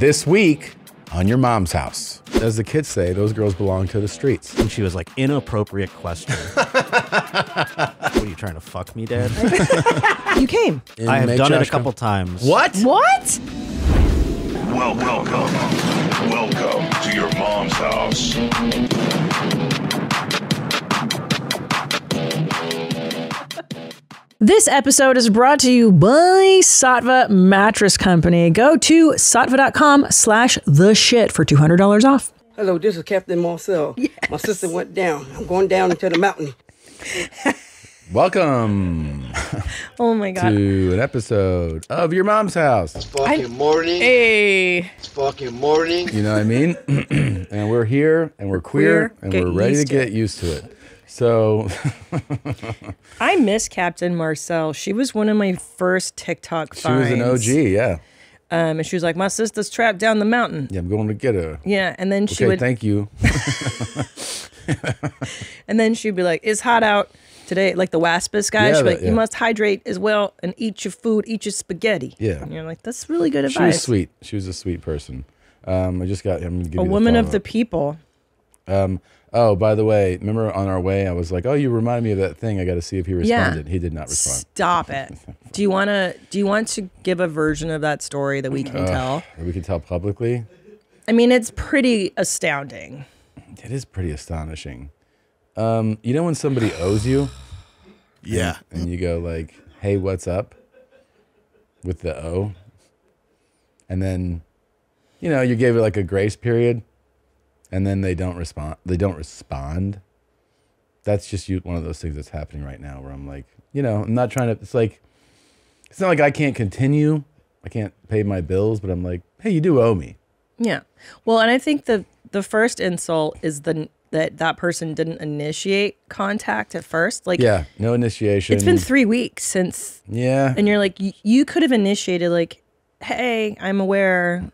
This week on Your Mom's House. As the kids say, those girls belong to the streets. And she was like, inappropriate question. What are you trying to fuck me, Dad? You came. I have done it a couple times. What? What? Welcome to Your Mom's House. This episode is brought to you by Sattva Mattress Company. Go to sattva.com/theshit for $200 off. Hello, this is Captain Marcel. Yes. My sister went down. I'm going down into the mountain. Welcome. Oh my God. To an episode of Your Mom's House. It's fucking morning. Hey. It's fucking morning. You know what I mean? And we're here and we're queer and we're ready to get used to it. So I miss Captain Marcel. She was one of my first TikTok finds. She was an OG, yeah. And she was like, my sister's trapped down the mountain. Yeah, I'm going to get her. Yeah, and then she would. Thank you. And then she'd be like, it's hot out today, like the Waspus guy. Yeah, she'd be like, you must hydrate as well and eat your food, eat your spaghetti. Yeah. And you're like, that's really good advice. She was sweet. She was a sweet person. I just got him to give you a woman of the people. Oh, by the way, remember on our way, I was like, "Oh, you reminded me of that thing. I got to see if he responded." Yeah. He did not respond. Stop it. Do you want to give a version of that story that we can tell? We can tell publicly. I mean, it's pretty astounding. It is pretty astonishing. You know when somebody owes you? Yeah. And you go like, "Hey, what's up?" With the O. And then, you know, you gave it like a grace period. And then they don't respond. That's just one of those things that's happening right now where I'm like, you know, I'm not trying to, it's not like I can't continue. I can't pay my bills, but I'm like, hey, you do owe me. Yeah. Well, and I think the first insult is that person didn't initiate contact at first. Like, yeah, no initiation. It's been 3 weeks since. Yeah. And you're like, you could have initiated like, hey, I'm aware.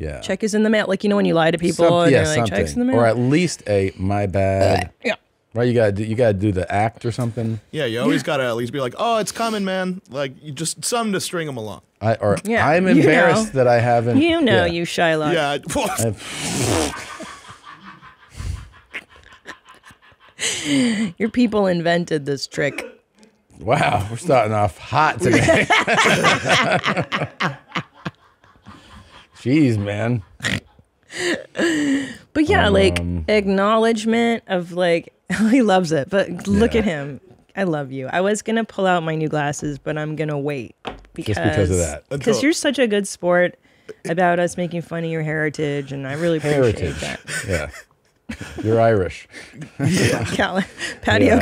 Yeah. Check is in the mail. Like, you know, when you lie to people and you're like, check's in the mail. Or at least a my bad. Yeah. Right? You gotta do the act or something. Yeah, you always gotta at least be like, oh, it's coming, man. Like, you just something to string them along. I'm embarrassed that I haven't. You know, you Shylock. Yeah. Your people invented this trick. Wow, we're starting off hot today. Jeez, man. But yeah, like acknowledgement of like, he loves it, but look at him. I love you. I was going to pull out my new glasses, but I'm going to wait. Just because of that. Because you're such a good sport about us making fun of your heritage, and I really appreciate that. Yeah. You're Irish. Yeah. Patio.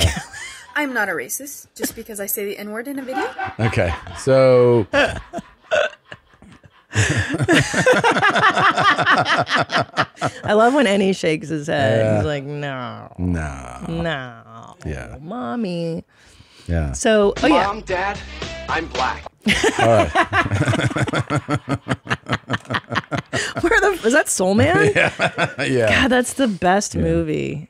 I'm not a racist, just because I say the N-word in a video. Okay, so... I love when Annie shakes his head. He's like, no, no, no, yeah, mommy, yeah. So, oh yeah, Mom, Dad, I'm black. All right. Is that Soul Man? Yeah, yeah. God, that's the best movie.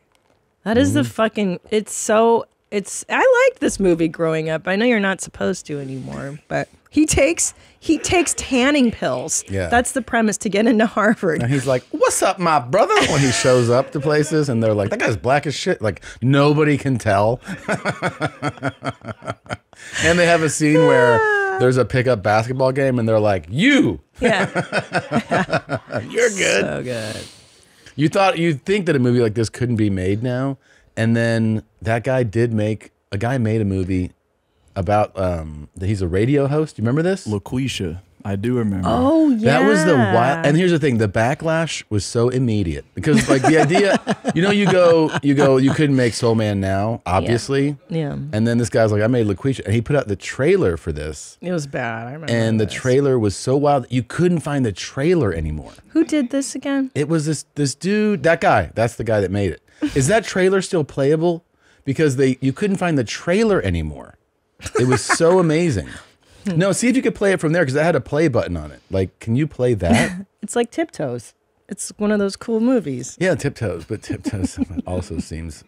That is the fucking. I liked this movie growing up. I know you're not supposed to anymore, but he takes tanning pills. Yeah. That's the premise to get into Harvard. And he's like, "What's up, my brother?" When he shows up to places and they're like, "That guy's black as shit." Like nobody can tell. And they have a scene where there's a pickup basketball game and they're like, "You." Yeah. You're good. So good. You'd think that a movie like this couldn't be made now. And then that guy made a movie about, he's a radio host. You remember this? LaQuisha. I do remember. Oh, yeah. That was the wild. And here's the thing. The backlash was so immediate because like the idea, you know, you couldn't make Soul Man now, obviously. Yeah. And then this guy's like, I made LaQuisha. And he put out the trailer for this. It was bad. I remember. And the trailer was so wild. You couldn't find the trailer anymore. Who did this again? It was this dude, that guy. That's the guy that made it. Is that trailer still playable? Because you couldn't find the trailer anymore. It was so amazing. No, see if you could play it from there, because that had a play button on it. Like, can you play that? It's like Tiptoes. It's one of those cool movies. Yeah, Tiptoes, but Tiptoes also seems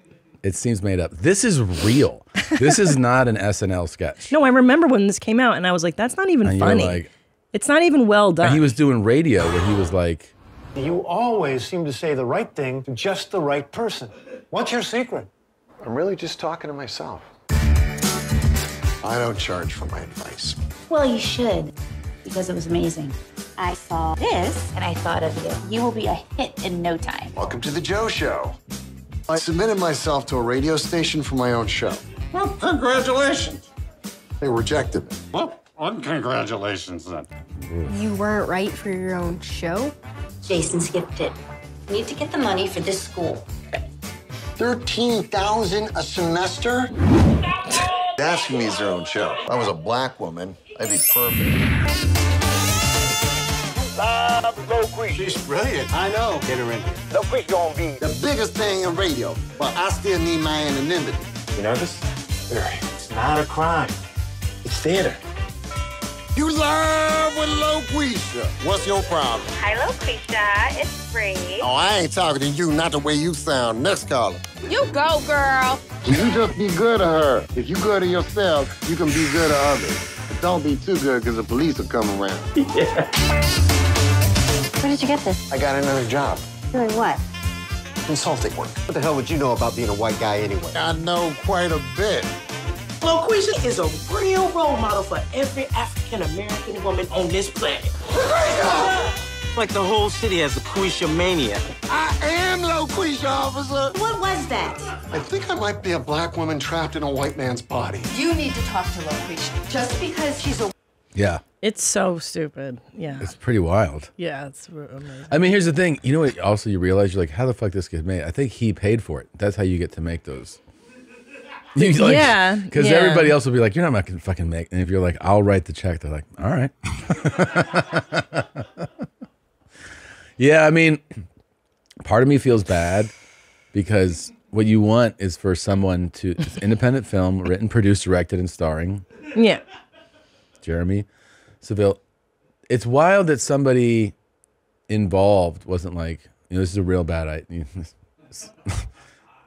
made up. This is real. This is not an SNL sketch. No, I remember when this came out, and I was like, that's not even funny. Like, It's not even well done. And he was doing radio where he was like, you always seem to say the right thing to just the right person. What's your secret? I'm really just talking to myself. I don't charge for my advice. Well, you should, because it was amazing. I saw this, and I thought of you. You will be a hit in no time. Welcome to the Joe Show. I submitted myself to a radio station for my own show. Well, congratulations. They rejected it. Well, congratulations then. You weren't right for your own show? Jason skipped it. We need to get the money for this school. $13,000 a semester? That's who needs their own show. If I was a black woman, I'd be perfect. Love LaQuisha. She's brilliant. I know. Get her in here. LaQuisha gonna be the biggest thing in radio, but I still need my anonymity. You nervous? Very. It's not a crime. It's theater. You live with LaQuisha. What's your problem? Hi, LaQuisha. It's Bree. Oh, I ain't talking to you, not the way you sound. Next caller. You go, girl. You just be good to her. If you good to yourself, you can be good to others. But don't be too good, because the police will come around. Yeah. Where did you get this? I got another job. Doing what? Consulting work. What the hell would you know about being a white guy anyway? I know quite a bit. LaQuisha is a real role model for every African-American woman on this planet. LaQuisha! Like the whole city has a LaQuisha mania. I am LaQuisha, officer. What was that? I think I might be a black woman trapped in a white man's body. You need to talk to LaQuisha. Just because she's a... Yeah. It's so stupid. Yeah. It's pretty wild. Yeah, it's amazing. I mean, here's the thing. You know what? Also, you realize, you're like, how the fuck this gets made? I think he paid for it. That's how you get to make those. Like, yeah. Because everybody else will be like, you're not gonna fucking make. And if you're like, I'll write the check, they're like, all right. Yeah, I mean, part of me feels bad because what you want is for someone to, it's independent film, written, produced, directed, and starring. Yeah. Jeremy Seville. It's wild that somebody involved wasn't like, you know, this is a real bad idea. This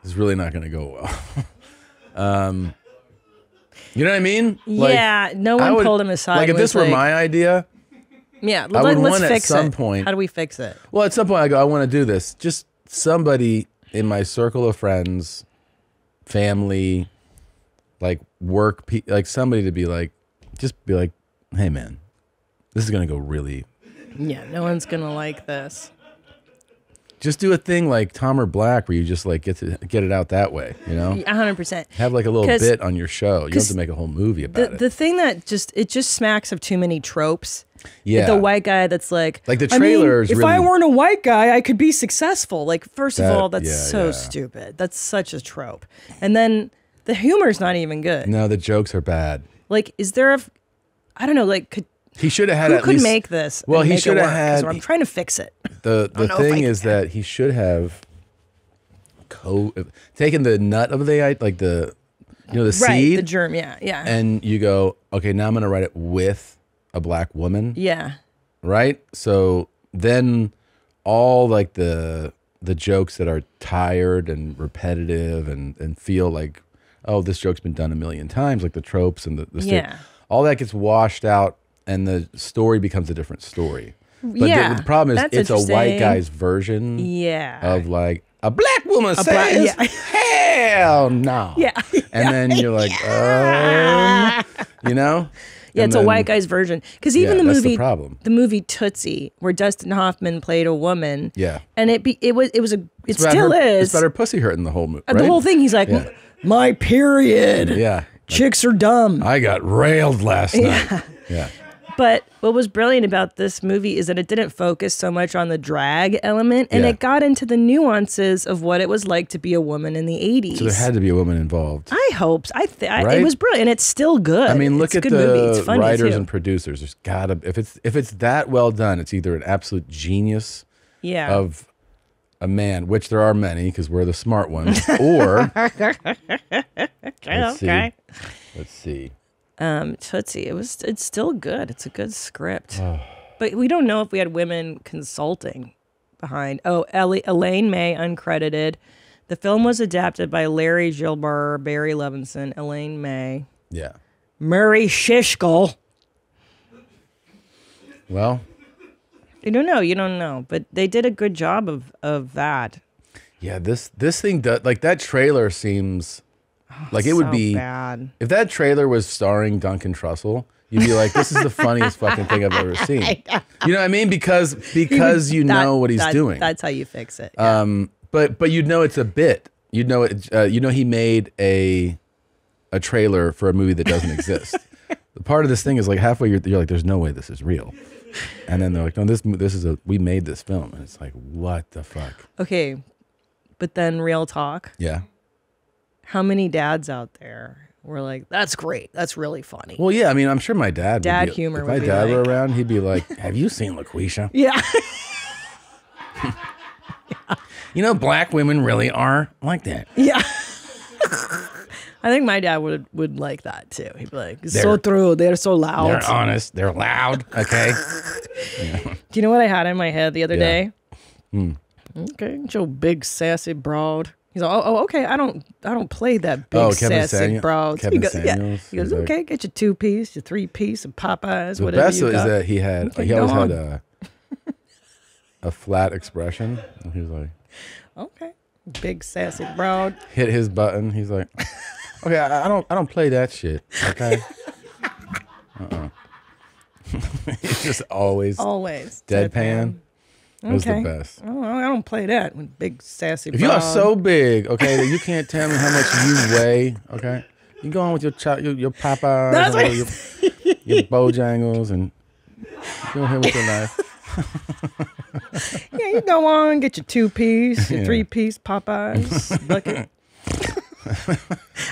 is really not going to go well. You know what I mean? Like, yeah, no one pulled him aside. Like, if this were my idea, yeah, I would want at some point. How do we fix it? Well, at some point I go, I want to do this. Just somebody in my circle of friends, family, like work, like somebody to be like, just be like, hey man, this is gonna go really. Yeah, no one's gonna like this. Just do a thing like Tom or Black where you just like get it out that way, you know? 100%. Have like a little bit on your show. You don't have to make a whole movie about it. The thing that just smacks of too many tropes. Yeah. Like the white guy that's like... Like the trailers. I mean, if I weren't a white guy, I could be successful. Like, first of all, that's so stupid. That's such a trope. And then the humor's not even good. No, the jokes are bad. Like, is there a... I don't know, like... He should have had. Who could make this? Well, he should have had. I'm trying to fix it. The thing is that he should have taken the nut of the seed, the germ, yeah. And you go, okay, now I'm gonna write it with a black woman, yeah, right. So then all like the jokes that are tired and repetitive and feel like, oh, this joke's been done a million times, like the tropes and the all that gets washed out. And the story becomes a different story. But the problem is it's a white guy's version of like, a black woman says, hell no. Yeah. And then you're like, oh, you know? Yeah, it's a white guy's version. Because even the movie Tootsie, where Dustin Hoffman played a woman. Yeah. And it still is. It's about her pussy hurting the whole movie. The whole thing, he's like, my period. Yeah. Chicks are dumb. I got railed last night. Yeah. But what was brilliant about this movie is that it didn't focus so much on the drag element, and it got into the nuances of what it was like to be a woman in the 80s. So there had to be a woman involved. I hope. It was brilliant, and it's still good. I mean, look at the writers and producers. There's gotta, if it's that well done, it's either an absolute genius of a man, which there are many because we're the smart ones, or let's see. Tootsie, it's still good. It's a good script. Oh. But we don't know if we had women consulting behind. Oh, Elaine May, uncredited. The film was adapted by Larry Gilbert, Barry Levinson, Elaine May. Yeah. Murray Shishkel. Well, you don't know. You don't know. But they did a good job of that. Yeah, this thing does, like, that trailer seems like it would be bad. If that trailer was starring Duncan Trussell, you'd be like, this is the funniest fucking thing I've ever seen. You know what I mean? Because you know what he's doing. That's how you fix it. Yeah. But you'd know it's a bit. You'd know it. You know he made a trailer for a movie that doesn't exist. The part of this thing is like halfway you're like, there's no way this is real, and then they're like, no, this is we made this film, and it's like, what the fuck? Okay, but then real talk. Yeah. How many dads out there were like, that's great, that's really funny? Well, yeah, I mean, I'm sure my dad. Dad would be, humor. If my dad were around, he'd be like, have you seen LaQuisha? Yeah. You know, black women really are like that. Yeah. I think my dad would like that too. He'd be like, it's so true. They're so loud. They're honest. They're loud. Okay. Yeah. Do you know what I had in my head the other day? Mm. Okay. Joe, big sassy broad. He's like, oh, okay. I don't play that big sassy broad. He goes, okay, like, get your 2-piece, your 3-piece, and Popeyes, the whatever. The best is that he had, he always had a flat expression. And he was like, okay, big sassy broad. Hit his button. He's like, okay, I don't play that shit. Okay. It's just always deadpan. Okay. It was the best. I don't play that when big sassy. If you are so big, okay, that you can't tell me how much you weigh. Okay, you go on with your Popeyes, that's what your Bojangles, and go ahead with your knife. Yeah, you go on, get your 2-piece, your 3-piece Popeyes bucket.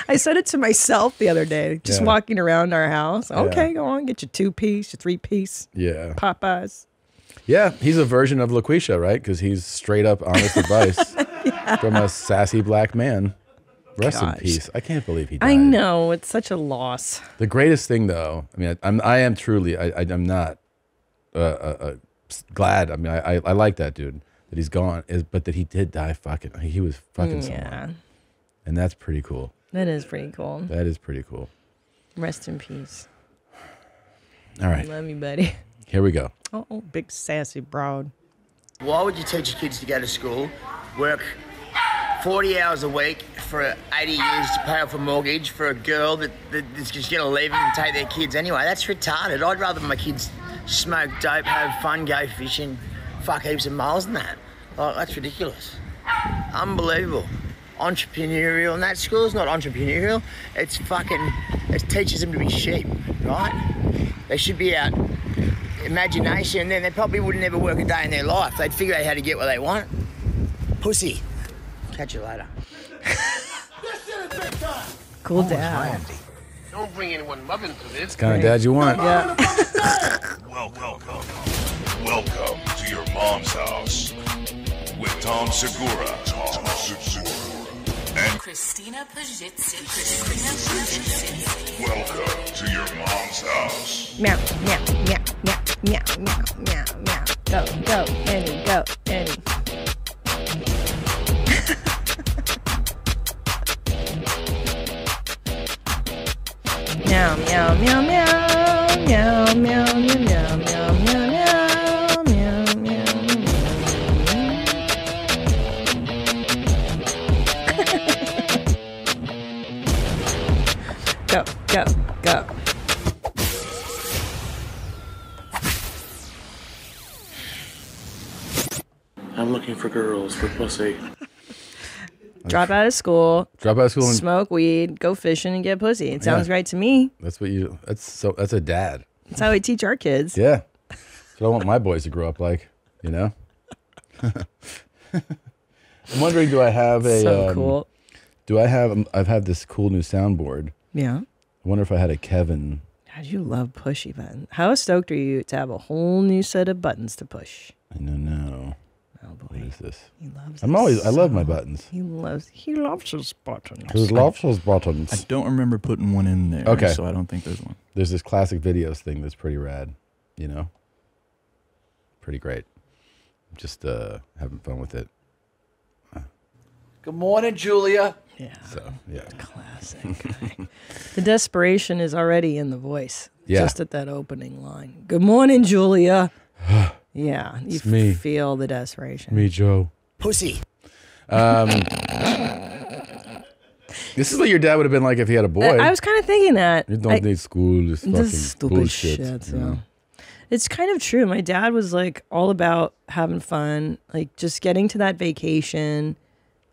I said it to myself the other day, just walking around our house. Okay, go on, get your 2-piece, your 3-piece Popeyes. Yeah, he's a version of LaQuisha, right? Because he's straight up honest advice from a sassy black man. Rest in peace. I can't believe he died. I know, it's such a loss. The greatest thing, though, I mean, I am truly, I'm not glad. I mean, I like that dude, that he's gone, but that he did die fucking. He was fucking someone. And that's pretty cool. That is pretty cool. That is pretty cool. Rest in peace. All right. Love you, buddy. Here we go. Oh, big sassy broad. Why would you teach your kids to go to school, work 40 hours a week for 80 years to pay off a mortgage for a girl that's just going to leave them and take their kids anyway? That's retarded. I'd rather my kids smoke dope, have fun, go fishing, fuck heaps of miles and that. Like, that's ridiculous. Unbelievable. Entrepreneurial, and that school's not entrepreneurial. It's fucking, it teaches them to be sheep, right? They should be out imagination, then they probably wouldn't ever work a day in their life. They'd figure out how to get what they want. Pussy. Catch you later. Cool dad. Don't bring anyone mubbin to this. It's kind of dad you want. Yeah. Welcome to your mom's house with Tom Segura. And Christina Pazsitzky. Welcome to your mom's house. Meow, meow, meow, meow, meow, meow, meow, meow. Go, Eddie, go, Eddie. Meow, meow, meow, meow, meow, meow, meow, meow, meow, meow. Go. I'm looking for girls for pussy. Drop out of school. Drop out of school and smoke weed, go fishing and get pussy. It sounds right to me. That's what you that's a dad. That's how we teach our kids. Yeah. That's what I want my boys to grow up like, you know? I'm wondering, do I have a cool. I've had this cool new soundboard. Yeah. I wonder if I had a Kevin. God, you love pushy buttons. How stoked are you to have a whole new set of buttons to push? I don't know. Oh boy. What is this? He loves I love my buttons. He loves his buttons. He loves his buttons. I don't remember putting one in there. Okay. So I don't think there's one. There's this classic videos thing that's pretty rad, you know? Pretty great. Just having fun with it. Good morning, Julia. Yeah. So, yeah. Classic. The desperation is already in the voice. Yeah. Just at that opening line. Good morning, Julia. Yeah. It's you me. Feel the desperation. Me, Joe. Pussy. This is what your dad would have been like if he had a boy. I was kind of thinking that. You don't need school. It's fucking stupid bullshit. Shit, you know? It's kind of true. My dad was like all about having fun, like just getting to that vacation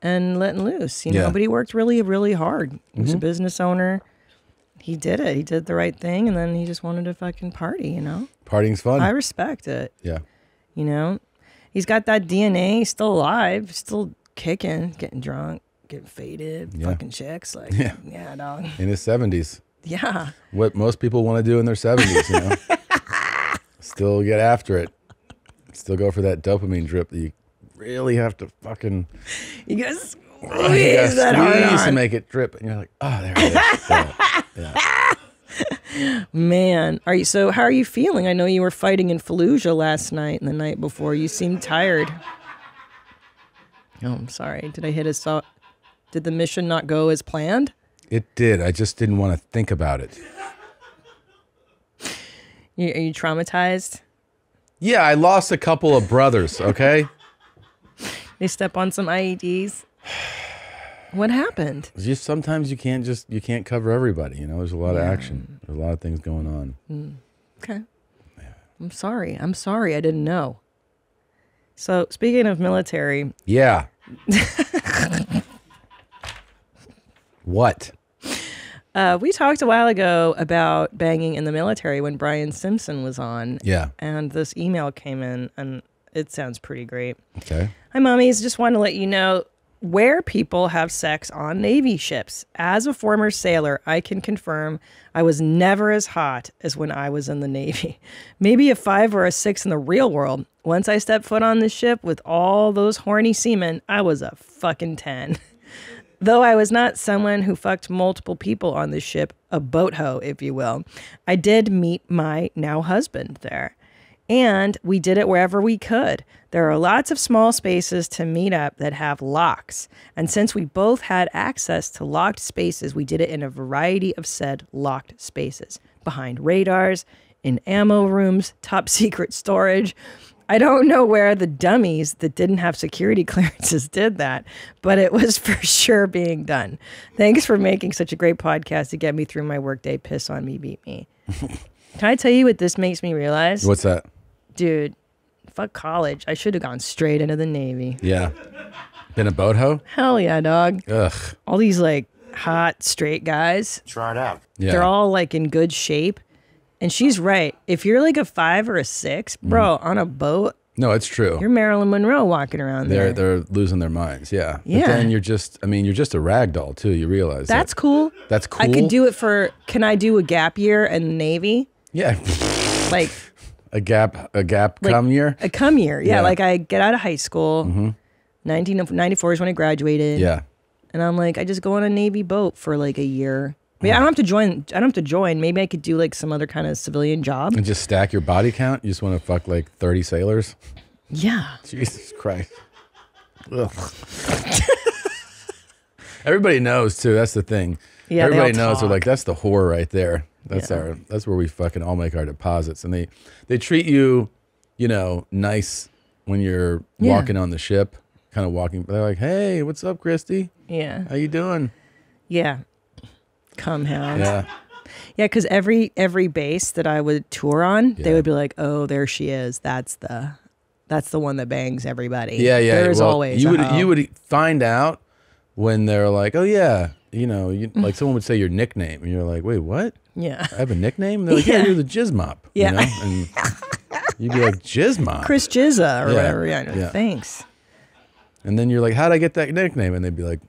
and letting loose, you know, but he worked really, really hard. He was a business owner. He did it. He did the right thing. And then he just wanted to fucking party, you know? Partying's fun. I respect it. Yeah. You know? He's got that DNA, still alive, still kicking, getting drunk, getting faded, fucking chicks. Like, yeah, dog. In his 70s. Yeah. What most people want to do in their 70s, you know? Still get after it. Still go for that dopamine drip that you really have to fucking... You gotta squeeze that hard on. To make it drip. And you're like, oh, there it is. Man, are you so? How are you feeling? I know you were fighting in Fallujah last night and the night before. You seemed tired. Oh, I'm sorry. Did I hit a saw? Did the mission not go as planned? It did. I just didn't want to think about it. Are you traumatized? Yeah, I lost a couple of brothers. Okay. They step on some IEDs. What happened? Just sometimes you can't just cover everybody. You know, there's a lot of action. There's a lot of things going on. Okay. Yeah. I'm sorry. I'm sorry. I didn't know. So speaking of military. Yeah. What? We talked a while ago about banging in the military when Brian Simpson was on. Yeah. And this email came in, and it sounds pretty great. Okay. Hi, mommies. Just wanted to let you know where people have sex on Navy ships. As a former sailor, I can confirm I was never as hot as when I was in the Navy. Maybe a 5 or a 6 in the real world. Once I stepped foot on the ship with all those horny seamen, I was a fucking 10. Though I was not someone who fucked multiple people on the ship, a boat hoe, if you will, I did meet my now husband there. And we did it wherever we could. There are lots of small spaces to meet up that have locks. And since we both had access to locked spaces, we did it in a variety of said locked spaces. Behind radars, in ammo rooms, top secret storage. I don't know where the dummies that didn't have security clearances did that, but it was for sure being done. Thanks for making such a great podcast to get me through my workday. Piss on me, beat me. Can I tell you what this makes me realize? What's that? Dude, fuck college. I should have gone straight into the Navy. Yeah. Been a boat hoe? Hell yeah, dog. Ugh. All these like hot straight guys. Try it out. Yeah. They're all like in good shape. And she's right. If you're like a 5 or a 6, bro, on a boat. No, it's true. You're Marilyn Monroe walking around there. They're losing their minds. Yeah. Yeah. But then you're just, I mean, you're just a rag doll too. You realize that's that. Cool. That's cool. I could do it for, can I do a gap year in the Navy? Yeah. Like. A gap like come year? A come year. Yeah, yeah. Like I get out of high school. 1994 is when I graduated. Yeah. And I'm like, I just go on a Navy boat for like a year. I mean, I don't have to join. I don't have to join. Maybe I could do like some other kind of civilian job. And just stack your body count? You just want to fuck like 30 sailors? Yeah. Jesus Christ. Ugh. Everybody knows too. That's the thing. Yeah, everybody knows. They're like, that's the whore right there. That's our. That's where we fucking all make our deposits, and they treat you, you know, nice when you're walking on the ship, kind of walking. They're like, "Hey, what's up, Christy? Yeah, how you doing? Yeah, come hound. Yeah, yeah. Because every base that I would tour on, they would be like, "Oh, there she is. That's the one that bangs everybody. Yeah, yeah. There's always you would find out when they're like, "Oh yeah." You know, like someone would say your nickname, and you're like, wait, what? Yeah. I have a nickname? And they're like, yeah, you're the Jizz Mop. Yeah. You know? And you'd be like, Jizz Mop? Chris Jizza or whatever. Yeah, yeah. Thanks. And then you're like, how'd I get that nickname? And they'd be like,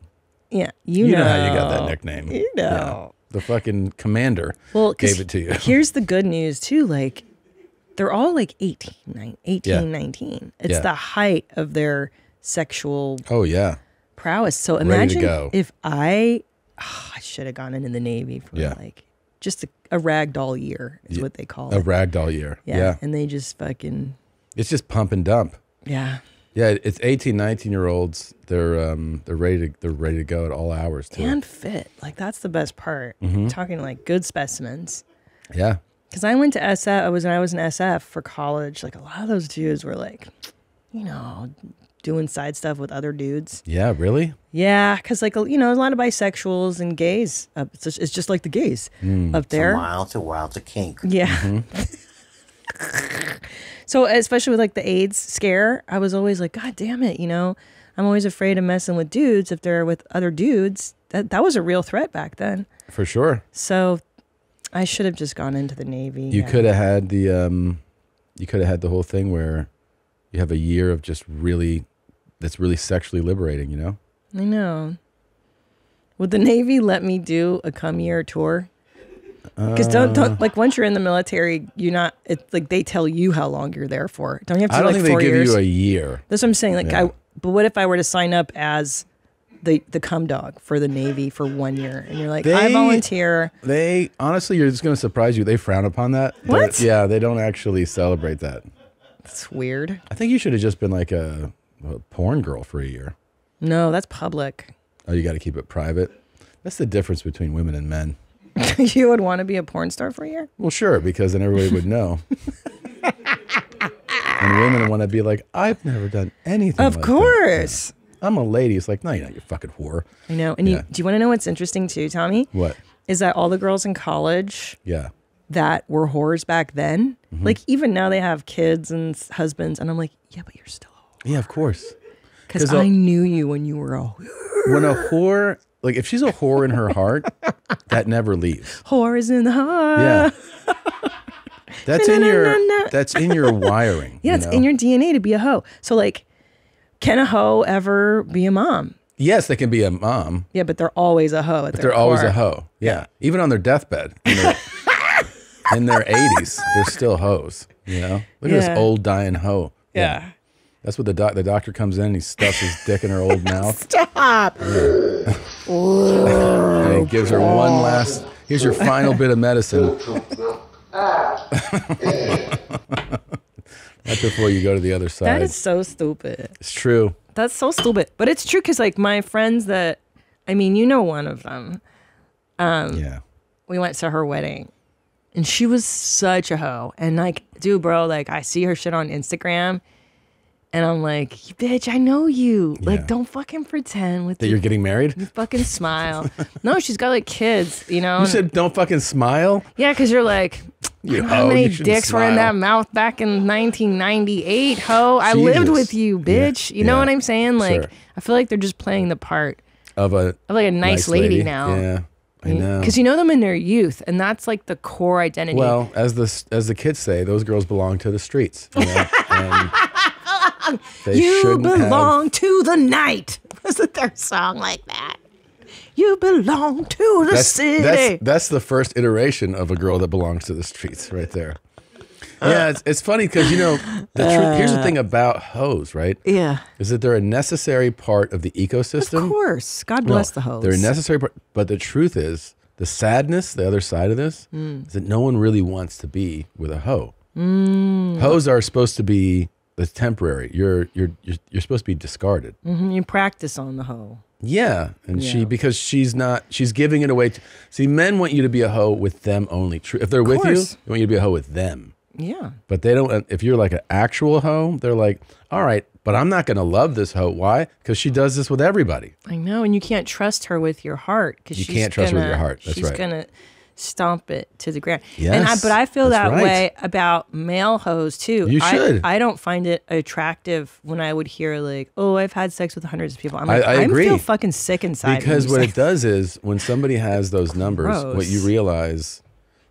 yeah, you know how you got that nickname. You know. Yeah. The fucking commander gave it to you. Here's the good news, too. Like, they're all like 18, 19. It's the height of their sexual prowess. So imagine if I should have gone into the Navy for like just a ragdoll year is what they call it. A ragdoll year. Yeah. And they just fucking. It's just pump and dump. Yeah. Yeah, it's 18, 19-year-olds. They're ready to go at all hours too. And fit. Like that's the best part. Mm-hmm. Talking to like good specimens. Yeah. Because I went to SF. I was in SF for college. Like a lot of those dudes were like, you know, doing side stuff with other dudes. Yeah, really? Yeah, because like, you know, a lot of bisexuals and gays. It's just like the gays up there. It's a wild kink. Yeah. Mm-hmm. So especially with like the AIDS scare, I was always like, God damn it, you know, I'm always afraid of messing with dudes if they're with other dudes. That was a real threat back then. For sure. So I should have just gone into the Navy. You could have had the whole thing where you have a year of just really, that's really sexually liberating, you know? I know. Would the Navy let me do a come year tour? Because don't like once you're in the military, you're not. It's like they tell you how long you're there for. Don't you have to? I don't think they give you a year. That's what I'm saying. Like, yeah. But what if I were to sign up as the cum dog for the Navy for 1 year, and you're like, I volunteer. They honestly, you're just going to surprise you. They frown upon that. What? Yeah, they don't actually celebrate that. It's weird. I think you should have just been like a porn girl for a year. No, that's public. Oh, you got to keep it private. That's the difference between women and men. You would want to be a porn star for a year? Well, sure, because then everybody would know. And women want to be like, I've never done anything. Of course. Yeah. I'm a lady. It's like, no, you're not, you fucking whore. I know. And yeah. Do you want to know what's interesting too, Tommy? What? Is that all the girls in college that were whores back then, like even now they have kids and husbands, and I'm like, yeah, but you're still a whore. Yeah, of course. Because I knew you when you were a whore. When a whore... Like, if she's a whore in her heart, that never leaves. Whore is in the heart. Yeah. That's in your wiring. Yeah, it's in your DNA to be a hoe. So, like, can a hoe ever be a mom? Yes, they can be a mom. Yeah, but they're always a hoe. They're always a hoe. Yeah. Even on their deathbed. In their 80s, they're still hoes. You know? Look at this old dying hoe. Yeah. That's what the doctor comes in and he stuffs his dick in her old mouth. Stop. And he gives her one last, here's your final bit of medicine. Right before you go to the other side. That is so stupid. It's true. That's so stupid. But it's true because like my friends that, I mean, you know one of them. We went to her wedding. And she was such a hoe. And like, dude, bro, like I see her shit on Instagram. And I'm like, bitch, I know you. Yeah. Like, don't fucking pretend with that you're getting married. You fucking smile. No, she's got like kids, you know. You said don't fucking smile? Yeah, because you're like, you know how many dicks were in that mouth back in 1998, ho? Jesus. I lived with you, bitch. Yeah. You know what I'm saying? Like, sure. I feel like they're just playing the part of like a nice lady now. Yeah, I know. Because you know them in their youth, and that's like the core identity. Well, as the kids say, those girls belong to the streets. You know? And you belong to the night. Was the third song like that? You belong to the city. That's the first iteration of a girl that belongs to the streets, right there. Yeah, it's funny because you know the truth. Here's the thing about hoes, right? Yeah, is that they're a necessary part of the ecosystem. Of course, God bless the hoes. They're a necessary part, but the truth is the sadness, the other side of this, is that no one really wants to be with a hoe. Hoes are supposed to be. It's temporary. You're supposed to be discarded. You practice on the hoe. Yeah, and she's giving it away. See, men want you to be a hoe with them only. If they're with you, they want you to be a hoe with them. Yeah. But they don't. If you're like an actual hoe, they're like, all right, but I'm not going to love this hoe. Why? Because she does this with everybody. I know, and you can't trust her with your heart. Because you can't trust her with your heart. That's right. She's gonna stomp it to the ground. Yes, and but I feel that way about male hoes too. You should. I don't find it attractive when I would hear like, oh, I've had sex with hundreds of people. I'm like, I feel fucking sick inside. Because what it does is when somebody has those numbers, what you realize,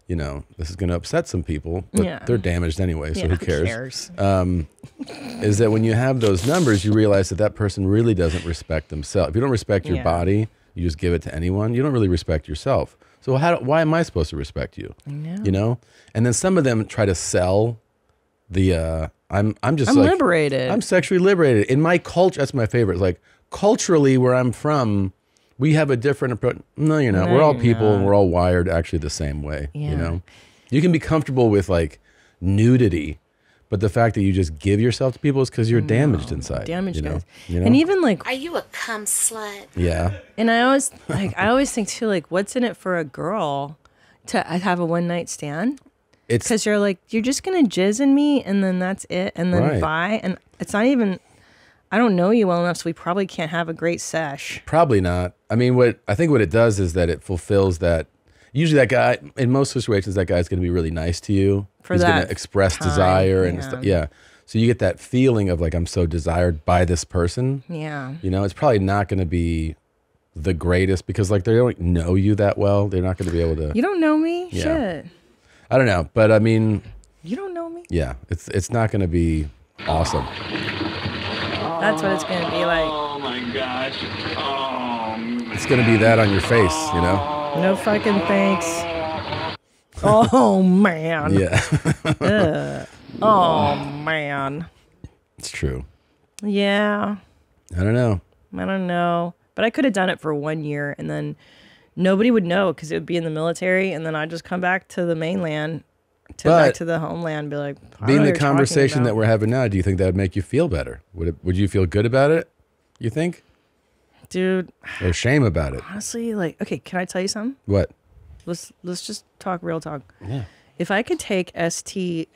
you know, this is going to upset some people, but they're damaged anyway, so who cares? Is that when you have those numbers, you realize that that person really doesn't respect themselves. If you don't respect your body, you just give it to anyone, you don't really respect yourself. So why am I supposed to respect you? I know. You know? And then some of them try to sell the, I'm like, liberated. I'm sexually liberated. In my culture, that's my favorite. It's like, culturally, where I'm from, we have a different approach. No, you're not. No, we're all people and we're all wired actually the same way, you know? You can be comfortable with like nudity, But the fact that you just give yourself to people is because you're damaged inside. Damaged, you know? You know? And even like, are you a cum slut? Yeah. And I always like, I always think too, like, what's in it for a girl to have a one night stand? It's because you're like, you're just gonna jizz in me, and then that's it, and then bye. And it's not even. I don't know you well enough, so we probably can't have a great sesh. Probably not. I mean, what I think what it does is that it fulfills that. Usually that guy, in most situations, that guy's going to be really nice to you. He's going to express desire and stuff. Yeah. So you get that feeling of like, I'm so desired by this person. Yeah. You know, it's probably not going to be the greatest because like they don't know you that well. They're not going to be able to. You don't know me? Yeah. Shit. I don't know. But I mean. You don't know me? Yeah. It's not going to be awesome. That's what it's going to be like. Oh my gosh. Oh, it's going to be that on your face, you know? No fucking thanks. Oh man. Yeah. Oh man. It's true. Yeah. I don't know. I don't know. But I could have done it for 1 year and then nobody would know because it would be in the military and then I'd just come back to the mainland, back to the homeland, be like, being the conversation that we're having now, do you think that would make you feel better? Would you feel good about it, you think? Dude. Or shame about it? Honestly, like, okay, can I tell you something? What? Let's just talk real talk. Yeah. If I could take STIs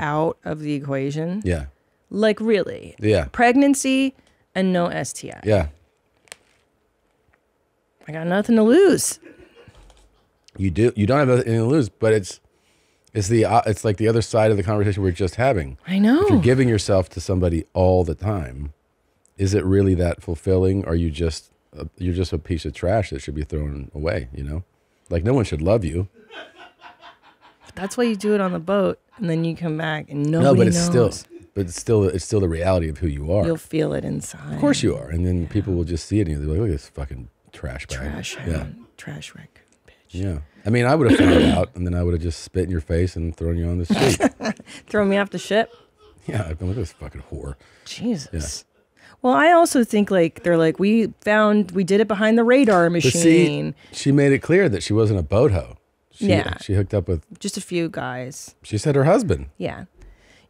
out of the equation. Yeah. Like, really. Yeah. Pregnancy and no STI. Yeah. I got nothing to lose. You do. You don't have anything to lose, but it's like the other side of the conversation we were just having. I know. If you're giving yourself to somebody all the time, is it really that fulfilling? Or are you just you're just a piece of trash that should be thrown away? You know, like no one should love you. That's why you do it on the boat, and then you come back and nobody knows. No, but it's still the reality of who you are. You'll feel it inside. Of course you are, and then people will just see it and they're like, look at this fucking trash bag. Trash wreck. Yeah. I mean, I would have found out, and then I would have just spit in your face and thrown you on the street. Throw me off the ship? Yeah, I've been like this fucking whore. Jesus. Yeah. Well, I also think, like, they're like, we did it behind the radar machine. But see, she made it clear that she wasn't a boat hoe. She hooked up with... just a few guys. She said her husband. Yeah.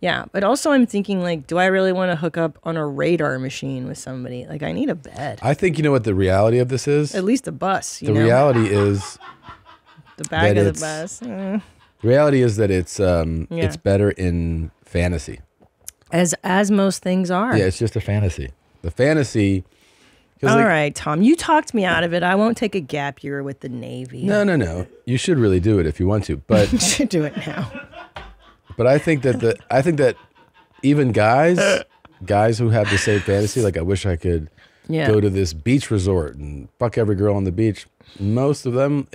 Yeah, but also I'm thinking, like, do I really want to hook up on a radar machine with somebody? Like, I need a bed. I think you know what the reality of this is? At least a bus, you know? The reality is... the back of the bus. Mm. The reality is that it's better in fantasy. As most things are. Yeah, it's just a fantasy. The fantasy. All like, right, Tom, you talked me out of it. I won't take a gap year with the Navy. No. You should really do it if you want to, but you should do it now. But I think that even guys who have the same fantasy, like I wish I could go to this beach resort and fuck every girl on the beach. Most of them,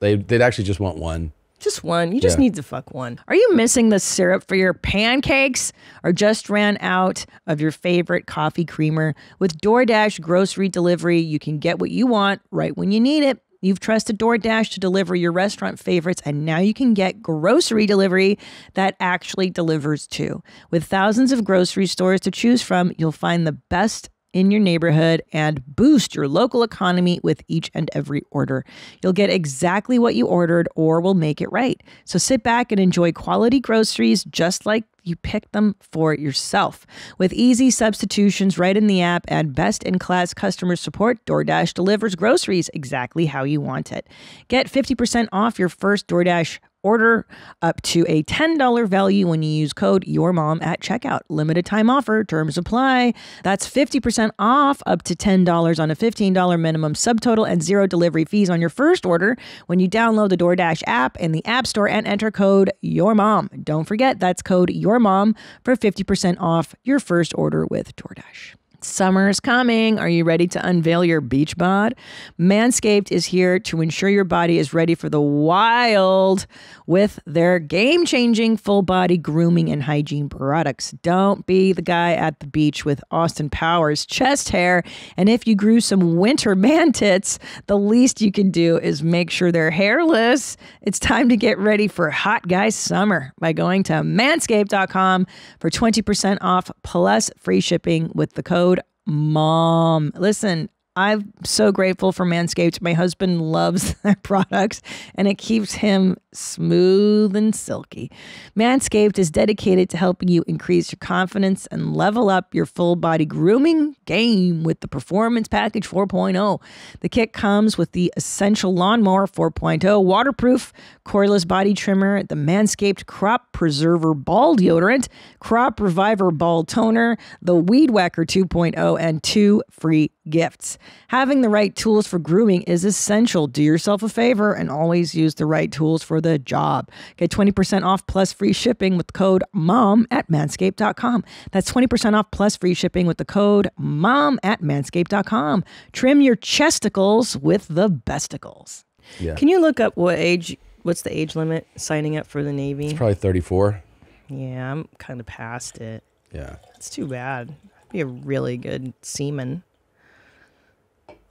they'd actually just want one. Just one. You just need to fuck one. Are you missing the syrup for your pancakes or just ran out of your favorite coffee creamer? With DoorDash grocery delivery, you can get what you want right when you need it. You've trusted DoorDash to deliver your restaurant favorites, and now you can get grocery delivery that actually delivers too. With thousands of grocery stores to choose from, you'll find the best in your neighborhood and boost your local economy with each and every order. You'll get exactly what you ordered or we'll make it right. So sit back and enjoy quality groceries just like you picked them for yourself. With easy substitutions right in the app and best-in-class customer support, DoorDash delivers groceries exactly how you want it. Get 50% off your first DoorDash order up to a $10 value when you use code YOURMOM at checkout. Limited time offer. Terms apply. That's 50% off up to $10 on a $15 minimum subtotal and zero delivery fees on your first order when you download the DoorDash app in the App Store and enter code YOURMOM. Don't forget, that's code YOURMOM for 50% off your first order with DoorDash. Summer's coming. Are you ready to unveil your beach bod? Manscaped is here to ensure your body is ready for the wild with their game-changing full-body grooming and hygiene products. Don't be the guy at the beach with Austin Powers chest hair, and if you grew some winter man tits, the least you can do is make sure they're hairless. It's time to get ready for hot guy summer by going to manscaped.com for 20% off plus free shipping with the code MOM. Listen, I'm so grateful for Manscaped. My husband loves their products, and it keeps him smooth and silky. Manscaped is dedicated to helping you increase your confidence and level up your full-body grooming game with the Performance Package 4.0. The kit comes with the Essential Lawnmower 4.0, waterproof cordless body trimmer, the Manscaped Crop Preserver Ball Deodorant, Crop Reviver Ball Toner, the Weed Whacker 2.0, and 2 free gifts. Having the right tools for grooming is essential. Do yourself a favor and always use the right tools for the job. Get 20% off plus free shipping with code MOM at manscaped.com. That's 20% off plus free shipping with the code MOM at manscaped.com. Trim your chesticles with the besticles. Yeah. Can you look up what age, what's the age limit signing up for the Navy? It's probably 34. Yeah, I'm kind of past it. Yeah. It's too bad. I'd be a really good seaman.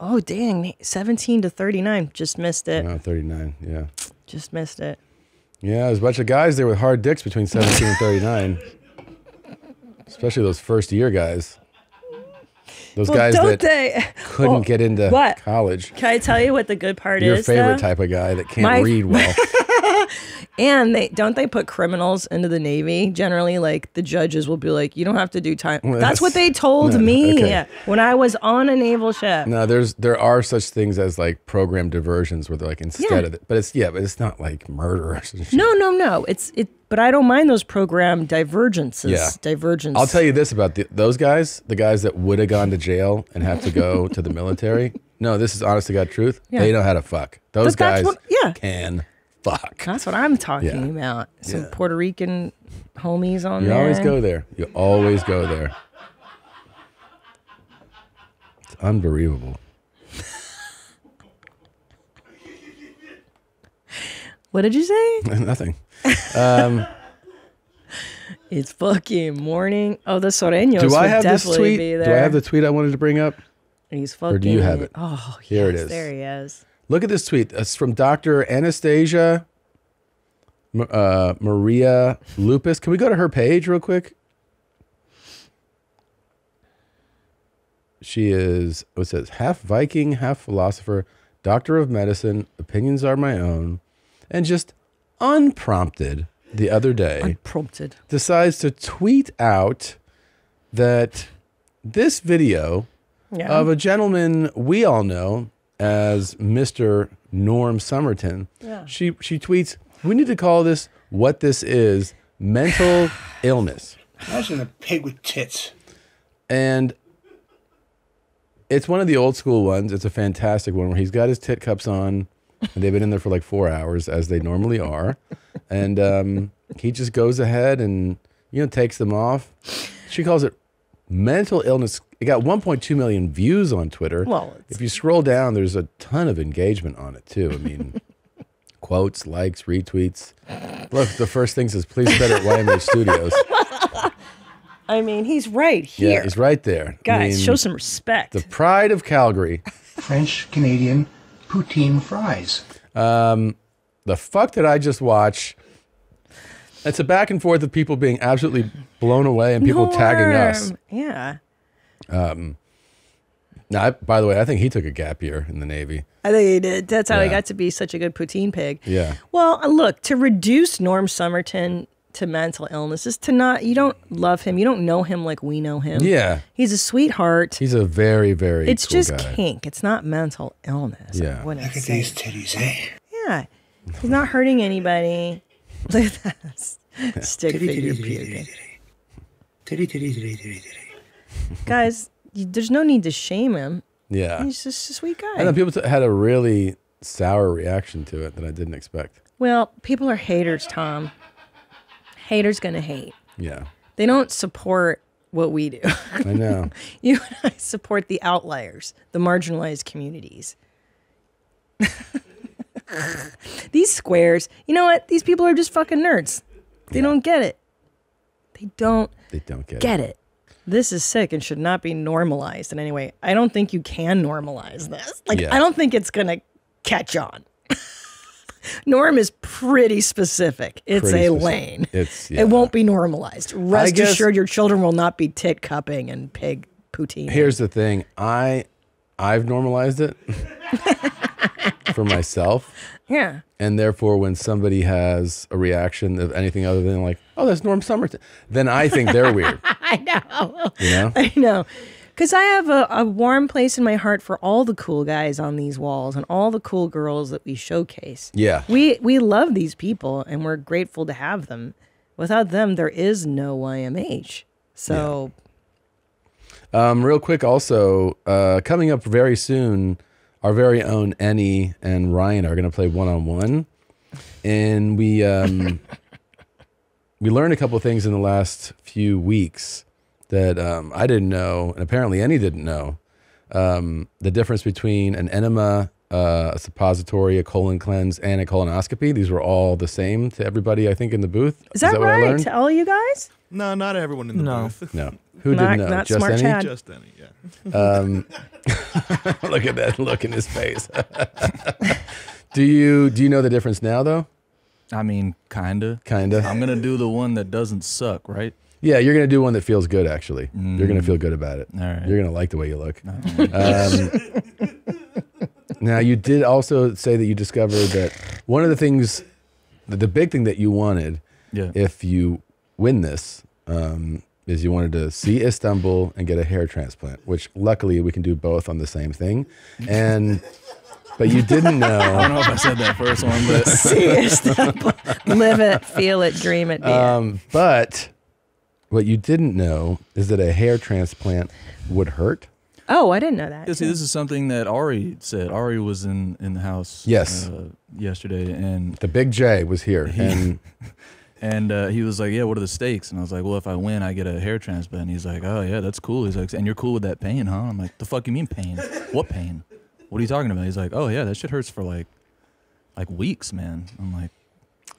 Oh, dang, 17 to 39. Just missed it. No, 39, yeah. Just missed it. Yeah, there's a bunch of guys there with hard dicks between 17 and 39. Especially those first-year guys. Those guys that couldn't get into college. Can I tell you what the good part is? Your favorite type of guy that can't read well. And don't they put criminals into the Navy? Generally, like the judges will be like, you don't have to do time. Well, that's what they told me when I was on a naval ship. No, there are such things as like program diversions where they're like instead of it, but it's not like murderers and shit. No. But I don't mind those program divergences. Yeah. Divergence. I'll tell you this about those guys, the guys that would have gone to jail and have to go to the military. No, this is honest to God truth. Yeah. They know how to fuck. Those guys can. Fuck. That's what I'm talking about. Some Puerto Rican homies on there. You always go there. You always go there. It's unbelievable. What did you say? Nothing. It's fucking morning. Oh, the Soreños. Do I have this tweet? Do I have the tweet I wanted to bring up? He's fucking. Or do you have it? Oh, yes, here it is. There he is. Look at this tweet. It's from Dr. Anastasia Maria Lupus. Can we go to her page real quick? She is, it says, half Viking, half philosopher, doctor of medicine, opinions are my own, and just unprompted the other day. Unprompted. Decides to tweet out that this video of a gentleman we all know as Mr. Norm Summerton, she tweets, we need to call this what this is, mental illness. Imagine a pig with tits. And it's one of the old school ones. It's a fantastic one where he's got his tit cups on, and they've been in there for like 4 hours, as they normally are. And he just goes ahead and, you know, takes them off. She calls it mental illness. It got 1.2 million views on Twitter. Well, if you scroll down, there's a ton of engagement on it, too. I mean, quotes, likes, retweets. Look, the first thing says, please bet at YMH Studios. I mean, he's right here. Yeah, he's right there. Guys, I mean, show some respect. The pride of Calgary. French-Canadian poutine fries. The fuck did I just watch? It's a back and forth of people being absolutely blown away and people tagging us. Yeah. Now, by the way, I think he took a gap year in the Navy. I think he did. That's how he got to be such a good poutine pig. Yeah. Well, look, to reduce Norm Summerton to mental illness is to not, you don't love him. You don't know him like we know him. Yeah. He's a sweetheart. He's a very, very cool guy. It's just kink. It's not mental illness. Yeah. Look at these titties, eh? Yeah. He's not hurting anybody. Look at that. Stick figure puking. Titty, titty, titty, titty, titty. Guys, there's no need to shame him. Yeah. He's just a sweet guy. I know people had a really sour reaction to it that I didn't expect. Well, people are haters, Tom. Haters gonna hate. Yeah. They don't support what we do. I know. You and I support the outliers, the marginalized communities. These squares, you know what? These people are just fucking nerds. They don't get it. They don't get it. This is sick and should not be normalized in any way. I don't think you can normalize this. Like, I don't think it's going to catch on. Norm is pretty specific. It's a lane. It won't be normalized. Rest assured, your children will not be tit cupping and pig poutine. Here's the thing. I I've normalized it for myself. Yeah. And therefore, when somebody has a reaction of anything other than like, oh, that's Norm Summerton, then I think they're weird. I know. You know? I know. Because I have a warm place in my heart for all the cool guys on these walls and all the cool girls that we showcase. Yeah. We love these people and we're grateful to have them. Without them, there is no YMH. So... Yeah. Real quick also, coming up very soon, our very own Annie and Ryan are going to play one-on-one. And we learned a couple of things in the last few weeks that I didn't know, and apparently Annie didn't know, the difference between an enema, a suppository, a colon cleanse, and a colonoscopy. These were all the same to everybody, I think, in the booth. Is that right? What I learned? All you guys? No, not everyone in the booth. No. Who didn't know? Not just Smart Chad. Just Annie, yeah. Look at that look in his face. Do you know the difference now, though? I mean, kinda. I'm gonna do the one that doesn't suck, right? Yeah, you're gonna do one that feels good. Actually, you're gonna feel good about it. All right. You're gonna like the way you look. Now, you did also say that you discovered that one of the things, the big thing that you wanted, if you win this. Is you wanted to see Istanbul and get a hair transplant, which luckily we can do both on the same thing. But you didn't know. I don't know if I said that first one, but see Istanbul, live it, feel it, dream it. But what you didn't know is that a hair transplant would hurt. Oh, I didn't know that. See, this is something that Ari said. Ari was in the house yesterday, and the Big J was here. And he was like, yeah, what are the stakes? And I was like, well, if I win, I get a hair transplant. And he's like, oh, yeah, that's cool. He's like, and you're cool with that pain, huh? I'm like, the fuck you mean pain? What pain? What are you talking about? He's like, oh, yeah, that shit hurts for like weeks, man. I'm like,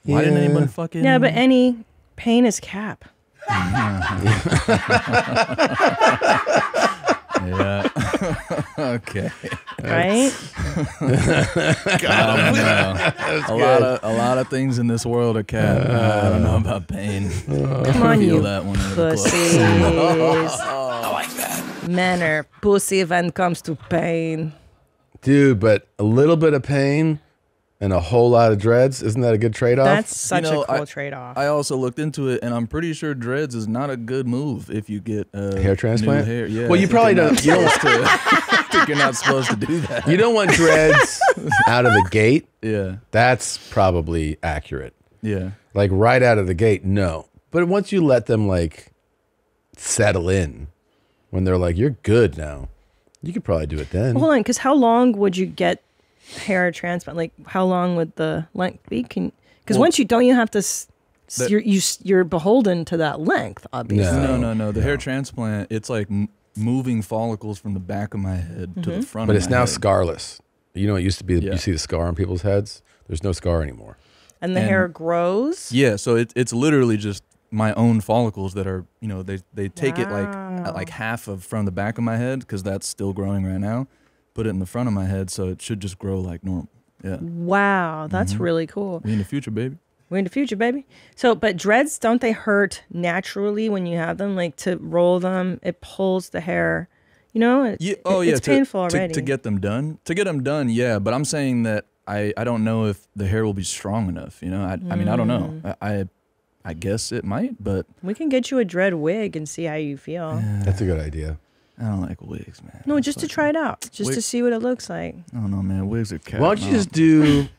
why didn't anyone fucking... Yeah, but any pain is cap. Yeah. Okay. Right? A lot of things in this world are cap. I don't know about pain. Come on, you that one pussies. I like that. Men are pussy when it comes to pain. Dude, but a little bit of pain and a whole lot of dreads, isn't that a good trade-off? That's such a cool trade-off. I also looked into it, and I'm pretty sure dreads is not a good move if you get a hair transplant. Hair. Yeah, well, you probably don't. I think you're not supposed to do that. You don't want dreads out of the gate. Yeah, that's probably accurate. Yeah, like right out of the gate, no. But once you let them like settle in, when they're like, you're good now, you could probably do it then. Hold on, because how long would you get hair transplant? Like, how long would the length be? Because once you don't, you have to. You're beholden to that length, obviously. No. The hair transplant, it's like moving follicles from the back of my head to the front. But it's now scarless. You know, it used to be you see the scar on people's heads. There's no scar anymore. And the hair grows. Yeah, so it's literally just my own follicles that are, you know, they take it like half of from the back of my head because that's still growing right now. Put it in the front of my head, so it should just grow like normal. Yeah. Wow, that's really cool. We in the future, baby. We in the future, baby. So, but dreads, don't they hurt naturally when you have them? Like to roll them, it pulls the hair. You know, it's painful already. To get them done. To get them done, yeah. But I'm saying that I don't know if the hair will be strong enough. You know, I mean, I don't know. I guess it might, but we can get you a dread wig and see how you feel. That's a good idea. I don't like wigs, man. No, just to try it out. Just to see what it looks like. I don't know, man. Wigs are cat. Why don't you just do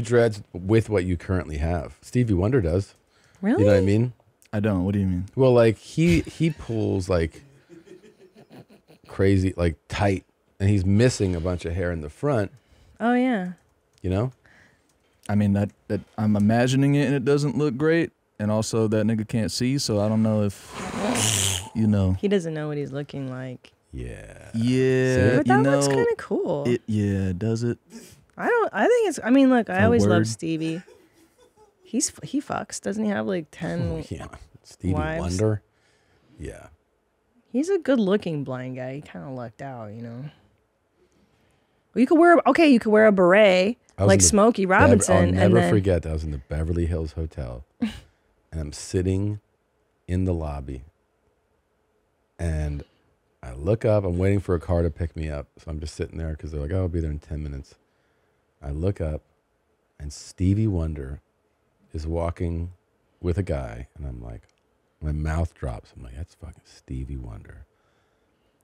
dreads with what you currently have? Stevie Wonder does. Really? You know what I mean? I don't. What do you mean? Well, like he pulls like crazy, like tight, and he's missing a bunch of hair in the front. Oh yeah. You know? I mean that I'm imagining it and it doesn't look great. And also that nigga can't see, so I don't know if you know. He doesn't know what he's looking like. Yeah. Yeah. But that looks kind of cool. Yeah, does it? I mean, look, I always loved Stevie. He fucks. Doesn't he have like 10 yeah. Stevie wives? Wonder. Yeah. He's a good looking blind guy. He kind of lucked out, you know. Well, you could wear a beret like Smokey Robinson. I'll never forget that I was in the Beverly Hills Hotel. And I'm sitting in the lobby, and I look up. I'm waiting for a car to pick me up. So I'm just sitting there because they're like, oh, I'll be there in 10 minutes. I look up and Stevie Wonder is walking with a guy. And I'm like, my mouth drops. I'm like, that's fucking Stevie Wonder.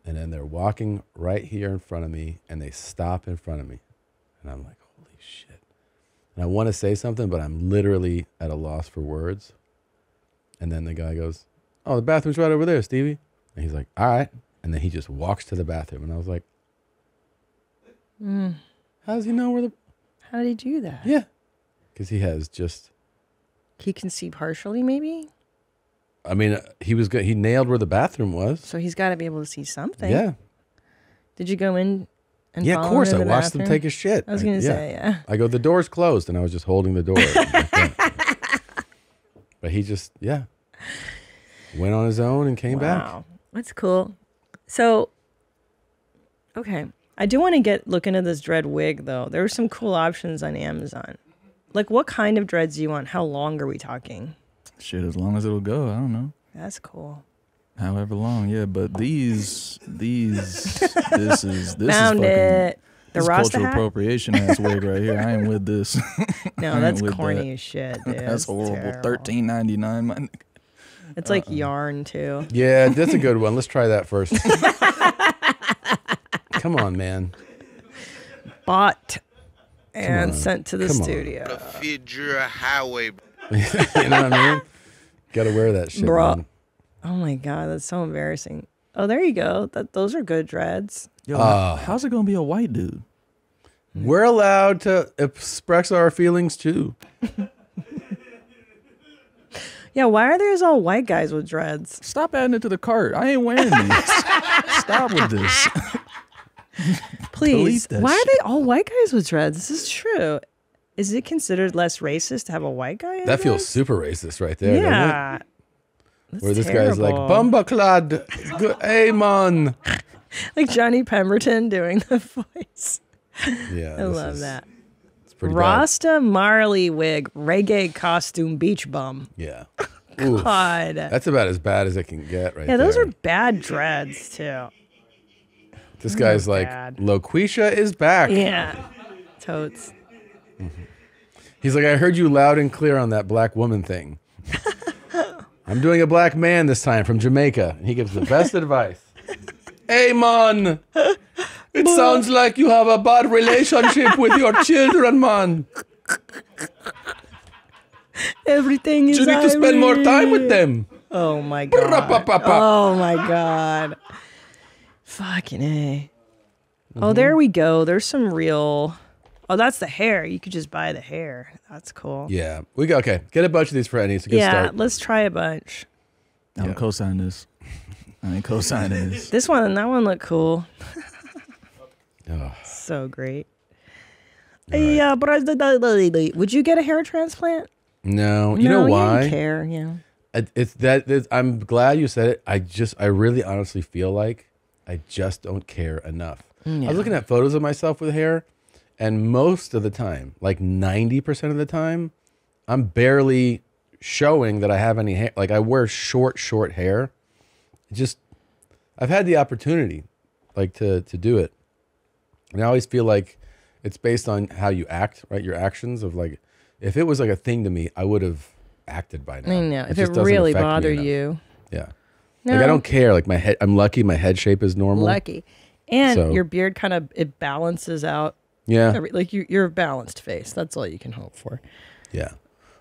And then they're walking right here in front of me and they stop in front of me. And I'm like, holy shit. And I want to say something, but I'm literally at a loss for words. And then the guy goes, oh, the bathroom's right over there, Stevie. And he's like, all right. And then he just walks to the bathroom. And I was like, how does he know where the... How did he do that? Yeah. Because he has just... He can see partially, maybe? I mean, he was good. He nailed where the bathroom was. So he's got to be able to see something. Yeah. Did you go in and follow him? Yeah, of course. I watched him take his shit. I was going to say, yeah. I go, the door's closed. And I was just holding the door. But he just, yeah. Went on his own and came back. Wow. That's cool. So, okay. I do want to look into this dread wig, though. There were some cool options on Amazon. Like, what kind of dreads do you want? How long are we talking? Shit, as long as it'll go. I don't know. That's cool. However long, yeah. But this Found is fucking, it. The this cultural hat? Appropriation ass wig right here. I am with this. No, that's corny as shit, dude. That's horrible. $13.99, my nigga. It's like yarn, too. Yeah, that's a good one. Let's try that first. Come on, man. Bought and sent to the studio. Fedora Highway. You know what I mean? Got to wear that shit, bro. Oh, my God. That's so embarrassing. Oh, there you go. Those are good dreads. Yo, how's it going to be a white dude? We're allowed to express our feelings, too. Yeah, why are there's all white guys with dreads? Stop adding it to the cart. I ain't wearing these. Stop with this. Please. Why are they all white guys with dreads? This is true. Is it considered less racist to have a white guy in That feels super racist right there. Yeah. That's Where this terrible. Guy's like, Bumbaclad, Amon. Like Johnny Pemberton doing the voice. Yeah. I love that. Rasta bad. Marley wig, reggae costume, beach bum. Yeah. God. Oof. That's about as bad as it can get right there. Yeah, those are bad dreads, too. This guy's like, LaQuisha is back. Yeah. Totes. He's like, I heard you loud and clear on that black woman thing. I'm doing a black man this time from Jamaica. And he gives the best advice. Hey, man. It sounds like you have a bad relationship with your children, man. Everything is. You need to spend more time with them. Oh my God. Oh my God. Fucking A. Oh, there we go. There's some real. Oh, that's the hair. You could just buy the hair. That's cool. Yeah. We got okay. Get a bunch of these for Eddie. It's a good start. Yeah, let's try a bunch. I'm co-signing this. I ain't co-signing this. This one and that one look cool. Oh. So great. Yeah, but would you get a hair transplant? No, you know why? I don't care. Yeah, I'm glad you said it. I really, honestly feel like I just don't care enough. Yeah. I was looking at photos of myself with hair, and most of the time, like 90% of the time, I'm barely showing that I have any hair. Like I wear short hair. Just, I've had the opportunity, like to do it. And I always feel like it's based on how you act, right? Your actions of like, if it was like a thing to me, I would have acted by now. I know. If it really bothered you. Yeah. No. Like I don't care. Like my head, I'm lucky my head shape is normal. Lucky. And so, your beard kind of, it balances out. Yeah. Like you're a balanced face. That's all you can hope for. Yeah.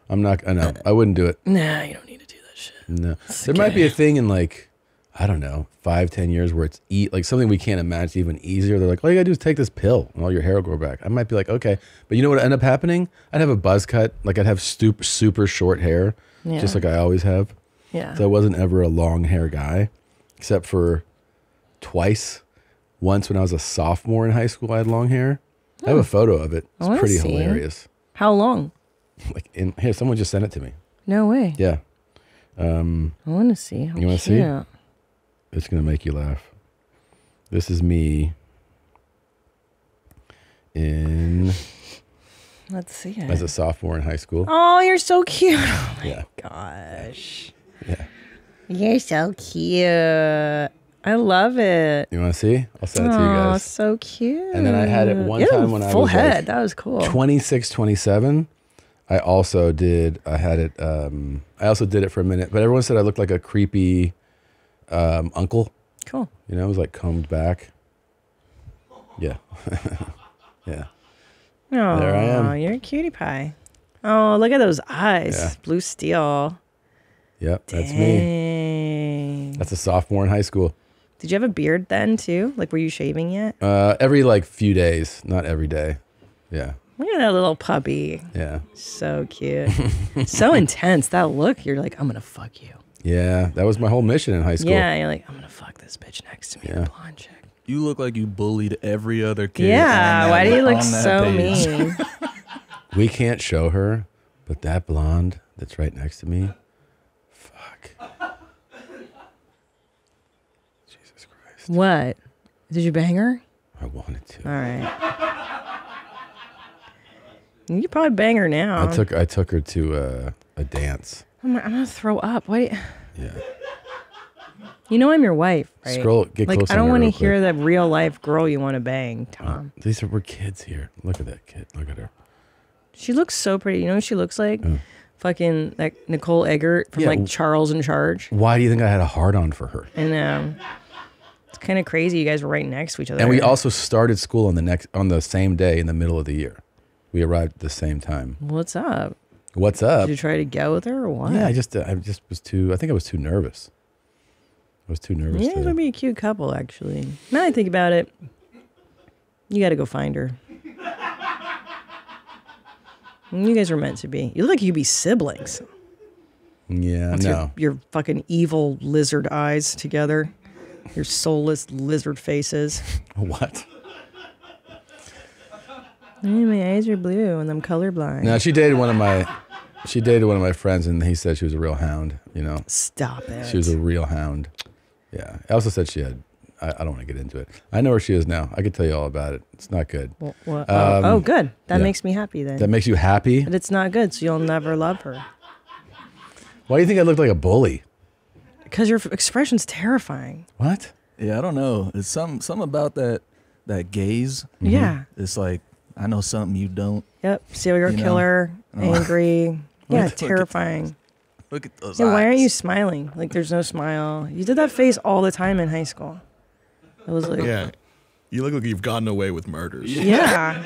I'm not, I know. I wouldn't do it. Nah, you don't need to do that shit. No. It's there might be a thing in like, I don't know, 5, 10 years where it's like something we can't imagine even easier. They're like, all you gotta do is take this pill and all your hair will grow back. I might be like, okay. But you know what ended up happening? I'd have a buzz cut. Like I'd have super short hair, just like I always have. Yeah. So I wasn't ever a long hair guy, except for twice. Once when I was a sophomore in high school, I had long hair. I have a photo of it. It's pretty hilarious. How long? Like here, someone just sent it to me. No way. Yeah. I wanna see. How you wanna see? Yeah. It's going to make you laugh. This is me in... Let's see it. As a sophomore in high school. Oh, you're so cute. Oh, my gosh. Yeah. You're so cute. I love it. You want to see? I'll send it to you guys. Oh, so cute. And then I had it one time when I was full head. Like, that was cool. 26, 27. I also did. I had it. I also did it for a minute, but everyone said I looked like a creepy uncle. Cool. You know, it was like combed back. Yeah. Yeah. Oh, there I am. You're a cutie pie. Oh, look at those eyes. Yeah. Blue steel. Yep, dang. That's me. That's a sophomore in high school. Did you have a beard then too? Like, were you shaving yet? Every like few days, not every day. Yeah. Look at that little puppy. Yeah. So cute. So intense. That look, you're like, I'm going to fuck you. Yeah. That was my whole mission in high school. Yeah. You're like, I'm going to fuck this bitch next to me. Yeah. The blonde chick. You look like you bullied every other kid. Yeah. Why do you look so mean? We can't show her, but that blonde that's right next to me. Fuck. Jesus Christ. What? Did you bang her? I wanted to. All right. You could probably bang her now. I took her to a dance. I'm gonna throw up. What? Yeah. You know I'm your wife, right? Scroll. Get like, close. I don't want to hear that real life girl you want to bang, Tom. These are kids here. Look at that kid. Look at her. She looks so pretty. You know what she looks like? Fucking like Nicole Eggert from like Charles in Charge. Why do you think I had a hard on for her? I know. It's kind of crazy. You guys were right next to each other. And we also started school on the same day in the middle of the year. We arrived at the same time. What's up? What's up? Did you try to go with her or what? Yeah, I just was too. I think I was too nervous. I was too nervous. Yeah, it would be a cute couple, actually. Now I think about it, you got to go find her. You guys were meant to be. You look like you'd be siblings. Yeah, that's no. Your fucking evil lizard eyes together. Your soulless lizard faces. What? My eyes are blue and I'm colorblind. No, she dated one of my friends and he said she was a real hound, you know. Stop it. She was a real hound. Yeah. I also said she had, I don't want to get into it. I know where she is now. I could tell you all about it. It's not good. Well, oh, good. That makes me happy then. That makes you happy? But it's not good, so you'll never love her. Why do you think I looked like a bully? Because your expression's terrifying. What? Yeah, I don't know. It's something about that gaze. Mm-hmm. Yeah. It's like, I know something you don't. Yep, serial killer, angry, yeah, terrifying. Look at those eyes. Why aren't you smiling? Like, there's no smile. You did that face all the time in high school. It was like, yeah, you look like you've gotten away with murders. Yeah.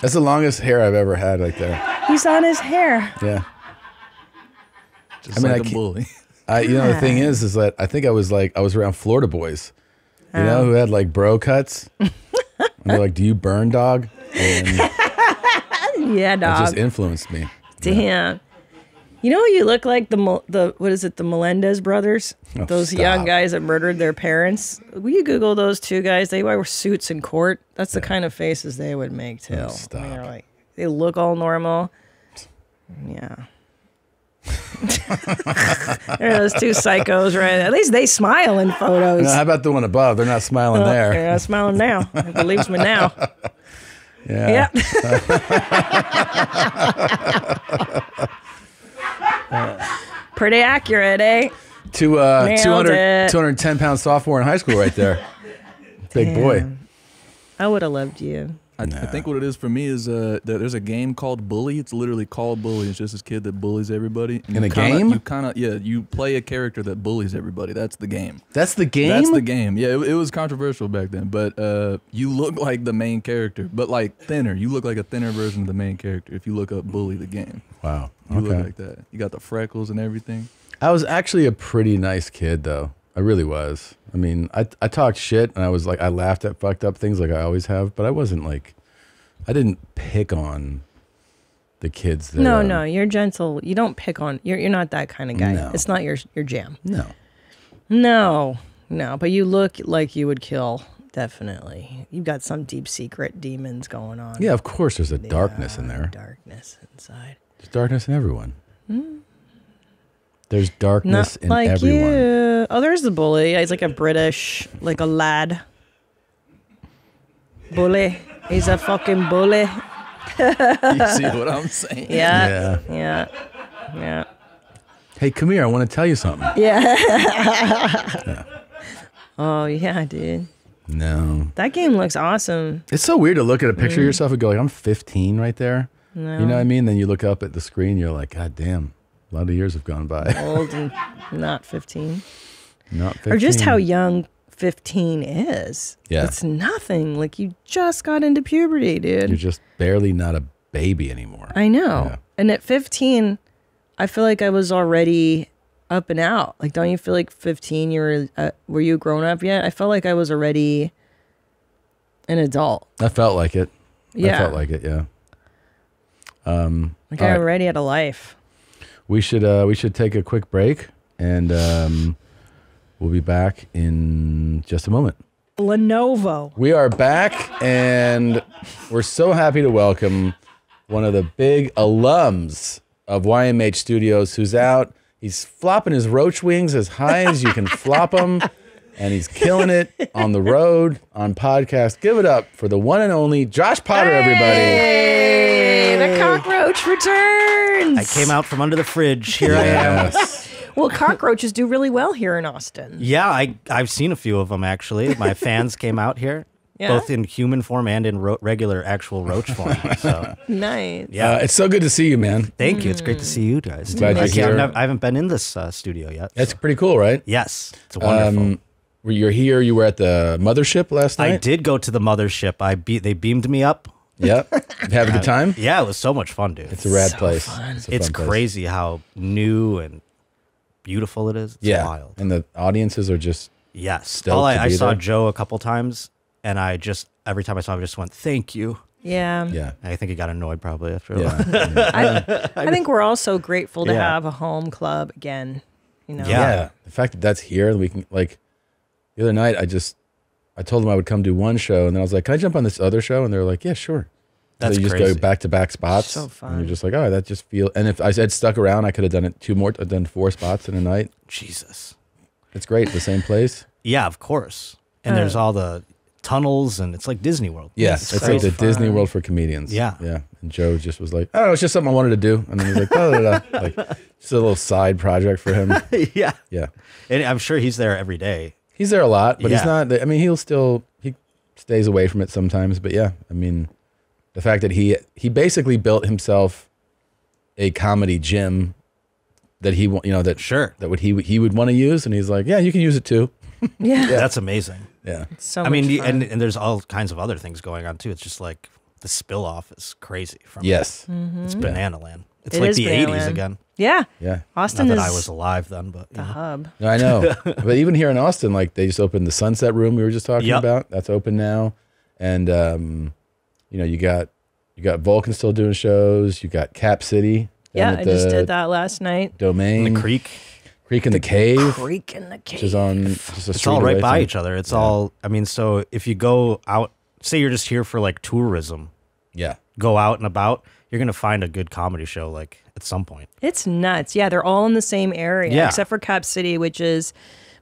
That's the longest hair I've ever had, right there. He's on his hair. Yeah. Just like a bully. The thing is that I think I was around Florida boys. You know, who had like bro cuts? And they're like, do you burn, dog? And yeah, dog. It just influenced me. Damn. Yeah. You know who you look like? The what is it? The Melendez brothers? Oh, those young guys that murdered their parents. Will you Google those two guys? They wear suits in court. That's the kind of faces they would make, too. Oh, stop. I mean, they look all normal. Yeah. There are those two psychos, right? At least they smile in photos. No, how about the one above? They're not smiling there. They're not smiling now. It believes me now. Yeah. Yep. Pretty accurate, eh? 210-pound sophomore in high school right there. Big boy. I would have loved you. I think what it is for me is that there's a game called Bully. It's literally called Bully. It's just this kid that bullies everybody. In a game? You play a character that bullies everybody. That's the game. That's the game? That's the game. Yeah, it was controversial back then, but you look like the main character, but like thinner. You look like a thinner version of the main character if you look up Bully the game. Wow. You look like that. You got the freckles and everything. I was actually a pretty nice kid, though. I really was. I mean, I talked shit and I was like, I laughed at fucked up things like I always have, but I wasn't like, I didn't pick on the kids. That, no, you're gentle. You don't pick on, you're not that kind of guy. No. It's not your jam. No, but you look like you would kill, definitely. You've got some deep secret demons going on. Yeah, of course there's a darkness in there. Darkness inside. There's darkness in everyone. Mm. There's darkness in everyone. You. Oh, there's the bully. He's like a British, like a lad. Bully. He's a fucking bully. You see what I'm saying? Yeah. Yeah. Hey, come here. I want to tell you something. Yeah. Oh, yeah, I did. No. That game looks awesome. It's so weird to look at a picture of yourself and go, like, I'm 15 right there. No. You know what I mean? Then you look up at the screen, you're like, God damn, a lot of years have gone by. Old and not 15. Not 15. Or just how young 15 is. Yeah. It's nothing. Like, you just got into puberty, dude. You're just barely not a baby anymore. I know. Yeah. And at 15, I feel like I was already up and out. Like, don't you feel like 15, you were you grown up yet? I felt like I was already an adult. I felt like it. Yeah. I felt like it, yeah. Like I already had a life. We should take a quick break, and we'll be back in just a moment. Lenovo. We are back, and we're so happy to welcome one of the big alums of YMH Studios, who's out. He's flopping his roach wings as high as you can flop them, and he's killing it on the road, on podcast. Give it up for the one and only Josh Potter, everybody. The cockroach returns. I came out from under the fridge. Here I am. Well, cockroaches do really well here in Austin. Yeah, I've seen a few of them, actually. My fans came out here. Yeah? Both in human form and in regular actual roach form. So. Nice. Yeah, it's so good to see you, man. Thank you. It's great to see you guys. Glad you're here. I haven't been in this studio yet. That's pretty cool, right? Yes. It's wonderful. You're here. You were at the mothership last night? I did go to the mothership. They beamed me up. Yep. Have a good time? Yeah, it was so much fun, dude. It's a rad place. It's crazy how new and beautiful it is. It's wild. And the audiences are just... Yes. I saw Joe a couple times. And every time I saw him, I just went, thank you. Yeah. Yeah. I think he got annoyed probably after a while. I think we're all so grateful to have a home club again. You know? Yeah. The fact that that's here, we can, like, the other night, I told them I would come do one show, and then I was like, can I jump on this other show? And they're like, yeah, sure. That's crazy. So you just go back-to-back spots. So fun. And you're just like, oh, that just feels, and if I had stuck around, I could have done it two more, I've done 4 spots in a night. Jesus. It's great, the same place. Yeah, of course. And there's all the tunnels, and it's like Disney World. Yes, it's like the Disney World for comedians. Yeah, yeah. And Joe just was like, "Oh, it's just something I wanted to do," and then he's like, like just a little side project for him. Yeah, yeah. And I'm sure he's there every day. He's there a lot, but he's not. I mean, he stays away from it sometimes. But yeah, I mean, the fact that he basically built himself a comedy gym that he would want to use, and he's like, "Yeah, you can use it too." Yeah, that's amazing. Yeah, so I mean, and there's all kinds of other things going on too. It's just like the spill off is crazy. From it's banana land. It's like the '80s again. Yeah, yeah. Austin is. Not that I was alive then, but the hub. No, I know. But even here in Austin, like they just opened the Sunset Room we were just talking about. That's open now, and you know, you got Vulcan still doing shows. You got Cap City. Yeah, I just did that last night. Domain, in the Creek. Creek in the Cave. Creek in the Cave. Which is on just a street all right by each other. It's all, I mean, so if you go out, say you're just here for like tourism. Yeah. Go out and about, you're going to find a good comedy show like at some point. It's nuts. Yeah, they're all in the same area except for Cap City, which is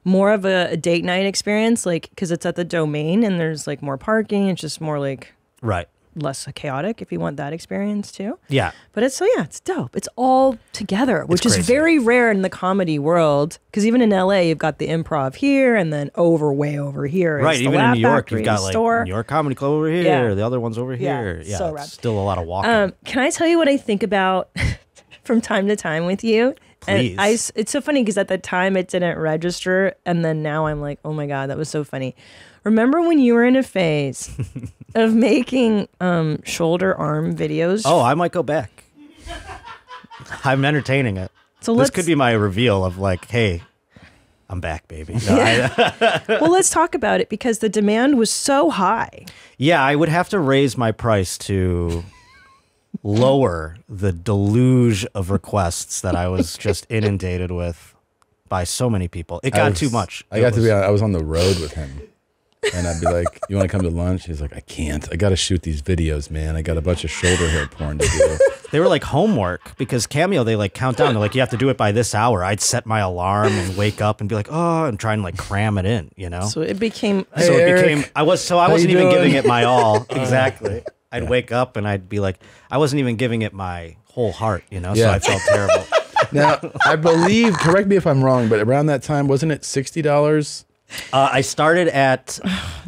more of a date night experience, like because it's at the Domain and there's like more parking. It's just more like less chaotic if you want that experience too. Yeah. But it's, so yeah, it's dope. It's all together, which is very rare in the comedy world. Because even in LA, you've got the Improv here and then way over here. Right. Even in New York, you've got like New York Comedy Club over here. Yeah. The other one's over here. Yeah. So it's still a lot of walking. Can I tell you what I think about from time to time with you? Please. And it's so funny because at the time it didn't register. And then now I'm like, oh my God, that was so funny. Remember when you were in a phase of making shoulder arm videos? Oh, I might go back. I'm entertaining it. So this could be my reveal of like, hey, I'm back, baby. No, well, let's talk about it because the demand was so high. Yeah, I would have to raise my price to lower the deluge of requests that I was just inundated with by so many people. It got too much. I was on the road with him. And I'd be like, you want to come to lunch? He's like, I can't. I got to shoot these videos, man. I got a bunch of shoulder hair porn to do. They were like homework because Cameo, they like count down. They're like, you have to do it by this hour. I'd set my alarm and wake up and be like, oh, and try and like cram it in, you know? So it became, hey, so it Eric, became, I was, so I wasn't even giving it my all. Exactly. I'd wake up and I'd be like, I wasn't even giving it my whole heart, you know? So I felt terrible. Now, I believe, correct me if I'm wrong, but around that time, wasn't it $60? I started at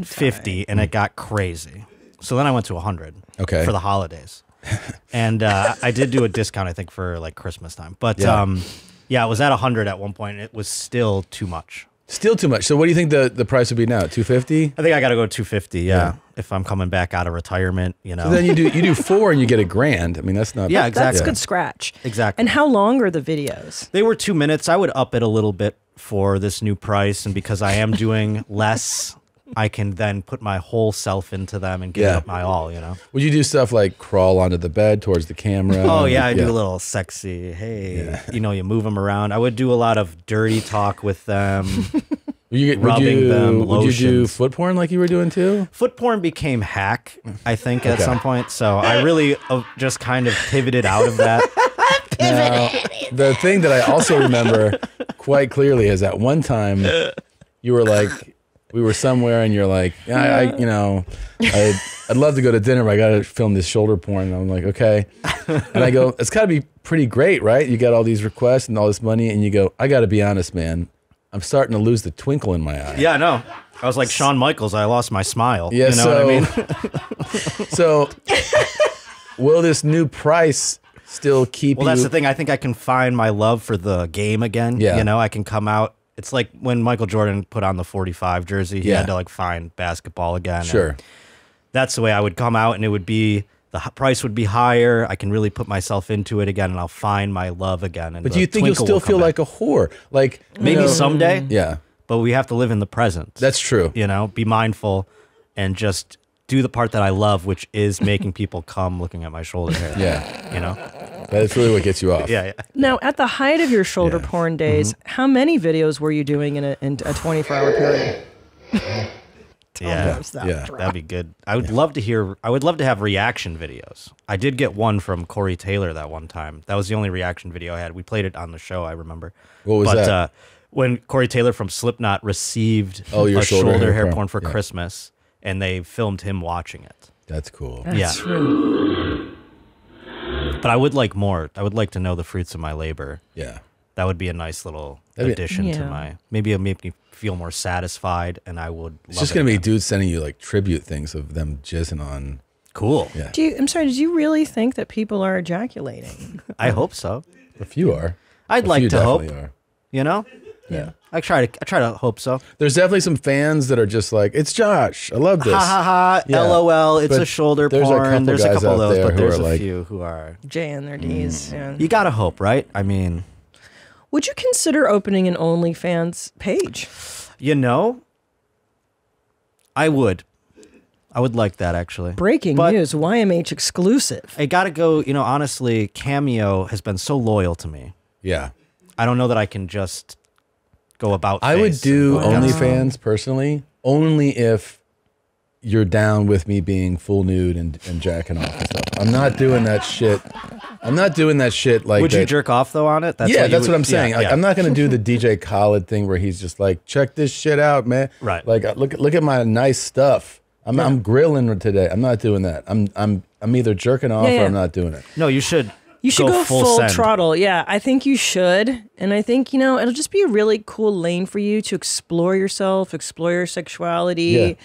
50 and it got crazy. So then I went to 100 for the holidays. And I did do a discount, I think, for like Christmas time. But yeah, it was at 100 at one point. It was still too much. Still too much. So what do you think the price would be now? 250? I think I got to go 250. Yeah. If I'm coming back out of retirement, you know. So then you do 4 and you get $1,000. I mean, that's not. Yeah, exactly. That's a good scratch. Exactly. And how long are the videos? They were 2 minutes. I would up it a little bit for this new price, and because I am doing less, I can then put my whole self into them and give up my all, you know? Would you do stuff like crawl onto the bed towards the camera? Oh, yeah, I do a little sexy, hey, you know, you move them around. I would do a lot of dirty talk with them, rubbing them, lotions. Would you do foot porn like you were doing too? Foot porn became hack, I think, at some point, so I really just kind of pivoted out of that. Pivoted. Now, the thing that I also remember quite clearly is that one time you were like... We were somewhere, and you're like, I'd love to go to dinner, but I got to film this shoulder porn. And I'm like, okay. And I go, it's got to be pretty great, right? You got all these requests and all this money, and you go, I got to be honest, man. I'm starting to lose the twinkle in my eye. Yeah, I know. I was like Shawn Michaels. I lost my smile. Yeah, you know what I mean? So will this new price still keep you? Well, that's the thing. I think I can find my love for the game again. Yeah. You know, I can come out. It's like when Michael Jordan put on the 45 jersey, he had to like find basketball again. Sure. That's the way I would come out, and it would be, the price would be higher. I can really put myself into it again, and I'll find my love again. And but do you think you'll still feel like a whore? Like maybe someday. Yeah. But we have to live in the present. That's true. You know, be mindful and just do the part that I love, which is making people come looking at my shoulder hair. Yeah. You know? That's really what gets you off. Yeah, yeah. Now, at the height of your shoulder porn days, how many videos were you doing in a 24-hour period? That'd be good. I would love to hear. I would love to have reaction videos. I did get one from Corey Taylor that one time. That was the only reaction video I had. We played it on the show. I remember. What was that? When Corey Taylor from Slipknot received a shoulder hair porn for Christmas, and they filmed him watching it. That's cool. That's true. But I would like more. I would like to know the fruits of my labor. Yeah. That would be a nice little addition to my... Maybe it'll make me feel more satisfied, and I would love it. It's just going to be dudes sending you like tribute things of them jizzing on... Cool. Yeah. I'm sorry, did you really think that people are ejaculating? I hope so. A few are. I'd like to hope. Are. You know? Yeah. I try to hope so. There's definitely some fans that are just like, it's Josh. I love this. Ha ha ha. Yeah. LOL. It's a shoulder porn. There's a couple of those, but there's a few who are jaying their D's. Yeah. You gotta hope, right? I mean, would you consider opening an OnlyFans page? You know, I would. I would like that, actually. Breaking news, YMH exclusive. I gotta go. You know, honestly, Cameo has been so loyal to me. Yeah. I don't know that I can just. Go about. I would do OnlyFans personally, only if you're down with me being full nude and jacking off and stuff. I'm not doing that shit. I'm not doing that shit like. Would you jerk off though on it? That's that's what I'm saying. Yeah, like, I'm not gonna do the DJ Khaled thing where he's just like, check this shit out, man. Right. Like look at my nice stuff. I'm grilling today. I'm not doing that. I'm either jerking off or I'm not doing it. No, you should. You should go full throttle. Yeah, I think you should. And I think, you know, it'll just be a really cool lane for you to explore yourself, explore your sexuality.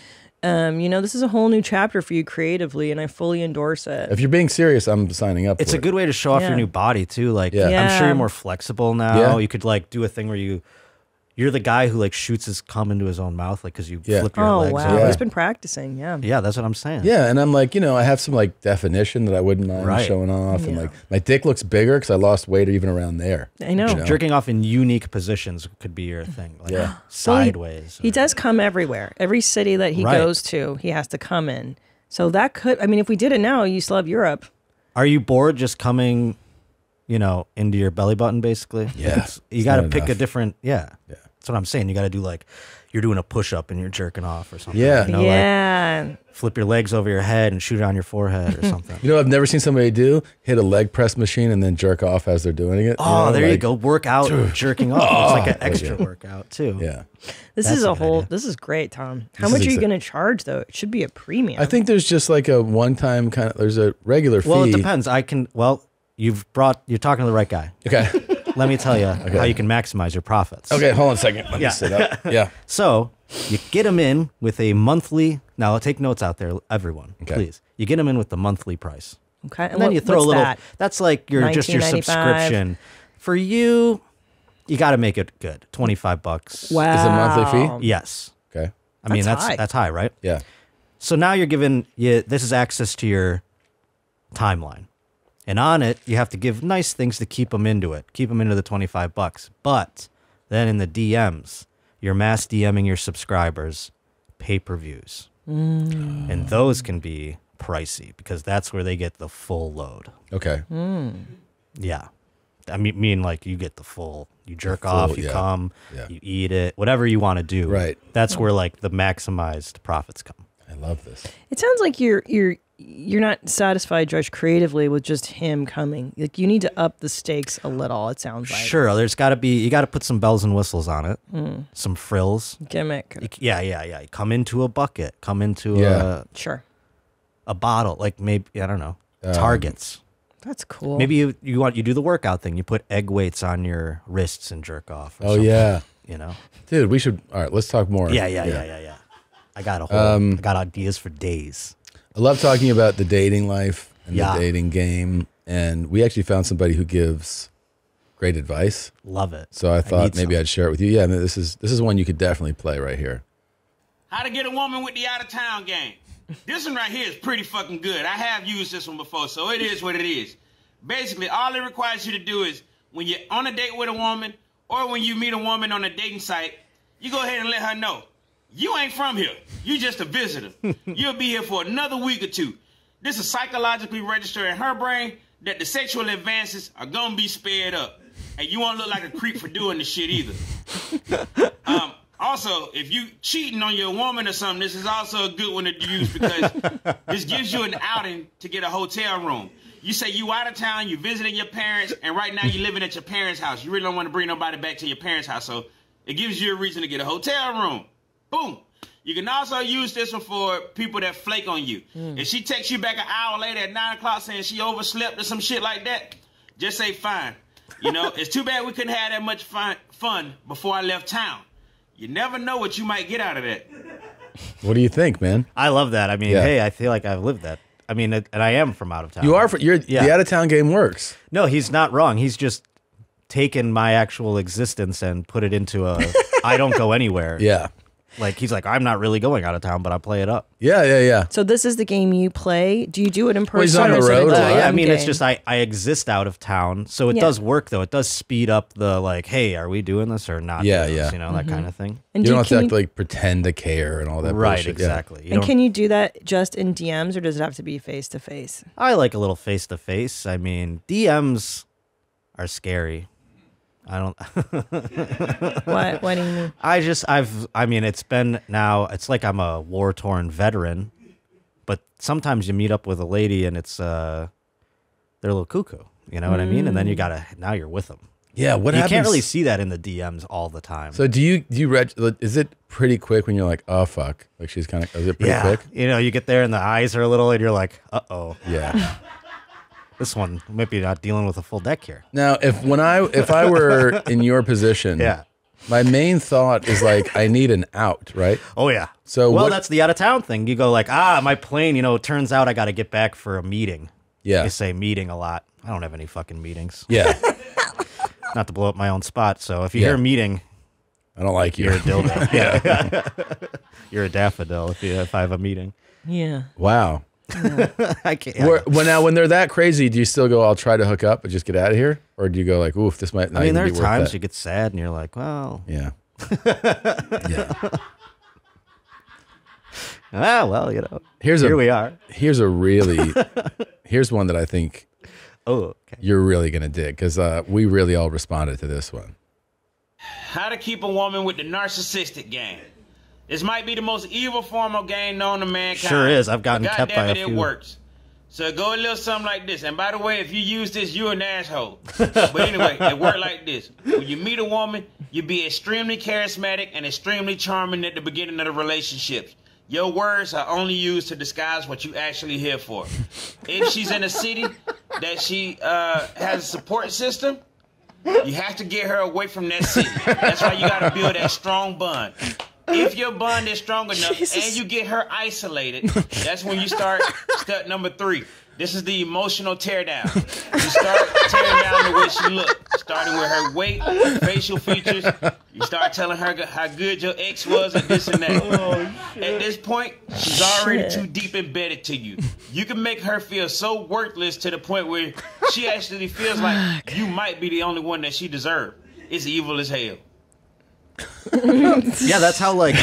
Yeah. You know, this is a whole new chapter for you creatively, and I fully endorse it. If you're being serious, I'm signing up for it. It's a good way to show off your new body, too. Like, I'm sure you're more flexible now. Yeah. You could, like, do a thing where you're the guy who, like, shoots his cum into his own mouth, like, because you flip your legs. Oh, wow. Yeah. He's been practicing, Yeah, that's what I'm saying. Yeah, and I'm like, you know, I have some, like, definition that I wouldn't mind showing off. And, like, my dick looks bigger because I lost weight even around there. I know. You know? Jerking off in unique positions could be your thing. Like, sideways. Well, he does come everywhere. Every city that he goes to, he has to come in. So that could, I mean, if we did it now, you still have Europe. Are you bored just coming, you know, into your belly button, basically? Yeah. You got to pick a different, yeah. That's what I'm saying. You got to do like, you're doing a push-up and you're jerking off or something. Yeah. You know, like, flip your legs over your head and shoot it on your forehead or something. You know what I've never seen somebody do? Hit a leg press machine and then jerk off as they're doing it. Oh, you know, there you go. Workout jerking off. Oh, it's like an extra workout too. Yeah. This is great, Tom. How much are you going to charge though? It should be a premium. I think there's just like a one-time kind of, there's a regular fee. Well, it depends. You're talking to the right guy. Okay. Let me tell you how you can maximize your profits. Okay, hold on a second. Let me sit up. Yeah. So you get them in with a monthly. Now, take notes out there, everyone, please. You get them in with the monthly price. Okay. And then you throw a little. That? That's like your just your subscription. For you, you got to make it good. $25. Wow. Is it a monthly fee? Yes. Okay. I mean, that's high, right? Yeah. So now you're given this is access to your timeline. And on it, you have to give nice things to keep them into it. Keep them into the $25. But then in the DMs, you're mass DMing your subscribers pay-per-views. Mm. And those can be pricey because that's where they get the full load. Okay. Mm. Yeah. I mean, like, you get the full, you jerk off, you come, you eat it, whatever you want to do. Right. That's where, like, the maximized profits come. I love this. It sounds like you're not satisfied, Josh, creatively with just him coming. Like, you need to up the stakes a little, it sounds like. Sure, there's got to be, you got to put some bells and whistles on it, some frills. Gimmick. Yeah. Come into a bucket, come into a bottle, like maybe, I don't know, targets. That's cool. Maybe you do the workout thing. You put egg weights on your wrists and jerk off. Or something, you know? Dude, we should, all right, let's talk more. Yeah. I got a whole, I got ideas for days. I love talking about the dating life and the dating game. And we actually found somebody who gives great advice. Love it. So I thought maybe I'd share it with you. Yeah, I mean, this is one you could definitely play right here. How to get a woman with the out-of-town game. This one right here is pretty fucking good. I have used this one before, so it is what it is. Basically, all it requires you to do is when you're on a date with a woman or when you meet a woman on a dating site, you go ahead and let her know. You ain't from here. You just a visitor. You'll be here for another week or two. This is psychologically registered in her brain that the sexual advances are going to be spared up. And you won't look like a creep for doing the shit either. Also, if you cheating on your woman or something, this is also a good one to use because this gives you an outing to get a hotel room. You say you out of town, you visiting your parents, and right now you're living at your parents' house. You really don't want to bring nobody back to your parents' house, so it gives you a reason to get a hotel room. Boom. You can also use this one for people that flake on you. If she texts you back an hour later at 9 o'clock saying she overslept or some shit like that, just say fine. You know, it's too bad we couldn't have that much fun before I left town. You never know what you might get out of that. What do you think, man? I love that. I mean, hey, I feel like I've lived that. I mean, and I am from out of town. You are. The out-of-town game works. No, he's not wrong. He's just taken my actual existence and put it into a I don't go anywhere. Yeah. Like, he's like, I'm not really going out of town, but I play it up. Yeah. So this is the game you play. Do you do it in person? Well, he's on the road. Yeah, I mean, it's just I exist out of town. So it does work, though. It does speed up the, like, hey, are we doing this or not? Yeah. You know, that kind of thing. And you don't have to act like pretend to care and all that bullshit. Right, exactly. Yeah. And can you do that just in DMs or does it have to be face-to-face? I like a little face-to-face. I mean, DMs are scary. I don't. What do you mean? I mean, it's been now. It's like I'm a war-torn veteran, but sometimes you meet up with a lady and it's they're a little cuckoo. You know what I mean? And then you gotta now you're with them. Yeah. What happens? You can't really see that in the DMs all the time. So is it pretty quick when you're like, oh fuck, like she's kind of is it pretty quick? You know, you get there and the eyes are a little, and you're like, uh oh. Yeah. This one might be not dealing with a full deck here. Now, if I were in your position, my main thought is like I need an out, right? Oh yeah. So well, that's the out of town thing. You go like, ah, my plane. You know, it turns out I got to get back for a meeting. Yeah. They say meeting a lot. I don't have any fucking meetings. Yeah. Not to blow up my own spot. So if you hear meeting, I don't like you. You're a dildo. You're a daffodil if I have a meeting. Yeah. Wow. I can't. Well, now, when they're that crazy, do you still go, I'll try to hook up and just get out of here? Or do you go like, oof, this might not even be worth it? I mean, there are times you get sad and you're like, well. Yeah. Ah, well, you know, here we are. Here's one that I think you're really going to dig because we really all responded to this one. How to keep a woman with the narcissistic game. This might be the most evil form of game known to mankind. Sure is. I've gotten kept by a few. It works. So go a little something like this. And by the way, if you use this, you're an asshole. But anyway, it worked like this. When you meet a woman, you be extremely charismatic and extremely charming at the beginning of the relationship. Your words are only used to disguise what you actually here for. If she's in a city that she has a support system, You have to get her away from that city. That's why you got to build that strong bond. If your bond is strong enough and you get her isolated, that's when you start step number 3. This is the emotional teardown. You start tearing down the way she looks, starting with her weight, facial features. You start telling her how good your ex was and this and that. At this point, she's already too deep embedded to you. You can make her feel so worthless to the point where she actually feels like you might be the only one that she deserves. It's evil as hell. Yeah, that's how, like,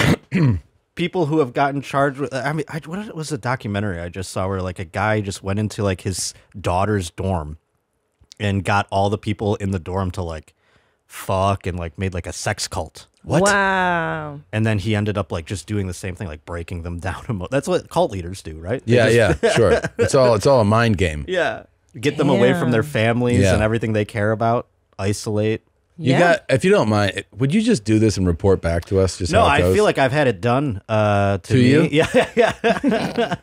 people who have gotten charged with, I mean, what was a documentary I just saw where, like, a guy just went into, like, his daughter's dorm and got all the people in the dorm to, like, fuck and, like, made, like, a sex cult. What? Wow. And then he ended up, like, just doing the same thing, like, breaking them down. That's what cult leaders do, right? Yeah, yeah, sure. It's all a mind game. Yeah. Get them away from their families and everything they care about. Isolate. You got, if you don't mind, would you just do this and report back to us? Just no, I feel like I've had it done to you. Yeah, yeah.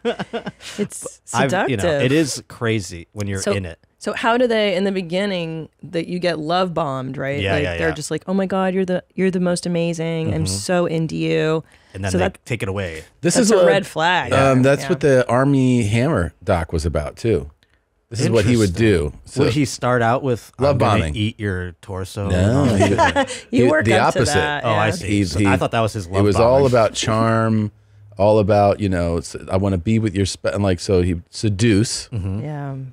It's seductive. You know, it is crazy when you're in it. So how do they, in the beginning, that you get love bombed, right? Yeah, like, they're just like, oh my God, you're the most amazing. Mm-hmm. I'm so into you. And then so they take it away. This is a red flag. That's what the Army Hammer doc was about too. This is what he would do. So, would he start out with love bombing? Eat your torso? No, you work the opposite. That, yeah. Oh, I see. I thought that was his love. It was all about charm, all about, you know, I want to be with your and like, so he seduce,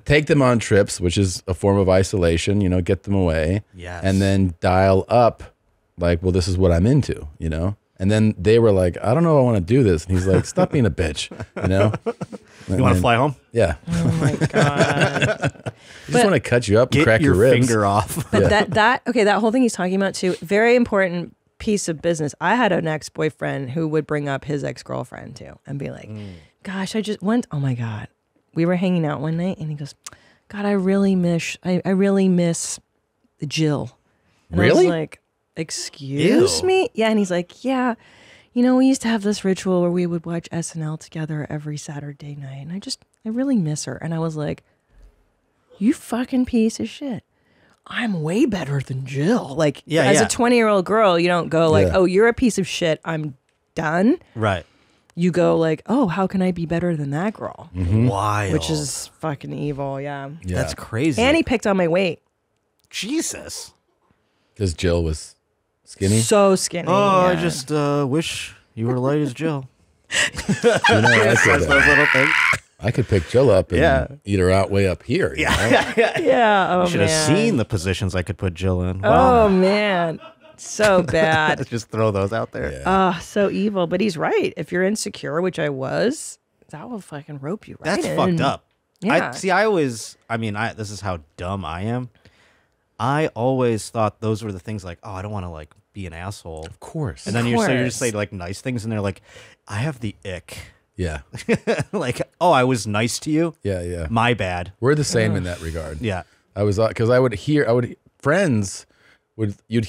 take them on trips, which is a form of isolation. You know, get them away, and then dial up, like, well, this is what I'm into, you know. And then they were like, I don't know if I want to do this. And he's like, stop being a bitch, you know? You want to fly home? Yeah. Oh, my God. I just want to cut you up and crack your ribs. Get your finger off. But that whole thing he's talking about, too, very important piece of business. I had an ex-boyfriend who would bring up his ex-girlfriend, too, and be like, gosh, I just went, oh, my God. We were hanging out one night, and he goes, God, I really miss Jill. And really? I was like, excuse me? Yeah, and he's like, yeah, you know, we used to have this ritual where we would watch SNL together every Saturday night, and I really miss her. And I was like, you fucking piece of shit. I'm way better than Jill. Like, as a 20-year-old girl, you don't go like, oh, you're a piece of shit, I'm done. Right. You go like, oh, how can I be better than that girl? Mm-hmm. Wild. Which is fucking evil, yeah. That's crazy. And he picked on my weight. Jesus. Because Jill was... skinny? So skinny. Oh, I just wish you were light as Jill. I could pick Jill up and eat her out way up here. You know? Oh, should have seen the positions I could put Jill in. Wow. Oh, man. So bad. Just throw those out there. Yeah. Oh, so evil. But he's right. If you're insecure, which I was, that will fucking rope you right in. That's fucked up. Yeah. This is how dumb I am. I always thought those were the things like, oh, I don't want to like be an asshole. Of course. And then you're just saying like nice things, and they're like, I have the ick. Yeah. Like, oh, I was nice to you. Yeah, yeah. My bad. We're the same in that regard. Yeah. I was, because you'd hear sometimes like, you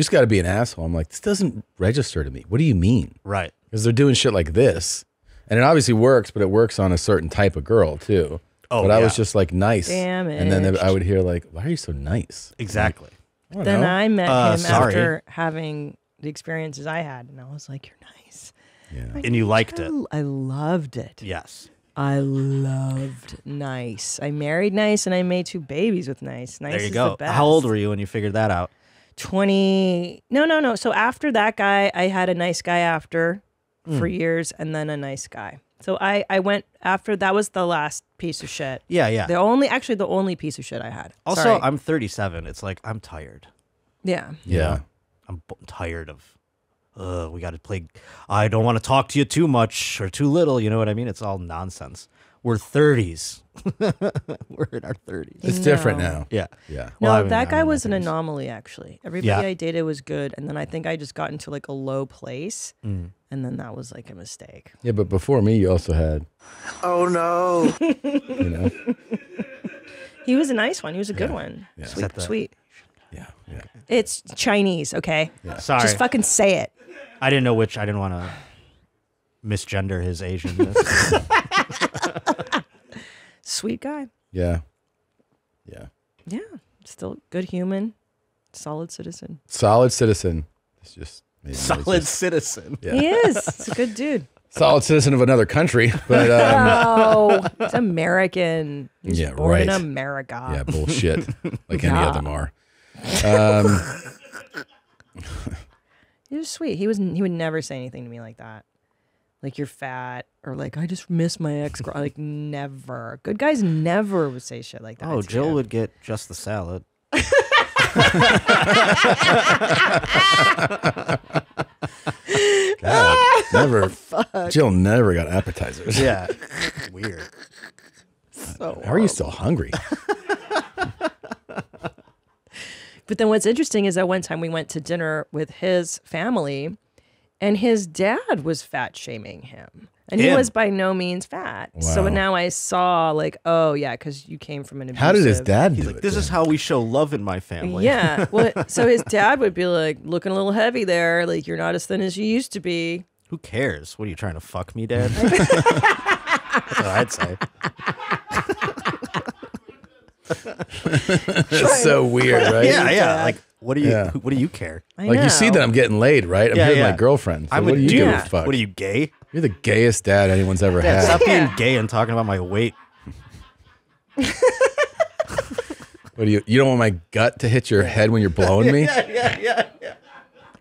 just got to be an asshole. I'm like, this doesn't register to me. What do you mean? Right. Because they're doing shit like this, and it obviously works, but it works on a certain type of girl too. Oh, but I was just like nice. Damaged. And then I would hear like, why are you so nice? Exactly. Like, I met him after having the experiences I had, and I was like, you're nice. Yeah. And you liked it. I loved it. Yes. I loved nice. I married nice, and I made 2 babies with nice. Nice is the best. How old were you when you figured that out? 20. No. So after that guy, I had a nice guy after for years, and then a nice guy. So I went after, that was the last piece of shit. Yeah, yeah. Actually the only piece of shit I had. Also, sorry. I'm 37. It's like, I'm tired. Yeah. Yeah. I'm tired of, we got to play, I don't want to talk to you too much or too little. You know what I mean? It's all nonsense. We're 30s. We're in our 30s. It's different now. Yeah. Yeah. No, well, that guy was an anomaly, actually. Everybody I dated was good. And then I think I just got into like a low place. Mm. And then that was like a mistake. Yeah, but before me, you also had... Oh, no. You know? He was a nice one. He was a good one. Yeah. Sweet. Yeah. Yeah. It's Chinese, okay? Yeah. Sorry. Just fucking say it. I didn't know which. I didn't want to misgender his Asianness. Sweet guy. Yeah. Yeah. Yeah. Still good human. Solid citizen. Solid citizen. It's just solid citizen. Yeah. He is. It's a good dude. Solid citizen of another country, but no, it's American. He's born in America. Yeah, bullshit. Like any of them are. He was sweet. He would never say anything to me like that. Like, you're fat, or like, I just miss my ex girl. Like, never. Good guys never would say shit like that. Oh, Jill would get just the salad. God, never. Fuck. Jill never got appetizers. Yeah. Weird. So how are you still hungry? But then what's interesting is that one time we went to dinner with his family, and his dad was fat shaming him. And he was by no means fat. Wow. So now I saw, like, oh, yeah, because you came from an abusive... How did his dad do it? This is how we show love in my family. Yeah. Well, so his dad would be like, looking a little heavy there. Like, you're not as thin as you used to be. Who cares? What, are you trying to fuck me, Dad? That's what I'd say. It's so weird, right? Yeah, yeah. Like, what do you? Yeah. What do you care? Like, you see that I'm getting laid, right? I'm hitting my girlfriend. So I would fuck. What are you, gay? You're the gayest dad anyone's ever had. Stop being gay and talking about my weight. What do you? You don't want my gut to hit your head when you're blowing me? Yeah.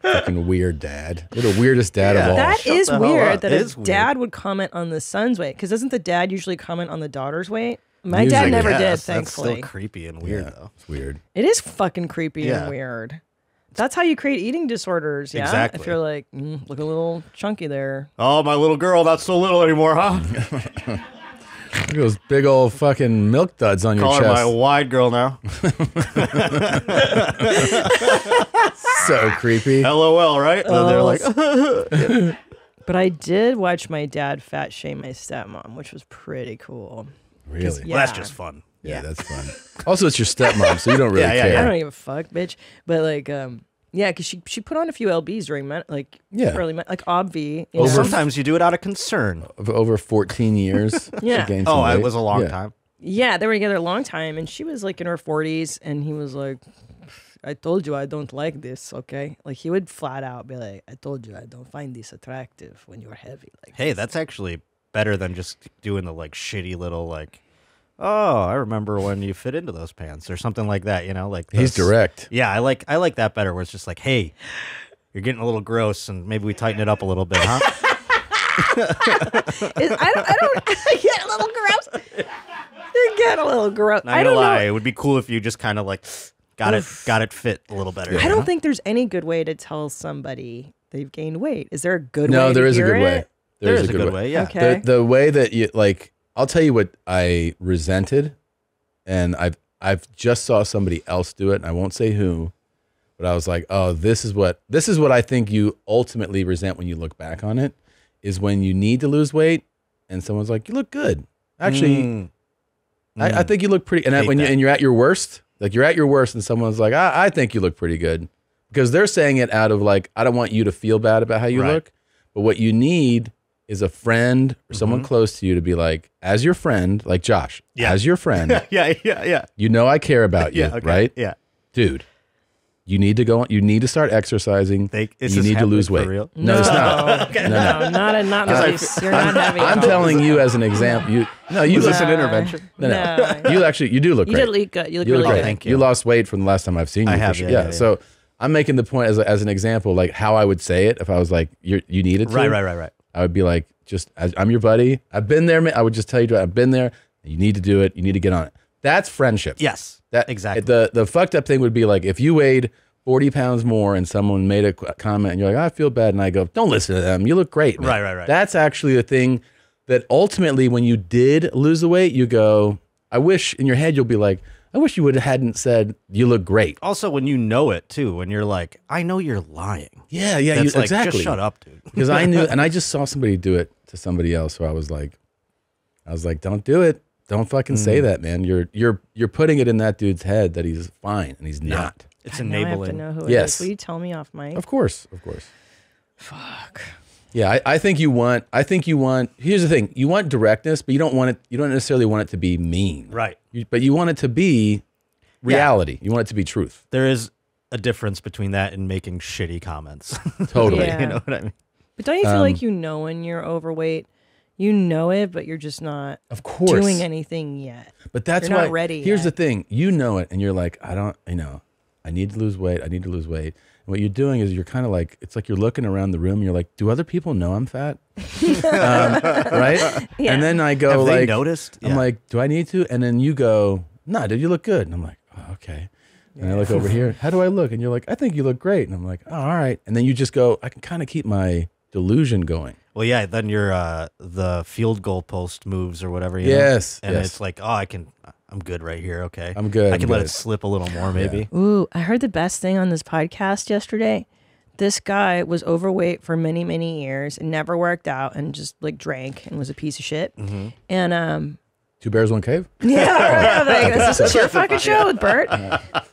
Fucking weird dad. You're the weirdest dad of all. That is weird. That his dad would comment on the son's weight, because doesn't the dad usually comment on the daughter's weight? My dad never did, thankfully. That's still creepy and weird, though. It's weird. It is fucking creepy and weird. That's how you create eating disorders, yeah? Exactly. If you're like, look a little chunky there. Oh, my little girl, not so little anymore, huh? Look at those big old fucking milk duds on your chest. Call her my wide girl now. So creepy. LOL, right? Oh, they're like... But I did watch my dad fat shame my stepmom, which was pretty cool. Really? Yeah. Well, that's just fun. Yeah, that's fun. Also, it's your stepmom, so you don't really care. I don't give a fuck, bitch. But like, yeah, because she put on a few lbs during early, like obvi. You know? Sometimes you do it out of concern. Over 14 years. Yeah. Oh, it was a long time. Yeah, they were together a long time, and she was like in her 40s, and he was like, "I told you I don't like this." Okay, like he would flat out be like, "I told you I don't find this attractive when you're heavy." Like, hey, that's actually better than just doing the like shitty little like, oh, I remember when you fit into those pants or something like that, you know, like this. He's direct. Yeah, I like that better, where it's just like, hey, you're getting a little gross and maybe we tighten it up a little bit, huh? I don't get a little gross. You get a little gross. Not gonna lie, it would be cool if you just kind of like got it fit a little better. I don't think there's any good way to tell somebody they've gained weight. Is there a good way? No, there is a good way. There is a good way, yeah. Okay. The way that you, like, I'll tell you what I resented, and I've just saw somebody else do it, and I won't say who, but I was like, oh, this is what I think you ultimately resent when you look back on it, is when you need to lose weight, and someone's like, you look good. Actually, I think you look pretty, and you're at your worst, like you're at your worst, and someone's like, I think you look pretty good, because they're saying it out of like, I don't want you to feel bad about how you look, but what you need is a friend or someone close to you to be like, as your friend, like Josh, as your friend. You know I care about you, right? Yeah. Dude, you need to go on, you need to start exercising. You need to lose weight. No, it's not. Okay. No, not because I'm telling you as an example. Is this an intervention? No. You actually, you do look great. You look really good. Thank you. You lost weight from the last time I've seen you. I have, yeah. So I'm making the point as an example, like how I would say it if I was like, you need it to. Right. I would be like, just, I'm your buddy. I've been there, man. I would just tell you, I've been there. You need to do it. You need to get on it. That's friendship. Yes, exactly. The fucked up thing would be like, if you weighed 40 pounds more and someone made a comment and you're like, I feel bad. And I go, don't listen to them. You look great, man. Right. That's actually the thing that ultimately when you did lose the weight, you go, I wish, in your head, you'll be like, I wish you hadn't said you look great. Also, when you know it too, when you're like, I know you're lying. Yeah, that's like, exactly. Just shut up, dude. Because I knew, and I just saw somebody do it to somebody else. Where I was like, don't do it. Don't fucking say that, man. You're putting it in that dude's head that he's fine, and he's not. It's enabling. Now I have to know who it is. Will you tell me off mic? Of course. Fuck. Yeah, I think you want, here's the thing, you want directness, but you don't necessarily want it to be mean. Right. But you want it to be reality. Yeah. You want it to be truth. There is a difference between that and making shitty comments. Totally. Yeah. You know what I mean? But don't you feel like you know when you're overweight? You know it, but you're just not doing anything yet. But that's why, here's the thing. You know it, and you're like, I don't, you know, I need to lose weight. I need to lose weight. And what you're doing is you're kind of like, it's like you're looking around the room. And you're like, do other people know I'm fat? Right? Yeah. And then I go, have they noticed? I'm like, do I need to? And then you go, no, dude, you look good. And I'm like, oh, okay. And I look over here. How do I look? And you're like, I think you look great. And I'm like, oh, all right. And then you just go, I can kind of keep my delusion going. Well, yeah. Then your the field goal post moves or whatever. You know? And it's like, oh, I'm good right here. Okay, I'm good. I can let it slip a little more, maybe. Yeah. Ooh, I heard the best thing on this podcast yesterday. This guy was overweight for many, many years and never worked out and just like drank and was a piece of shit. Mm-hmm. And Two Bears, One Cave. Yeah, like, this is your fucking show with Bert.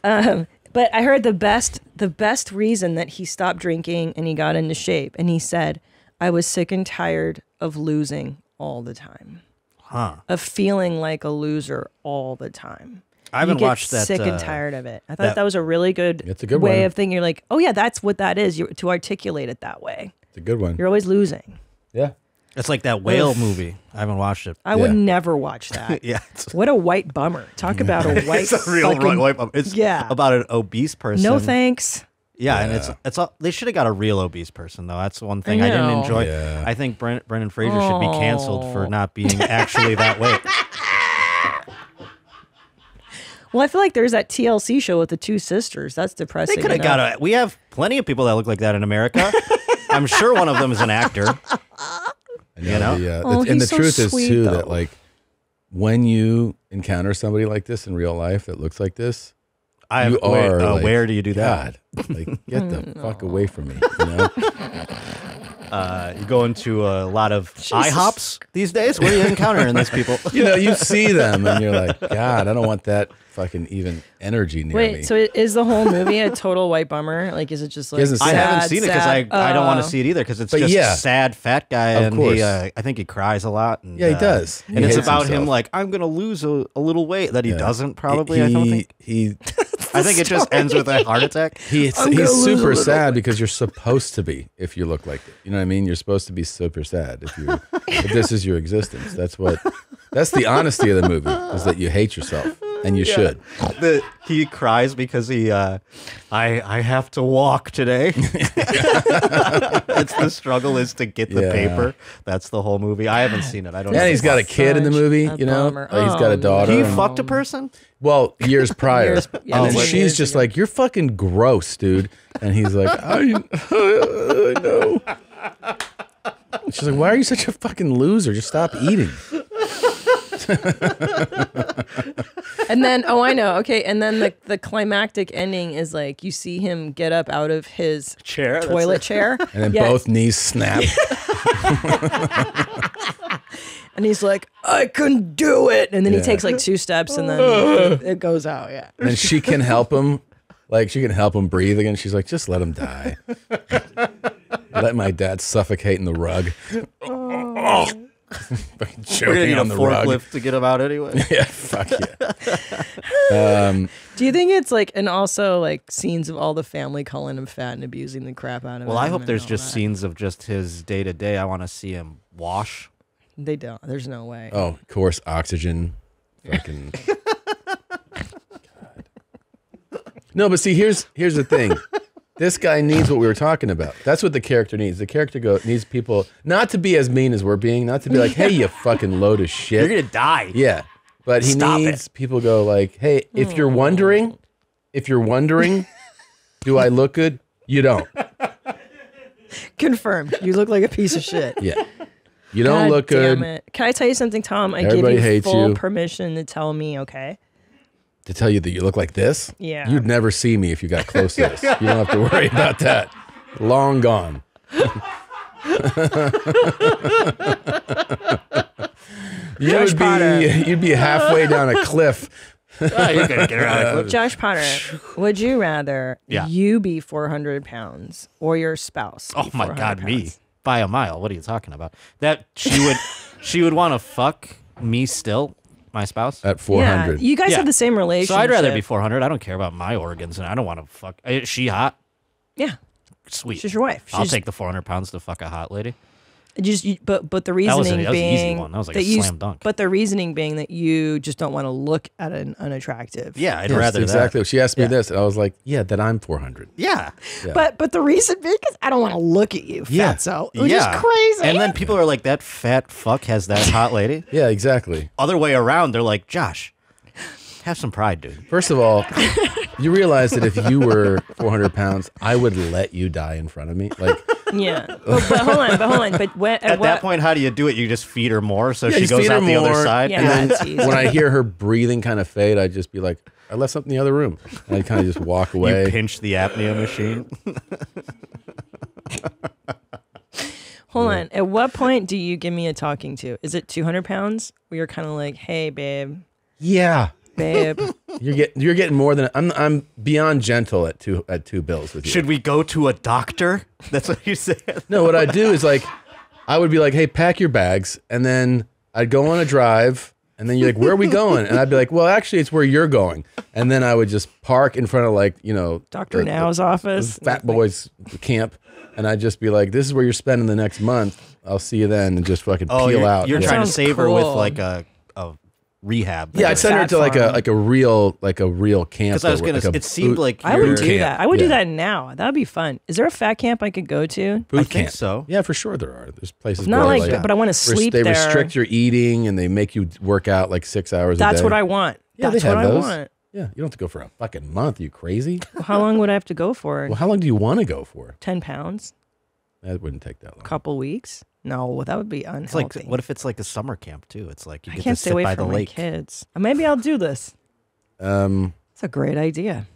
But I heard the best reason that he stopped drinking and he got into shape, and he said, "I was sick and tired of losing all the time, of feeling like a loser all the time." I haven't watched that. Sick and tired of it. I thought that was a really good way of thinking. You're like, oh yeah, that's what that is. You to articulate it that way. It's a good one. You're always losing. Yeah. It's like that whale movie. I haven't watched it. I would never watch that. What a white bummer. Talk about a white. It's a real fucking white bummer. It's about an obese person. No thanks. Yeah, and it's all, they should have got a real obese person though. That's one thing I didn't enjoy. Yeah. I think Brendan Fraser should be canceled for not being actually that weight. Well, I feel like there's that TLC show with the two sisters. That's depressing. They could have got a. We have plenty of people that look like that in America. I'm sure one of them is an actor. You know? And the truth is too that like when you encounter somebody like this in real life that looks like this, you are like, where do you do that? Like, get the fuck away from me. You know? You go into a lot of IHOPs these days. What are you encountering these people? You know, you see them and you're like, God, I don't want that fucking even energy near me. Wait, so is the whole movie a total white bummer? Like, is it just like sad, I haven't seen it because I don't want to see it either because it's just sad fat guy and he, I think he cries a lot. And, yeah, he does. And he it's about him like, I'm going to lose a little weight that he doesn't probably, I don't think. I think it just ends with a heart attack. He's super sad because you're supposed to be if you look like it. You know what I mean? You're supposed to be super sad if you if this is your existence. That's the honesty of the movie is that you hate yourself and you should. He cries because he I have to walk today. It's the struggle is to get the paper. That's the whole movie. I haven't seen it. I don't. And he's got a kid in the movie. You know, he's got a daughter. He fucked a person. Well, years prior, and then she's just like, "You're fucking gross, dude," and he's like, "I know." And she's like, "Why are you such a fucking loser? Just stop eating." And then, oh, I know. Okay, and then the climactic ending is like you see him get up out of his toilet chair, and then both knees snap. And he's like, I can do it. And then he takes like 2 steps and then it goes out. Yeah. And she can help him. Like she can help him breathe again. She's like, just let him die. Let my dad suffocate in the rug. Oh. We're gonna need a forklift to get him out anyway. Yeah, fuck yeah. Do you think it's like, and also like scenes of all the family calling him fat and abusing the crap out of him? Well, I hope there's just scenes of just his day to day. I want to see him wash. They don't. There's no way. Oh, coarse oxygen. Fucking. God. No, but see, here's the thing. This guy needs what we were talking about. That's what the character needs. The character needs people not to be as mean as we're being, not to be like, hey, you fucking load of shit. You're going to die. Yeah. But he needs people go like, hey, if you're wondering, do I look good? You don't. Confirmed. You look like a piece of shit. Yeah. You don't look good. Damn it. Can I tell you something, Tom? Everybody give you full permission to tell me, okay? To tell you that you look like this? Yeah. You'd never see me if you got close to this. You don't have to worry about that. Long gone. You'd be halfway down a cliff. Oh, you're gonna get around a cliff. Josh Potter, would you rather you be 400 pounds or your spouse be 400 pounds? Me. By a mile. What are you talking about? That she would want to fuck me still my spouse? At 400. Yeah, you guys have the same relationship. So I'd rather be 400. I don't care about my organs, and I don't want to fuck. Is she hot? Yeah. Sweet. She's your wife. She's... I'll take the 400 pounds to fuck a hot lady. But the reasoning being... That was an easy one. That was like a slam dunk. But the reasoning being that you just don't want to look at an unattractive... Yeah, I'd rather exactly. That. She asked me this, and I was like, yeah, then I'm 400. Yeah. But the reason being is I don't want to look at you, fatso. Which is crazy. And then people are like, that fat fuck has that hot lady? Yeah, exactly. Other way around, they're like, Josh, have some pride, dude. First of all... You realize that if you were 400 pounds, I would let you die in front of me. Like, yeah. But hold on. But when, at that point, how do you do it? You just feed her more, so she goes out the other side. Yeah, and then when I hear her breathing kind of fade, I'd just be like, I left something in the other room. And I'd kind of just walk away. You pinch the apnea machine. Hold on. At what point do you give me a talking to? Is it 200 pounds? Where you're kind of like, hey, babe. Yeah. Babe, you're getting more than I'm beyond gentle at two bills with you. Should we go to a doctor? That's what you said. No, what I do is like, I would be like, hey, pack your bags, and then I'd go on a drive, and then you're like, where are we going? And I'd be like, well, actually, it's where you're going, and then I would just park in front of like Dr. Now's office, Fat Boys camp, and I'd just be like, this is where you're spending the next month. I'll see you then, and just fucking peel out. You're trying to save her with like a rehab. Yeah, I'd send her to like a real camp. Because I was gonna, it seemed like I would do that. I would do that now. That would be fun. Is there a fat camp I could go to? Boot camp. Think so. Yeah, for sure there are. There's places. Not where but I want to sleep there. They restrict your eating and they make you work out like 6 hours. That's a day. That's what I want. Yeah, that's what I want. Yeah, you don't have to go for a fucking month. Are you crazy? Well, how long would I have to go for? Well, how long do you want to go for? 10 pounds. That wouldn't take that long. Couple weeks. No, that would be unhealthy. It's like, what if it's like a summer camp too? It's like you get to sit by the lake. I can't stay away from my kids. Maybe I'll do this. It's a great idea.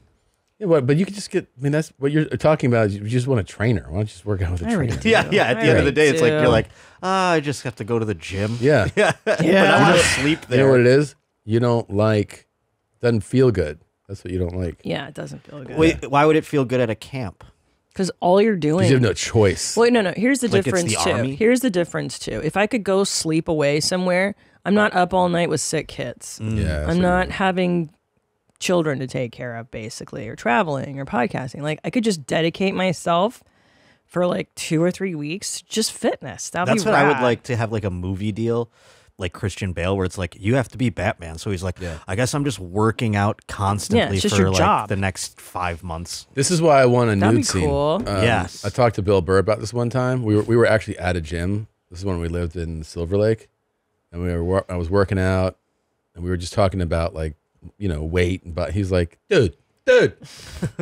Yeah, but you could just get. I mean, that's what you're talking about. You just want a trainer. Why don't you just work out with a trainer? Yeah. At the end of the day, it's like you're like, I just have to go to the gym. Yeah. But I want to sleep there. You know what it is? You don't like. Doesn't feel good. That's what you don't like. Yeah, it doesn't feel good. Wait, why would it feel good at a camp? Because all you're doing... You have no choice. Well, no. Here's the difference, too. Army? Here's the difference, too. If I could go sleep away somewhere, I'm not up all night with sick kids. Yeah, I'm not having children to take care of, basically, or traveling or podcasting. Like, I could just dedicate myself for, like, 2 or 3 weeks to just fitness. That's what I would like to have, like, a movie deal. Like Christian Bale, where it's like, you have to be Batman. So he's like, I guess I'm just working out constantly for like the next 5 months. This is why I want a nude scene. Cool. Yes. I talked to Bill Burr about this one time. We were actually at a gym. This is when we lived in Silver Lake. And I was working out and we were just talking about like, weight. But he's like, dude,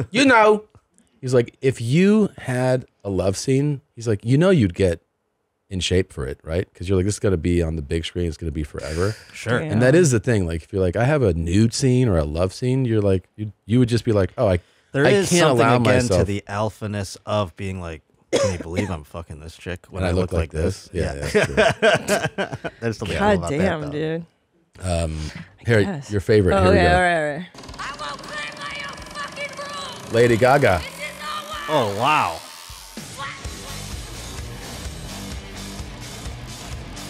he's like, if you had a love scene, he's like, you'd get in shape for it, right? Because you're like, this is going to be on the big screen. It's going to be forever. Sure. Yeah. And that is the thing. Like, if you're like, I have a nude scene or a love scene, you're like, you would just be like, oh, I can't allow myself. There is something, again, to the alphaness of being like, can you believe I'm fucking this chick when I look like this? Yeah. That's true. There's something cool about that, though. God damn, dude. Here, your favorite. Oh, okay, all right. I will play my own fucking rules. Lady Gaga. This is all wild. Oh, wow.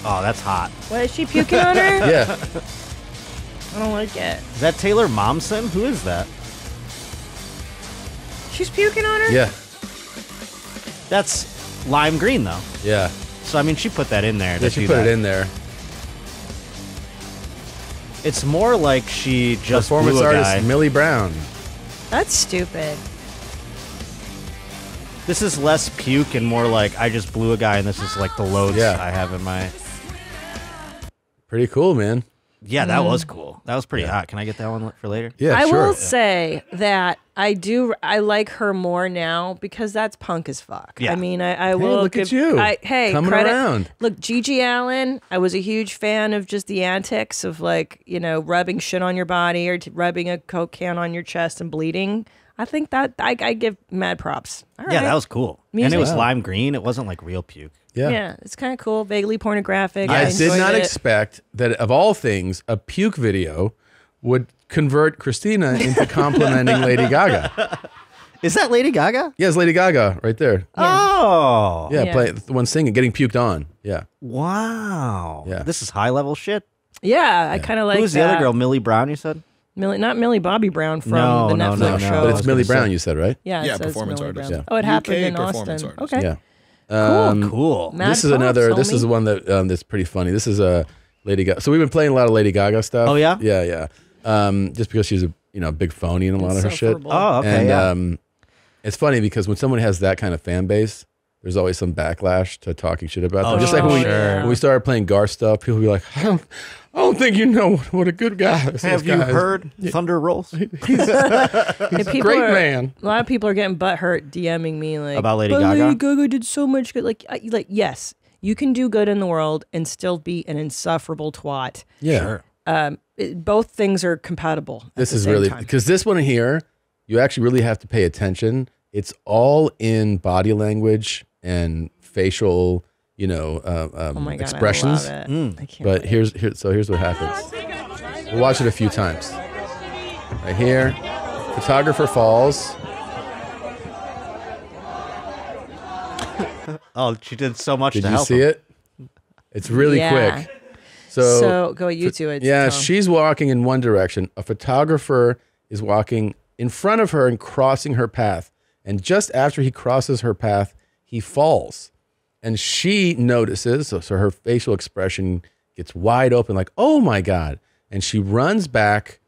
Oh, that's hot. What, is she puking on her? Yeah. I don't like it. Is that Taylor Momsen? Who is that? She's puking on her? Yeah. That's lime green, though. Yeah. So, I mean, she put that in there. Yeah, she put it in there. It's more like she just blew a guy. Performance artist Millie Brown. That's stupid. This is less puke and more like I just blew a guy, and this is like the loads I have in my... Pretty cool, man. Yeah, that was cool. That was pretty hot. Can I get that one for later? Yeah, sure. I will say that I like her more now because that's punk as fuck. Yeah. I mean, I will look at you. Coming credit. Around. Look, Gigi Allen, I was a huge fan of just the antics of like, rubbing shit on your body or rubbing a Coke can on your chest and bleeding. I think that I give mad props. All right. Yeah, that was cool. Music. And it was lime green. It wasn't like real puke. Yeah, it's kind of cool. Vaguely pornographic. I did not expect that, of all things, a puke video would convert Christina into complimenting Lady Gaga. Is that Lady Gaga? Yeah, it's Lady Gaga right there. Yeah. Oh. Yeah, the one singing, getting puked on. Yeah. Wow. Yeah. This is high level shit. Yeah, I kind of like. Who was the other girl? Millie Brown, you said? Millie, not Millie Bobby Brown from the Netflix show. But it's Millie Brown, you said, right? Yeah, yeah, performance artist. Yeah. Oh, it happened in Austin. Okay. Yeah. Cool. This is another. This is one that that's pretty funny. This is a Lady Gaga. So we've been playing a lot of Lady Gaga stuff. Oh yeah. Yeah, yeah. Just because she's a big phony in a lot of her shit. Oh, okay. And it's funny because when someone has that kind of fan base, there's always some backlash to talking shit about them. Just like when we started playing Gar stuff, people would be like, I don't think you know what a good guy is. Have you heard Thunder Rolls? He's a great man. A lot of people are getting butthurt DMing me like about Lady Gaga. Lady Gaga did so much good. Like yes, you can do good in the world and still be an insufferable twat. Yeah. Sure. Both things are compatible. This is really because this one here, you actually really have to pay attention. It's all in body language and facial, expressions. I love it. I can't but here's what happens. We'll watch it a few times. Right here, photographer falls. Oh, she did so much. Did to you help see him. It? It's really quick. So go to it. Yeah, she's walking in one direction. A photographer is walking in front of her and crossing her path. And just after he crosses her path, he falls. And she notices, so her facial expression gets wide open, like, oh my God. And she runs back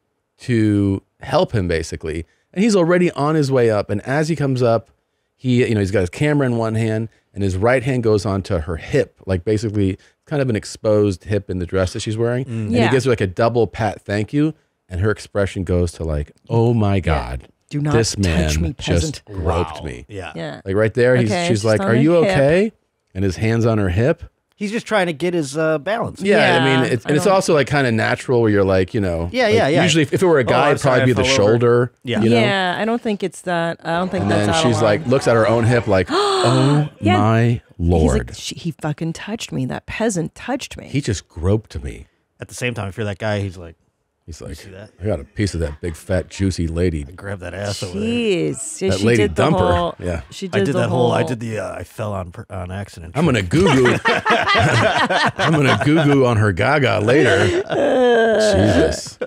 to help him, basically. And he's already on his way up. And as he comes up, he, he's got his camera in one hand, and his right hand goes onto her hip, like basically kind of an exposed hip in the dress that she's wearing. Mm. And he gives her like a double pat thank you. And her expression goes to like, oh my God. Yeah. Do not this man touch me, peasant. Just groped me. Yeah. Like right there, she's like, are you okay? And his hand's on her hip. He's just trying to get his balance. Yeah, yeah. I mean, it's also like kind of natural where you're like, Yeah. Usually if it were a guy, it'd probably be the shoulder. Yeah. Yeah, I don't think it's that. I don't think that's out of line. And she's like, looks at her own hip like, oh my Lord. He's like, he fucking touched me. That peasant touched me. He just groped me. At the same time, if you're that guy, he's like, I got a piece of that big, fat, juicy lady. I grabbed that ass over there. Jeez. Yeah, that lady did dumper. I fell on accident. I'm going to goo-goo. I'm going to goo-goo on her Gaga later. Jesus.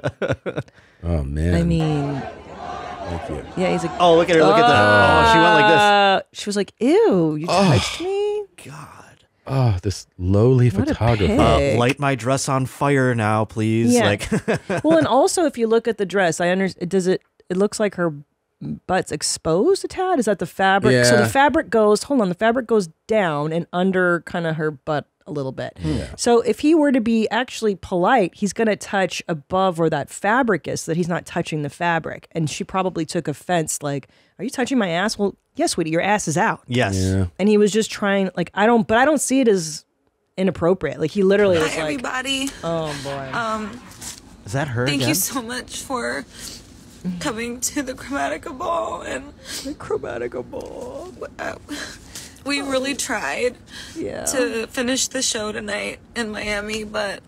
Oh, man. I mean. Thank you. Yeah, he's like. Oh, look at her. Look at that. Oh, she went like this. She was like, ew, you touched me? God. Oh, this lowly photographer. Light my dress on fire now, please. Yeah. Like, well, and also if you look at the dress, I understand. Does it? It looks like her butt's exposed a tad. Is that the fabric? Yeah. So the fabric goes. Hold on, the fabric goes down and under kind of her butt a little bit. Yeah. So if he were to be actually polite, he's going to touch above where that fabric is, so that he's not touching the fabric. And she probably took offense. Like, are you touching my ass? Well, yes, sweetie, your ass is out. Yes. Yeah. And he was just trying. Like, I don't see it as inappropriate. Like, he literally was like, everybody. Oh boy. Is that her? Thank you so much for coming to the Chromatica Ball and the Chromatica Ball. We really tried to finish the show tonight in Miami, but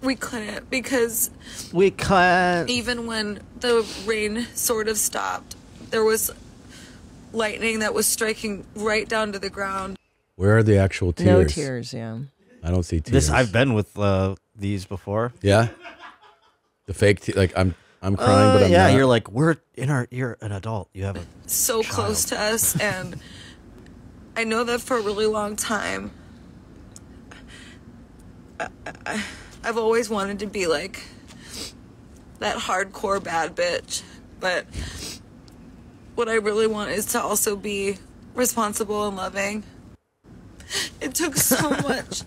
we couldn't because even when the rain sort of stopped, there was lightning that was striking right down to the ground. Where are the actual tears? No tears, yeah. I don't see tears. I've been with these before. Yeah? The fake tears, like I'm crying, but I'm not. You're like, you're an adult. You have a so child. Close to us, and I know that for a really long time, I've always wanted to be like that hardcore bad bitch, but what I really want is to also be responsible and loving. It took so much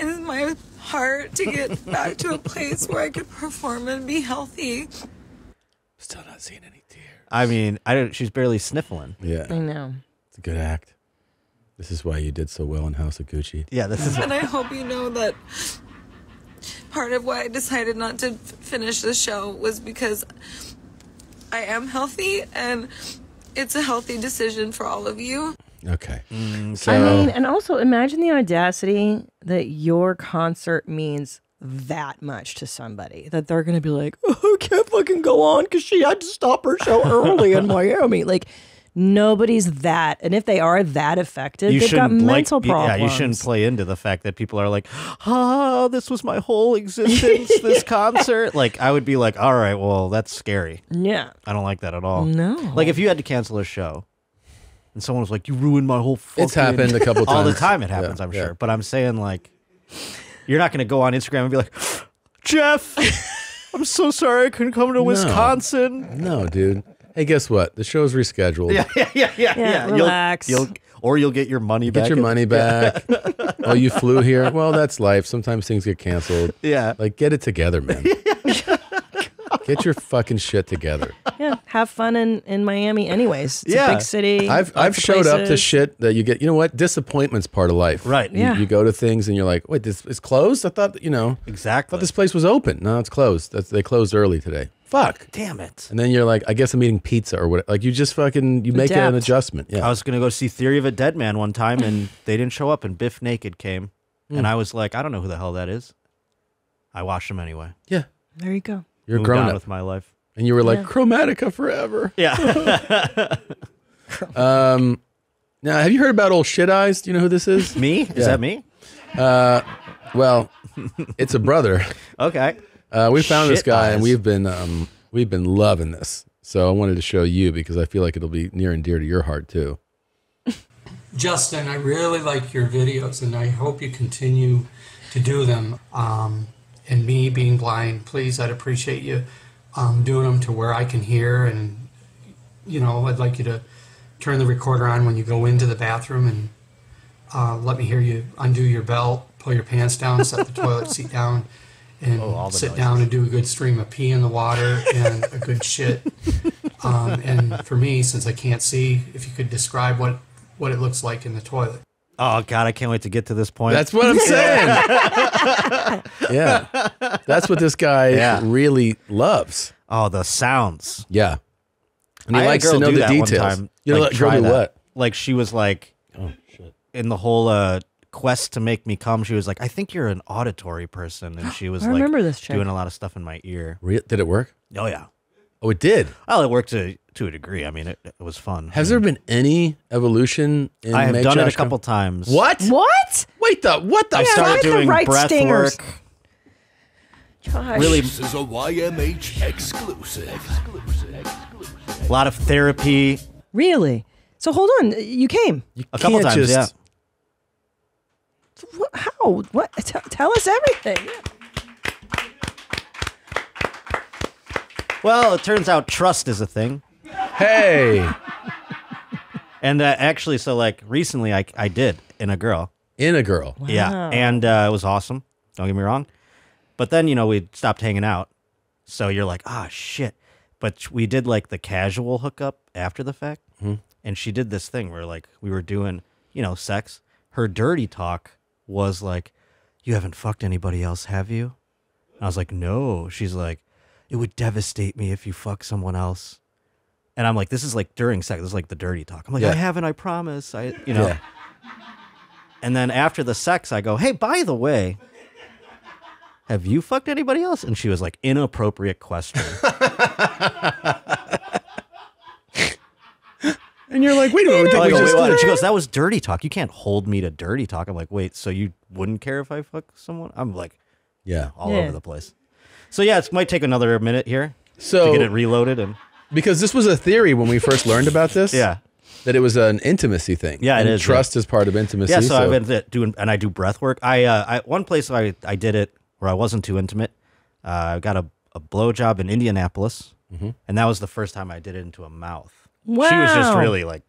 in my heart to get back to a place where I could perform and be healthy. Still not seeing any tears. I mean, she's barely sniffling. Yeah. I know. It's a good act. This is why you did so well in House of Gucci. Yeah, this is. And I hope you know that part of why I decided not to finish the show was because I am healthy, and it's a healthy decision for all of you. Okay. So I mean, and also imagine the audacity that your concert means that much to somebody, that they're going to be like, oh, I can't fucking go on because she had to stop her show early in Miami. Like, Nobody's that. And if they are that affected, they've got mental problems. Yeah, you shouldn't play into the fact that people are like, oh, this was my whole existence, this concert. Like, I would be like, all right, well, that's scary. Yeah. I don't like that at all. No. Like, if you had to cancel a show and someone was like, you ruined my whole fucking... It's happened a couple times. All the time it happens, yeah, I'm sure. Yeah. But I'm saying, like, you're not going to go on Instagram and be like, Jeff, I'm so sorry I couldn't come to Wisconsin. No, dude. Hey, guess what? The show's rescheduled. Yeah. Relax. You'll get your money back. Get your money back. Oh, you flew here? Well, that's life. Sometimes things get canceled. Yeah. Like, get it together, man. Get your fucking shit together. Yeah. Have fun in Miami anyways. It's a big city. I've showed up to shit that you get. You know what? Disappointment's part of life. Right. Yeah. You go to things and you're like, wait, this is closed? I thought, you know. Exactly. I thought this place was open. No, it's closed. They closed early today. Fuck. Damn it. And then you're like, I guess I'm eating pizza or whatever. Like, you just fucking, you make an adjustment. Yeah. I was going to go see Theory of a Dead Man one time and they didn't show up and Biff Naked came. Mm. And I was like, I don't know who the hell that is. I watched him anyway. Yeah. There you go. You're grown up. With my life. And you were like, Chromatica forever. Yeah. Now, have you heard about old Shit Eyes? Do you know who this is? Me? Yeah. Is that me? Well, it's a brother. Okay. We found this guy, and we've been loving this. So I wanted to show you because I feel like it'll be near and dear to your heart too. Justin, I really like your videos, and I hope you continue to do them. And me being blind, please, I'd appreciate you doing them to where I can hear. And you know, I'd like you to turn the recorder on when you go into the bathroom and let me hear you undo your belt, pull your pants down, set the toilet seat down. And sit down and do a good stream of pee in the water and a good shit. And for me, since I can't see, if you could describe what it looks like in the toilet. Oh, God, I can't wait to get to this point. That's what I'm saying. Yeah. That's what this guy really loves. Oh, the sounds. Yeah. And he likes to know the details. You know, like, girl do what? Like, she was like, oh, shit. In the whole... quest to make me come, she was like, I think you're an auditory person, and she was like, I remember this chick doing a lot of stuff in my ear. Did it work? Oh yeah. Oh, it did. Oh, it worked to a degree. I mean, it was fun. Has there been any evolution in I have done Josh it a couple times. What? Wait, what the? I started doing breath work. Gosh. Really, this is a YMH exclusive. A lot of therapy. Really? So hold on, you came a couple times, yeah. What, how? What? Tell us everything. Well, it turns out trust is a thing. Hey. And actually, so like recently I did in a girl. In a girl. Wow. Yeah. And it was awesome. Don't get me wrong. But then, you know, we stopped hanging out. So you're like, ah, shit. But we did like the casual hookup after the fact. Mm-hmm. And she did this thing where like we were doing, you know, sex. Her dirty talk was like, you haven't fucked anybody else, have you? And I was like, no. She's like, it would devastate me if you fuck someone else. And I'm like, this is like during sex. This is like the dirty talk. I'm like, I haven't, I promise. You know. Yeah. And then after the sex, I go, hey, by the way, have you fucked anybody else? And she was like, inappropriate question. And you're like, wait a minute. She goes, that was dirty talk. You can't hold me to dirty talk. I'm like, wait, so you wouldn't care if I fuck someone? I'm like, yeah, all over the place. So yeah, it might take another minute here to get it reloaded. Because this was a theory when we first learned about this. Yeah. That it was an intimacy thing. Yeah, and it is. Trust is part of intimacy. Yeah, so I've been doing, and I do breath work. One place I did it where I wasn't too intimate, I got a blowjob in Indianapolis. Mm-hmm. And that was the first time I did it into a mouth. Wow. She was just really like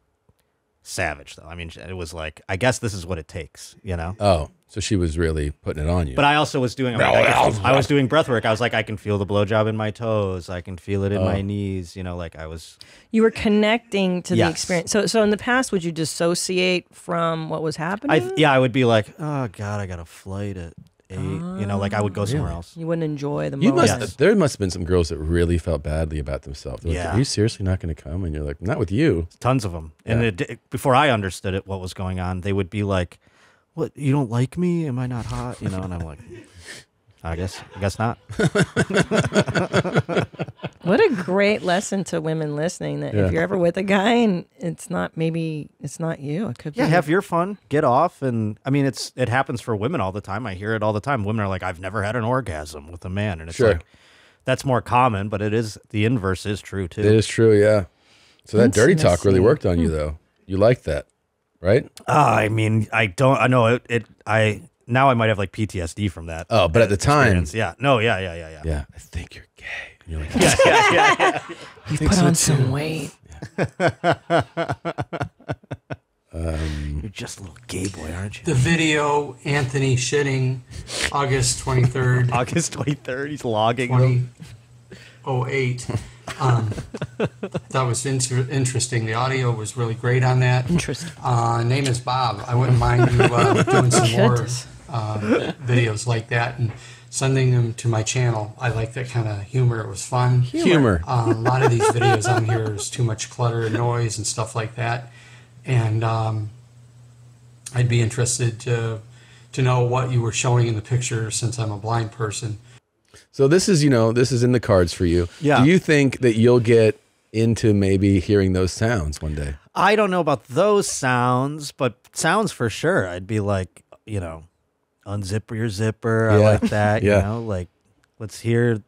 savage, though. I mean, it was like, I guess this is what it takes, you know? Oh, so she was really putting it on you. But I also was doing, I was doing breath work. I was like, I can feel the blowjob in my toes. I can feel it in my knees. You know, like I was. You were connecting to the experience. So in the past, would you dissociate from what was happening? I would be like, oh God, I got a flight at 8. You know, like I would go somewhere else. You wouldn't enjoy the moment. There must have been some girls that really felt badly about themselves. Like, are you seriously not going to come? And you're like, not with you. Tons of them. Yeah. And before I understood it, what was going on, they would be like, "What? You don't like me? Am I not hot?" You know, and I'm like, I guess not. What a great lesson to women listening, that if you're ever with a guy and it's not, maybe it's not you, it could be. Yeah, have your fun, get off. And I mean, it's, it happens for women all the time. I hear it all the time. Women are like, I've never had an orgasm with a man. And it's like, that's more common, but it is, the inverse is true too. It is true, yeah. So that dirty talk really worked on you though. You like that, right? I mean, I don't, I know now I might have like PTSD from that. Oh, but at the time. Yeah. No, yeah. Yeah. I think you're gay. You're like, yeah. You put on some weight. Yeah. You're just a little gay boy, aren't you? The video, Anthony shitting, August 23rd. August 23rd, he's logging 2008. That was interesting. The audio was really great on that. Interesting. Name is Bob. I wouldn't mind you doing some more videos like that and sending them to my channel. I like that kind of humor. It was fun. Humor. A lot of these videos on here is too much clutter and noise and stuff like that. And I'd be interested to know what you were showing in the picture, since I'm a blind person. So this is, you know, this is in the cards for you. Yeah. Do you think that you'll get into maybe hearing those sounds one day? I don't know about those sounds, but sounds for sure. I'd be like, you know, unzip your zipper. Yeah. I like that. Yeah. You know, like, let's hear,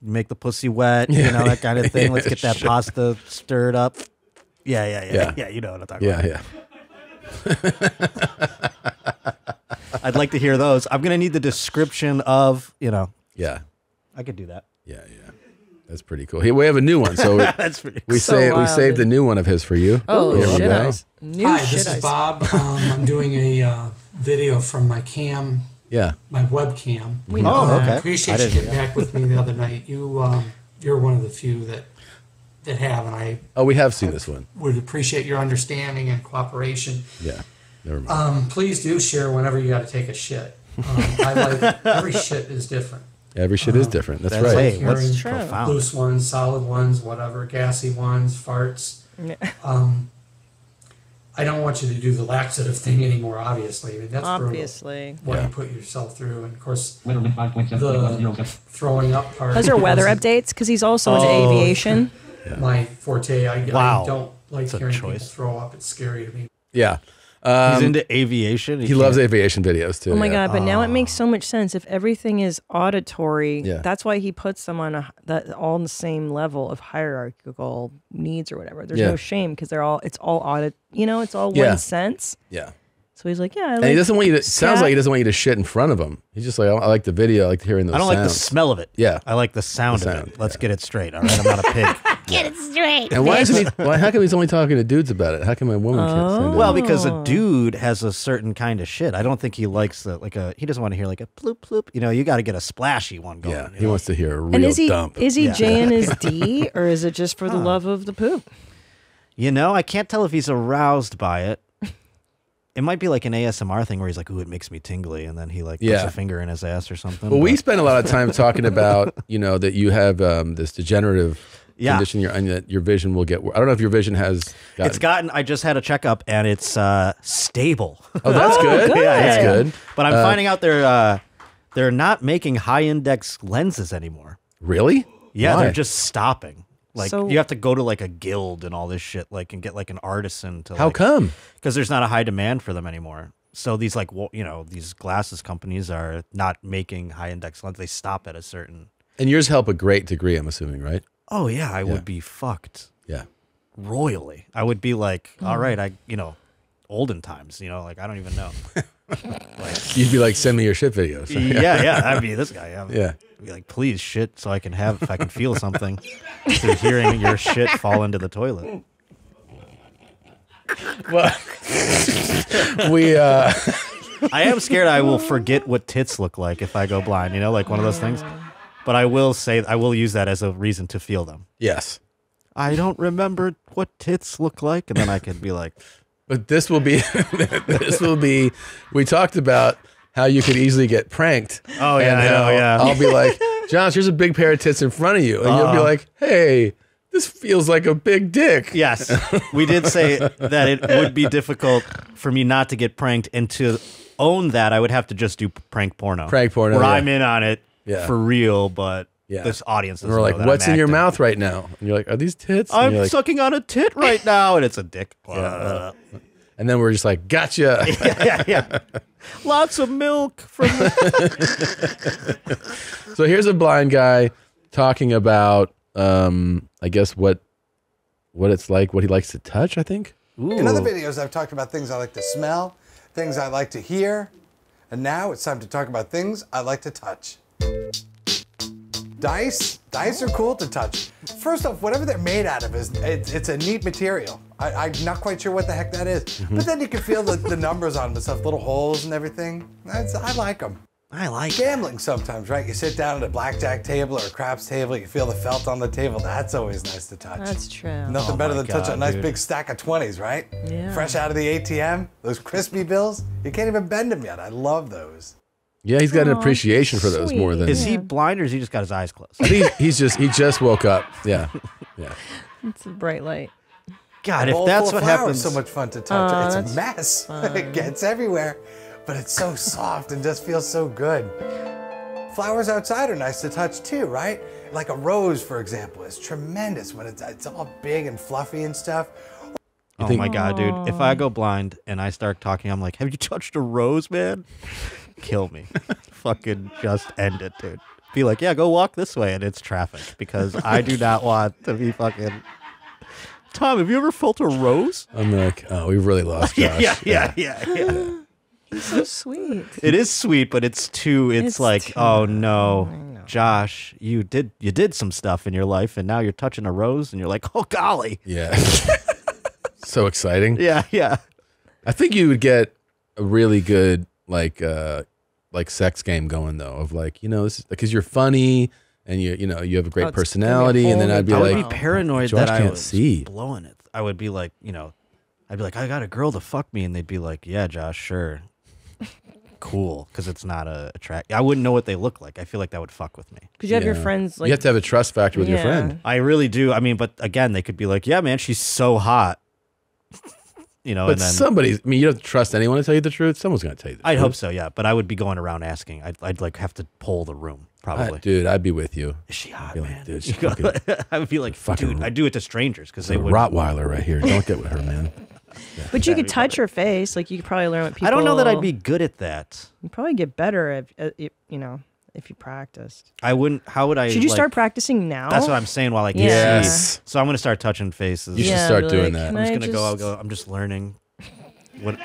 make the pussy wet, you know, that kind of thing. Let's get that pasta stirred up. Yeah. You know what I'm talking about. Yeah. I'd like to hear those. I'm going to need the description of, you know. Yeah. I could do that. Yeah. That's pretty cool. Hey, we have a new one. So we saved the new one of his for you. Oh, shit eyes. Hi, this is Bob. I'm doing a video from my cam. Yeah. My webcam. Okay. I appreciate you getting back with me the other night. You, you're one of the few that have, and I... Oh, we have seen this one. Would appreciate your understanding and cooperation. Yeah. Never mind. Please do share whenever you got to take a shit. I like, every shit is different. Every shit is different. That's right. Like that's true. Loose ones, solid ones, whatever, gassy ones, farts. I don't want you to do the laxative thing anymore, obviously. I mean, that's obviously brutal, what you put yourself through. And, of course, the throwing up part. Those are weather updates, because he's also into aviation. Yeah. My forte. I don't like hearing people throw up. It's scary to me. Yeah. He's into aviation. He loves aviation videos too. Oh my God! But now it makes so much sense. If everything is auditory, that's why he puts them on all on the same level of hierarchical needs or whatever. There's no shame, because they're all audit. You know, it's all one sense. Yeah. So he's like, yeah. I like, and he doesn't want you to. Sounds like he doesn't want you to shit in front of him. He's just like, I like the video. I like hearing those. I don't like the smell of it. Yeah. I like the sound of it. Let's get it straight. All right, I'm not a pig. Get it straight. And why isn't he? How come he's only talking to dudes about it? How come a woman can't send it? Well, because a dude has a certain kind of shit. I don't think he likes he doesn't want to hear like a bloop bloop. You know, you got to get a splashy one going. Yeah, he wants to hear a real dump. Is he J his D, or is it just for the love of the poop? You know, I can't tell if he's aroused by it. It might be like an ASMR thing where he's like, ooh, it makes me tingly. And then he like puts a finger in his ass or something. Well, we spend a lot of time talking about, you know, that you have this degenerative condition and that your vision will get worse. I don't know if your vision has gotten. It's gotten, I just had a checkup and it's stable. Oh, that's good. Yeah, that's good. But I'm finding out they're not making high index lenses anymore. Really? Yeah, why? They're just stopping. Like you have to go to like a guild and all this shit, like, and get like an artisan to. How come? Because there's not a high demand for them anymore. So these like these glasses companies are not making high index lenses. They stop at a certain. And yours help a great degree, I'm assuming, right? Oh yeah, I would be fucked. Yeah, royally. I would be like, all right, olden times, you know, like I don't even know. Like, you'd be like, send me your shit videos. Yeah. I'd be this guy. I'd be like, please shit, so I can have, if I can feel something, to hearing your shit fall into the toilet. Well, I am scared I will forget what tits look like if I go blind. You know, like one of those things. But I will say, I will use that as a reason to feel them. Yes. I don't remember what tits look like, and then I can be like. But this will be, we talked about how you could easily get pranked. Oh, yeah, I know, yeah. I'll be like, Josh, here's a big pair of tits in front of you. And you'll be like, hey, this feels like a big dick. Yes. We did say that it would be difficult for me not to get pranked, and to own that I would have to just do prank porno. Prank porno. Where I'm in on it for real, but Yeah. This audience doesn't know that I'm acting. We're like, what's in your mouth right now? And you're like, are these tits? And I'm like, sucking on a tit right now. And it's a dick. Yeah. And then we're just like, gotcha. Yeah. Lots of milk from So here's a blind guy talking about, I guess, what it's like, what he likes to touch, I think. Ooh. In other videos, I've talked about things I like to smell, things I like to hear, and now it's time to talk about things I like to touch. Dice are cool to touch. First off, whatever they're made out of, it's a neat material. I'm not quite sure what the heck that is. Mm-hmm. But then you can feel the numbers on them and stuff, little holes and everything. I like them. I like gambling sometimes, right? You sit down at a blackjack table or a craps table, you feel the felt on the table. That's always nice to touch. That's true. Nothing better than touch a nice big stack of 20s, right? Yeah. Fresh out of the ATM, those crispy bills, you can't even bend them yet. I love those. Yeah, he's got an appreciation for those more than. Is he blind or has he just got his eyes closed? he just woke up. Yeah. It's a bright light. God, if that's what happens, so much fun to touch. It's a mess. It gets everywhere, but it's so soft and just feels so good. Flowers outside are nice to touch too, right? Like a rose, for example, is tremendous when it's all big and fluffy and stuff. Oh my God, dude! If I go blind and I start talking, I'm like, "Have you touched a rose, man?" Kill me. Fucking just end it, dude. Be like, yeah, go walk this way, and it's traffic because I do not want to be fucking. Tom, have you ever felt a rose? I'm like, oh, we really lost Josh. Yeah. He's so sweet. It is sweet, but it's too. It's like, too, oh no, Josh, you did some stuff in your life, and now you're touching a rose, and you're like, oh golly, yeah. So exciting. Yeah. I think you would get a really good. Like sex game going though of like, you know, this is because you're funny and you know you have a great personality, and then I'd be like, I would be paranoid that I was blowing it. I would be like, you know, I'd be like, I got a girl to fuck me, and they'd be like, yeah, Josh, sure, cool, because it's not attract. I wouldn't know what they look like. I feel like that would fuck with me. Because you have your friends. Like, you have to have a trust factor with your friend. I really do. I mean, but again, they could be like, yeah, man, she's so hot. You know, but and then, I mean, you don't trust anyone to tell you the truth. Someone's going to tell you the truth. I'd hope so, yeah. But I would be going around asking. I'd like have to poll the room, probably. Dude, I'd be with you. Is she hot, man? Like, dude, she fucking, I would be like, dude, I do it to strangers because they would. Rottweiler right here. Don't get with her, man. Yeah. But you could touch her face. Like, you could probably learn what people. I don't know that I'd be good at that. You'd probably get better at, you know, if you practiced. I wouldn't. How would I? Should you start practicing now? That's what I'm saying. While I can see. So I'm gonna start touching faces. You should start doing that. I'm just gonna go. I'm just learning. What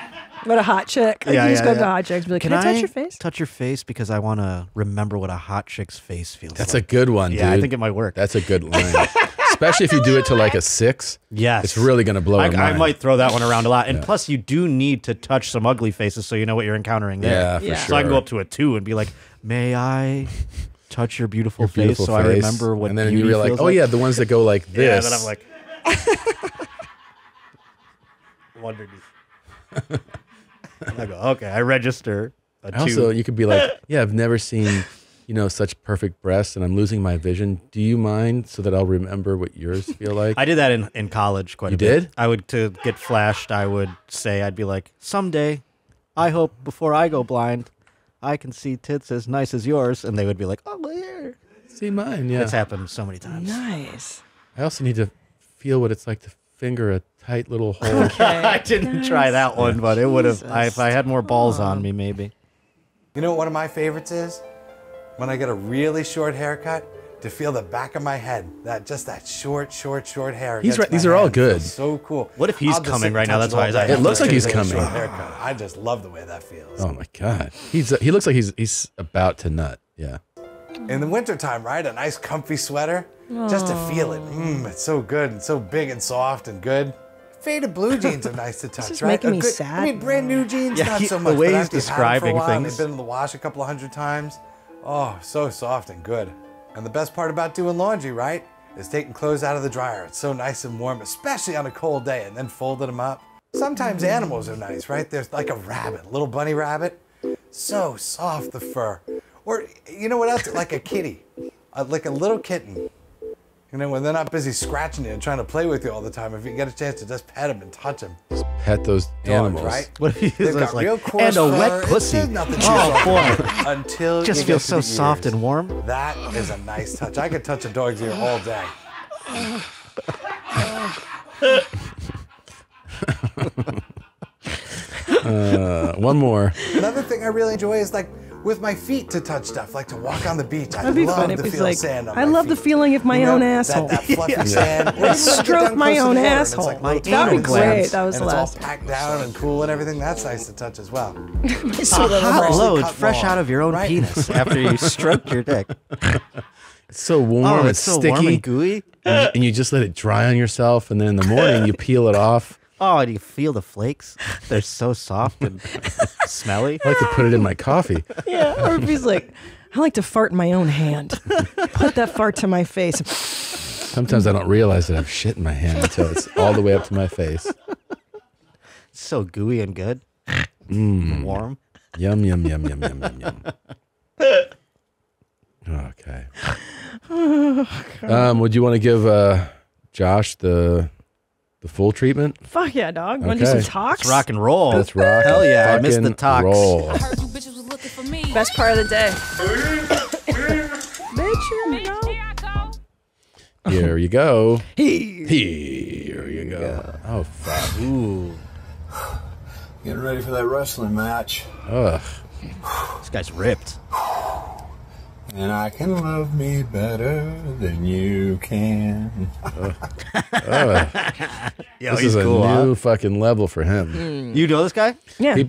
a hot chick. Like, you just go to hot chicks. Be like, can I touch your face? Touch your face because I want to remember what a hot chick's face feels. That's like. That's a good one. Dude. Yeah, I think it might work. That's a good line. Especially if you do it to like a 6. Yes. It's really going to blow her mind. I might throw that one around a lot. And plus, you do need to touch some ugly faces so you know what you're encountering there. Yeah, for sure. So I can go up to a 2 and be like, may I touch your beautiful face so I remember what. And then you realize, oh yeah, the ones that go like this. Yeah, and then I'm like. Wondered. I go, okay, I register a 2. Also, you could be like, yeah, I've never seen... you know, such perfect breasts, and I'm losing my vision. Do you mind so that I'll remember what yours feel like? I did that in college quite a bit. You did? I would, to get flashed, I would say, I'd be like, someday, I hope before I go blind, I can see tits as nice as yours. And they would be like, oh, well, here. See mine, yeah. That's happened so many times. Nice. I also need to feel what it's like to finger a tight little hole. Okay. I didn't try that one, but it would have, if I had more balls on me, maybe. You know what one of my favorites is? When I get a really short haircut, to feel the back of my head, that short hair. He's right. These are all good. So cool. What if he's coming right now? That's why it looks like he's coming. I just love the way that feels. Oh my God. He looks like he's about to nut. Yeah. In the wintertime, right? A nice comfy sweater. Just to feel it. It's so good and so big and soft and good. Faded blue jeans are nice to touch, this is right? Making me sad. I mean, brand new jeans, not so much. The way he's describing things. They've been in the wash a couple of hundred times. Oh, so soft and good. And the best part about doing laundry, right, is taking clothes out of the dryer. It's so nice and warm, especially on a cold day, and then folding them up. Sometimes animals are nice, right? There's like a rabbit, little bunny rabbit. So soft, the fur. Or, you know what else? Like a kitty, like a little kitten. You know, when they're not busy scratching you and trying to play with you all the time, if you get a chance to just pet them and touch them. Pet those animals. Right? What if you got like, real coarse and a wet pussy. Oh, boy. Until it just feels so soft and warm. That is a nice touch. I could touch a dog's ear all day. One more. Another thing I really enjoy is like with my feet to touch stuff, like to walk on the beach. I love the feel of sand on my feet. I love the feeling of my own asshole. That fluffy sand. Yeah. Stroke my own asshole. That'd be great. That was the last. It's all packed down and cool and everything. That's nice to touch as well. A hot load fresh out of your own penis after you stroke your dick. It's so warm. Oh, it's so sticky, warm and gooey. And you just let it dry on yourself, and then in the morning you peel it off. Oh, and you feel the flakes? They're so soft and smelly. I like to put it in my coffee. Yeah, or if he's like, I like to fart in my own hand. Put that fart to my face. Sometimes I don't realize that I'm shit in my hand until it's all the way up to my face. It's so gooey and good. Mm. Warm. Yum, yum, yum, yum, yum, yum, yum. Okay. Oh, would you want to give Josh the full treatment? Fuck yeah, dog. Okay. Want to do some talks? It's rock and roll. That's rock. Hell yeah, I missed the talks. Roll. I heard you bitches was looking for me. Best part of the day. Bitch, here you go. Here you go. Yeah. Oh fuck. Ooh. Getting ready for that wrestling match. Ugh. This guy's ripped. And I can love me better than you can. Yo, this is a cool, new fucking level for him. Mm. You know this guy? Yeah. We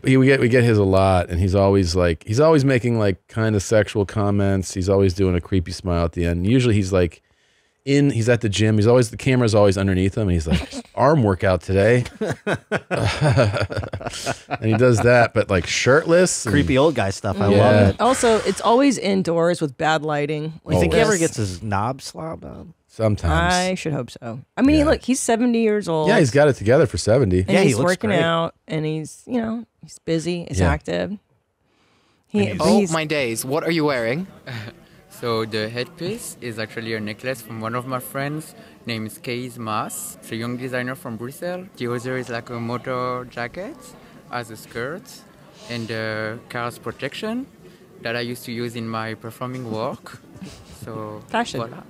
get his a lot, and he's always making like kind of sexual comments. He's always doing a creepy smile at the end. Usually he's like he's at the gym. He's always, the camera's always underneath him. And he's like, arm workout today. And he does that, but like shirtless. Creepy old guy stuff. I love it. Also, it's always indoors with bad lighting. Like, you think he ever gets his knob slobbed on? Sometimes. I should hope so. I mean, look, he's 70 years old. Yeah, he's got it together for 70. And he's working out, and he's, you know, he's busy, he's active. Oh, my days. What are you wearing? So the headpiece is actually a necklace from one of my friends. Name is Kees Maas. It's a young designer from Brussels. The other is like a motor jacket as a skirt and a car's protection that I used to use in my performing work. So fashion. Voila.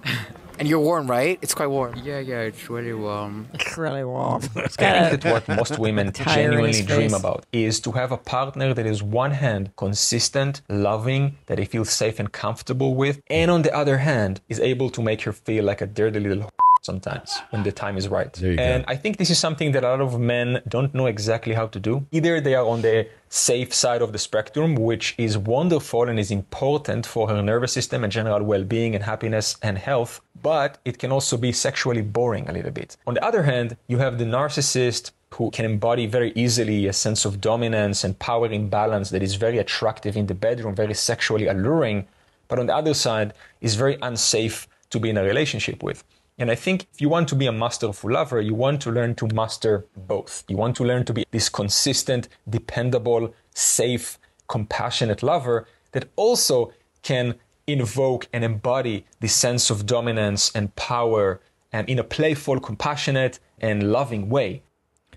And you're warm, right? It's quite warm. Yeah, yeah, it's really warm. It's really warm. I think that what most women genuinely dream about is to have a partner that is, one hand, consistent, loving, that they feel safe and comfortable with, and on the other hand, is able to make her feel like a dirty little sometimes when the time is right. And I think this is something that a lot of men don't know exactly how to do. Either they are on the safe side of the spectrum, which is wonderful and is important for her nervous system and general well-being and happiness and health, but it can also be sexually boring a little bit. On the other hand, you have the narcissist who can embody very easily a sense of dominance and power imbalance that is very attractive in the bedroom, very sexually alluring, but on the other side is very unsafe to be in a relationship with. And I think if you want to be a masterful lover, you want to learn to master both. You want to learn to be this consistent, dependable, safe, compassionate lover that also can invoke and embody the sense of dominance and power and in a playful, compassionate, and loving way.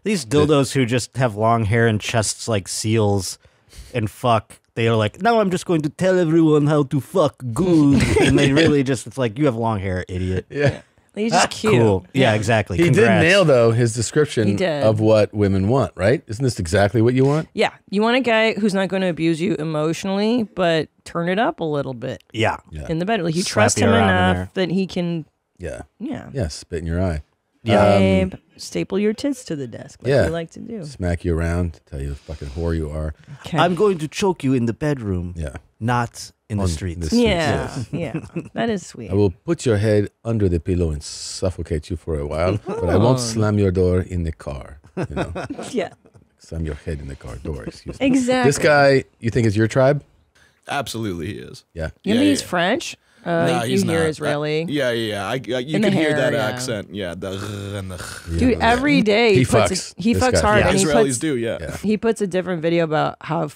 These dildos who just have long hair and chests like seals and fuck... They are like, now I'm just going to tell everyone how to fuck good. And they really just, it's like, you have long hair, idiot. Yeah. He's just cute. Cool. Yeah, exactly. He did nail, though, his description of what women want, right? Isn't this exactly what you want? Yeah. You want a guy who's not going to abuse you emotionally, but turn it up a little bit. Yeah. In the bedroom. Like, you trust him enough that he can... Yeah. Yeah. Yeah, spit in your eye. Yeah. Staple your tits to the desk like you like to do. Smack you around, tell you the fucking whore you are. Okay. I'm going to choke you in the bedroom, not in the streets. Yeah, that is sweet. I will put your head under the pillow and suffocate you for a while, but I won't slam your door in the car, you know? Slam your head in the car door, excuse me. Exactly. This guy, you think is your tribe? Absolutely he is. Yeah. You think he's French? No, he's not. You hear Israeli. You can hear that accent. Yeah, dude, every day he fucks hard. Israelis do, He puts a different video about how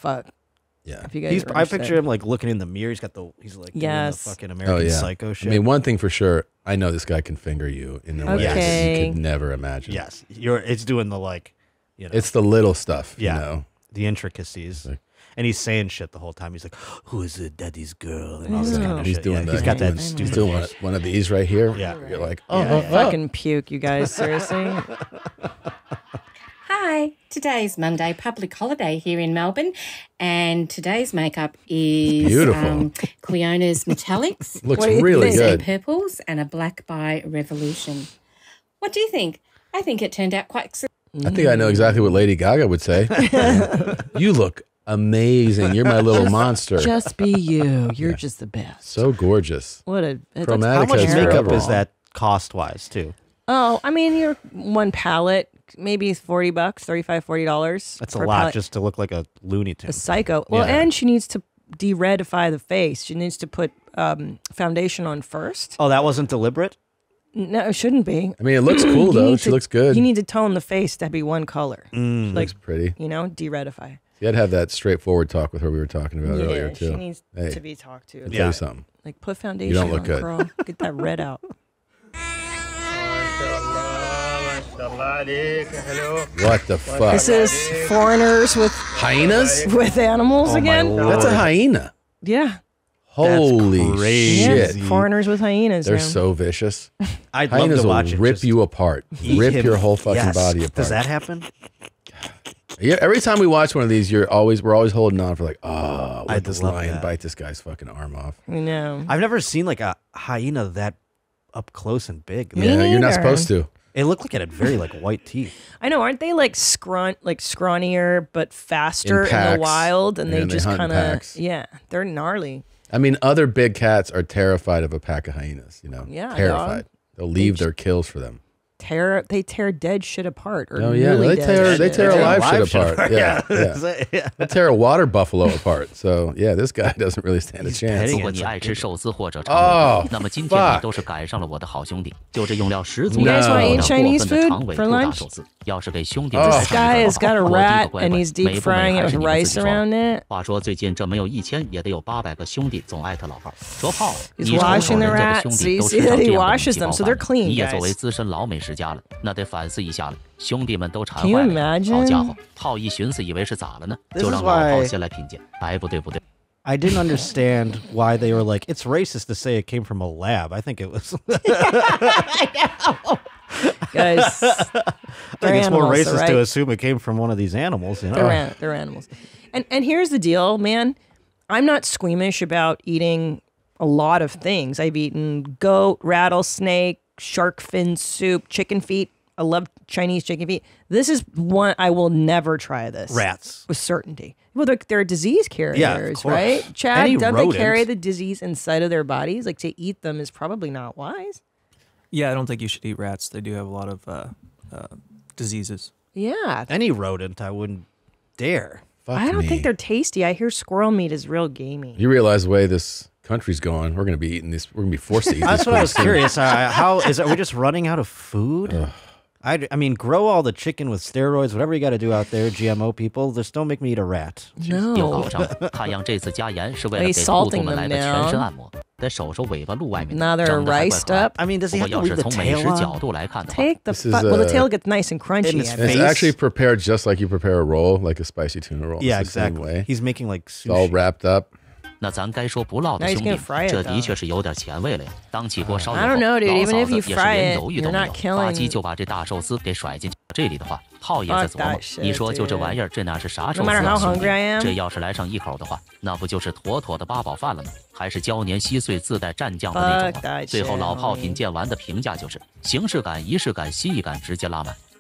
Yeah, if you guys I picture him like looking in the mirror. He's got the he's like the fucking American Psycho shit. I mean, one thing for sure, I know this guy can finger you in a way that you could never imagine. Yes, it's doing the like, you know, it's the little stuff. Yeah, you know? The intricacies. Like, and he's saying shit the whole time. He's like, "Who is it, daddy's girl?" And all this kind of shit. Doing that. He's got that stupid. Still one of these right here. Yeah, you're like, oh, fucking puke, you guys. Seriously. Hi, today's Monday, public holiday here in Melbourne, and today's makeup is beautiful. Queona's Metallics. Looks really good. Purples and a black by Revolution. What do you think? I think it turned out quite. I think I know exactly what Lady Gaga would say. You look amazing. You're my little monster. Just be you. You're just the best. So gorgeous. What a how much makeup is that cost wise too? Oh, I mean, you're one palette. Maybe $40, $35, $40. That's a lot just to look like a Looney Tune. A psycho. Well, and she needs to de-redify the face. She needs to put foundation on first. Oh, that wasn't deliberate? No, it shouldn't be. I mean, it looks cool, though. She looks good. You need to tone the face to be one color. She looks pretty. You know, de-redify. You had to have that straightforward talk with her we were talking about earlier, too. She needs to be talked to. I'll tell you something. Like, put foundation on, girl. Get that red out. What the fuck? Is this foreigners with hyenas? With animals again? That's a hyena. Yeah. Holy shit. Yeah, foreigners with hyenas. They're so vicious. I'd love to watch it. Hyenas will rip you apart. Rip your whole fucking body apart. Does that happen? Yeah, every time we watch one of these, we're always holding on for like, oh, let this lion bite this guy's fucking arm off. I know. I've never seen like a hyena that up close and big. Yeah, you're not supposed to. It looked like it had very like white teeth. I know, aren't they like scrawnier but faster in the wild, and they just kind of they're gnarly. I mean, other big cats are terrified of a pack of hyenas. You know, terrified. They'll leave their kills for them. They tear dead shit apart. Or they tear alive shit apart. Yeah. They tear a water buffalo apart. So yeah, this guy doesn't really stand a chance. Oh, you guys want to eat Chinese food for lunch? This guy has got a rat and he's deep frying it with rice around it. He's washing the rats. You see that he washes them, so they're clean, guys. Can you imagine? This is why I didn't understand why they were like, it's racist to say it came from a lab. I think it was. I know. Guys, it's more racist to assume it came from one of these animals. You know? They're animals. And here's the deal, man. I'm not squeamish about eating a lot of things. I've eaten goat, rattlesnake, shark fin soup, chicken feet. I love Chinese chicken feet. This is one I will never try this. Rats. With certainty. Well, they're disease carriers, right? Chad, don't they carry the disease inside of their bodies? Like, to eat them is probably not wise. Yeah, I don't think you should eat rats. They do have a lot of diseases. Yeah. Any rodent, I wouldn't dare. Fuck I don't me. Think they're tasty. I hear squirrel meat is real gamey. You realize the way this country's going, we're going to be eating this. We're going to be forced to eat this. That's what I was curious. How is? Are we just running out of food? I mean, grow all the chicken with steroids, whatever you got to do out there, GMO people. Just don't make me eat a rat. No. Are you salting them now? Now they're riced up. I mean, does he have to leave the tail on? Take the fuck. Well, the tail gets nice and crunchy. It's actually prepared just like you prepare a roll, like a spicy tuna roll. Yeah, exactly. He's making like sushi. It's all wrapped up. I don't know, dude. Even if you fry it, you're not killing. Fuck that shit, dude. No matter how hungry I am. Fuck that shit, dude.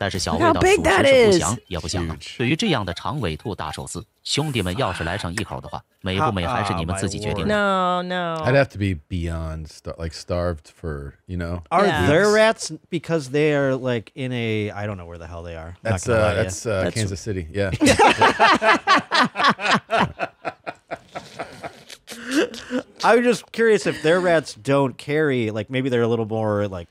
Look how big that is! Huge. No, no. I'd have to be beyond, like, starved for, you know. Are there rats because they are, like, in a, I don't know where the hell they are. That's Kansas City, yeah. I'm just curious if their rats don't carry, like, maybe they're a little more, like,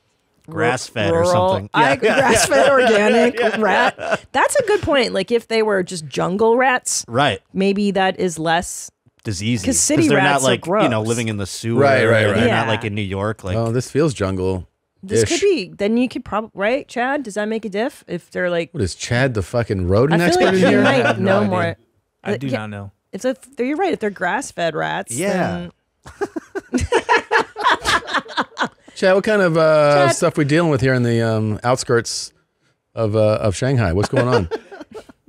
grass-fed or something. Yeah. Grass-fed, organic rat. That's a good point. Like if they were just jungle rats, right? Maybe that is less diseasey because city rats are gross. They're not like, you know, living in the sewer, right. They're not like in New York. Like, oh, this feels jungle. This could be. Then you could probably Chad. Does that make a diff? If they're like, what is Chad the fucking rodent expert? I feel like you might know more. I do not know. It's a. You're right. If they're grass-fed rats, yeah. Then... Chad, what kind of stuff we dealing with here in the outskirts of Shanghai? What's going on?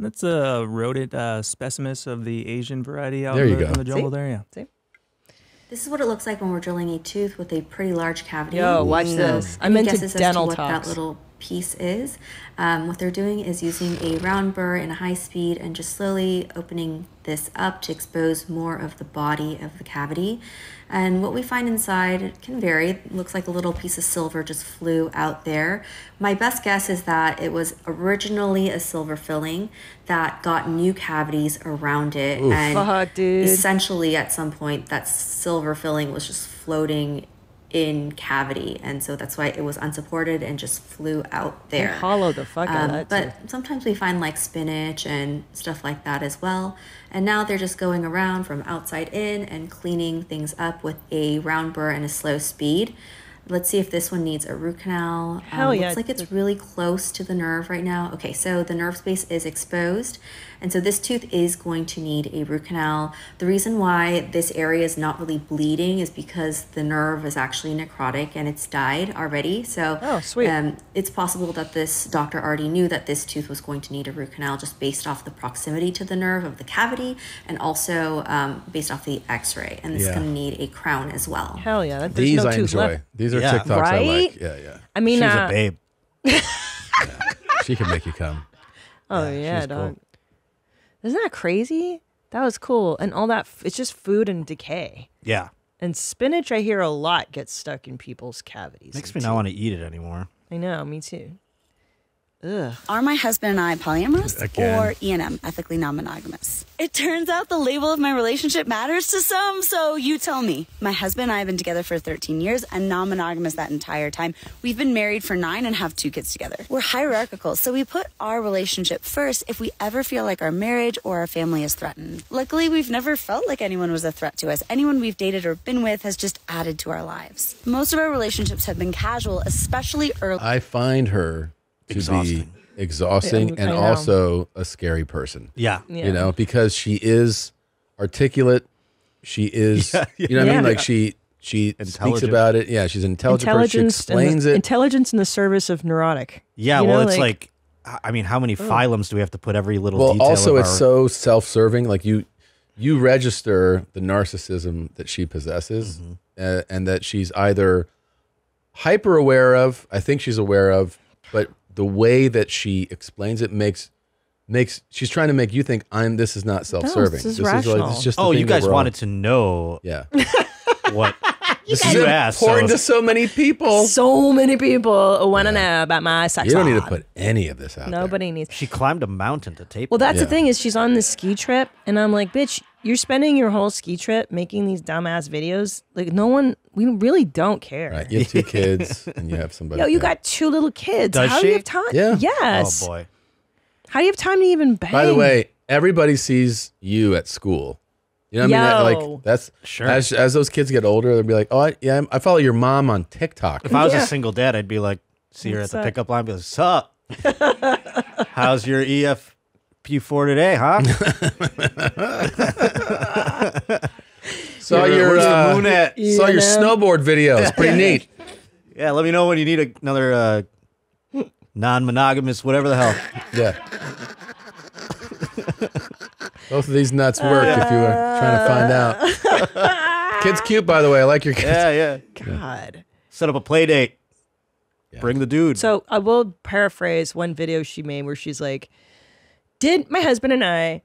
That's a rodent specimens of the Asian variety out in the jungle there. Yeah. See? This is what it looks like when we're drilling a tooth with a pretty large cavity. Yo, watch this. I'm into dental talks. What that little piece is. What they're doing is using a round burr in a high speed and just slowly opening this up to expose more of the body of the cavity. And what we find inside can vary. It looks like a little piece of silver just flew out there. My best guess is that it was originally a silver filling that got new cavities around it. Oof. And essentially at some point that silver filling was just floating in cavity, and so that's why it was unsupported and just flew out there. Hollow the fuck out of that too. But sometimes we find like spinach and stuff like that as well. And now they're just going around from outside in and cleaning things up with a round burr and a slow speed. Let's see if this one needs a root canal. Hell yeah. Looks like it's really close to the nerve right now. Okay, so the nerve space is exposed. And so this tooth is going to need a root canal. The reason why this area is not really bleeding is because the nerve is actually necrotic and it's died already. So it's possible that this doctor already knew that this tooth was going to need a root canal just based off the proximity to the nerve of the cavity and also based off the x-ray. And this is going to need a crown as well. Hell yeah. These no I enjoy. Left. These are TikToks I like. Yeah, yeah. I mean, she's a babe. She can make you come. Oh, yeah dog. Cool. Isn't that crazy? That was cool. And all that, it's just food and decay. Yeah. And spinach, I hear a lot gets stuck in people's cavities. Makes me not want to eat it anymore. I know, me too. Ugh. Are my husband and I polyamorous or E&M, ethically non-monogamous? It turns out the label of my relationship matters to some, so you tell me. My husband and I have been together for 13 years and non-monogamous that entire time. We've been married for 9 and have 2 kids together. We're hierarchical, so we put our relationship first if we ever feel like our marriage or our family is threatened. Luckily, we've never felt like anyone was a threat to us. Anyone we've dated or been with has just added to our lives. Most of our relationships have been casual, especially early. I find her... to be exhausting and also a scary person. Yeah. You know, because she is articulate. She is, you know what I mean? Like she speaks about it. Yeah, she's an intelligent person. She explains it. Intelligence in the service of neurotic. Yeah, you know, well, it's like, I mean, how many phylums do we have to put every little detail also of it's so self-serving. Like you register the narcissism that she possesses and that she's either hyper aware of, I think she's aware of, but the way that she explains it makes she's trying to make you think this is not self-serving. This is rational. Like, this is just the thing you guys wanted to know. Yeah. What this is important to so many people. So many people want to know about my sex. You don't need to put any of this out. Nobody needs. She climbed a mountain to tape. Well, that's the thing is she's on this ski trip, and I'm like, bitch, you're spending your whole ski trip making these dumbass videos. Like we really don't care. Right. You have 2 kids and you have somebody. Yo, you got 2 little kids. Does she? Do you have time? Yeah. Yes. Oh boy. How do you have time to even bang? By the way, everybody sees you at school. You know what I mean? Like that's sure. As those kids get older, they'll be like, oh I follow your mom on TikTok. If I was a single dad, I'd be like, see her at the pickup line, be like, sup? How's your EF? P4 today, huh? saw your snowboard video. It's pretty neat. Yeah, let me know when you need another non-monogamous, whatever the hell. Yeah. Both of these nuts work if you were trying to find out. Kid's cute, by the way. I like your kids. Yeah, yeah. God. Set up a play date. Yeah. Bring the dude. So I will paraphrase one video she made where she's like, did my husband and I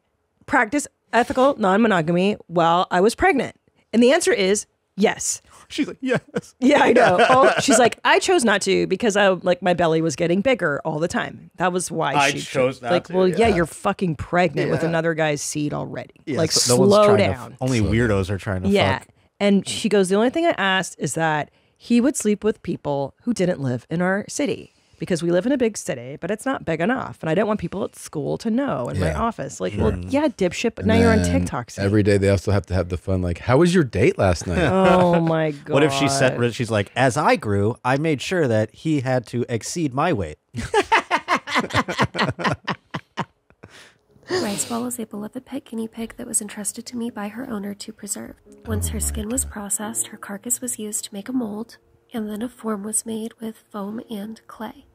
practice ethical non-monogamy while I was pregnant? And the answer is yes. She's like, yes. Yeah, I know. She's like, I chose not to because my belly was getting bigger all the time. That was why I chose not to. Well, yeah, you're fucking pregnant with another guy's seed already. Yeah, like, so slow down. Only weirdos are trying to fuck. And she goes, the only thing I asked is that he would sleep with people who didn't live in our city because we live in a big city, but it's not big enough. And I didn't want people at school to know in my office. Like, well, yeah, dipshit, but now you're on TikTok. Every day they also have to have the fun, like, how was your date last night? Oh, my God. What if she said, she's like, as I grew, I made sure that he had to exceed my weight. Ricewell was a beloved pet guinea pig that was entrusted to me by her owner to preserve. Once her skin was processed, her carcass was used to make a mold, and then a form was made with foam and clay.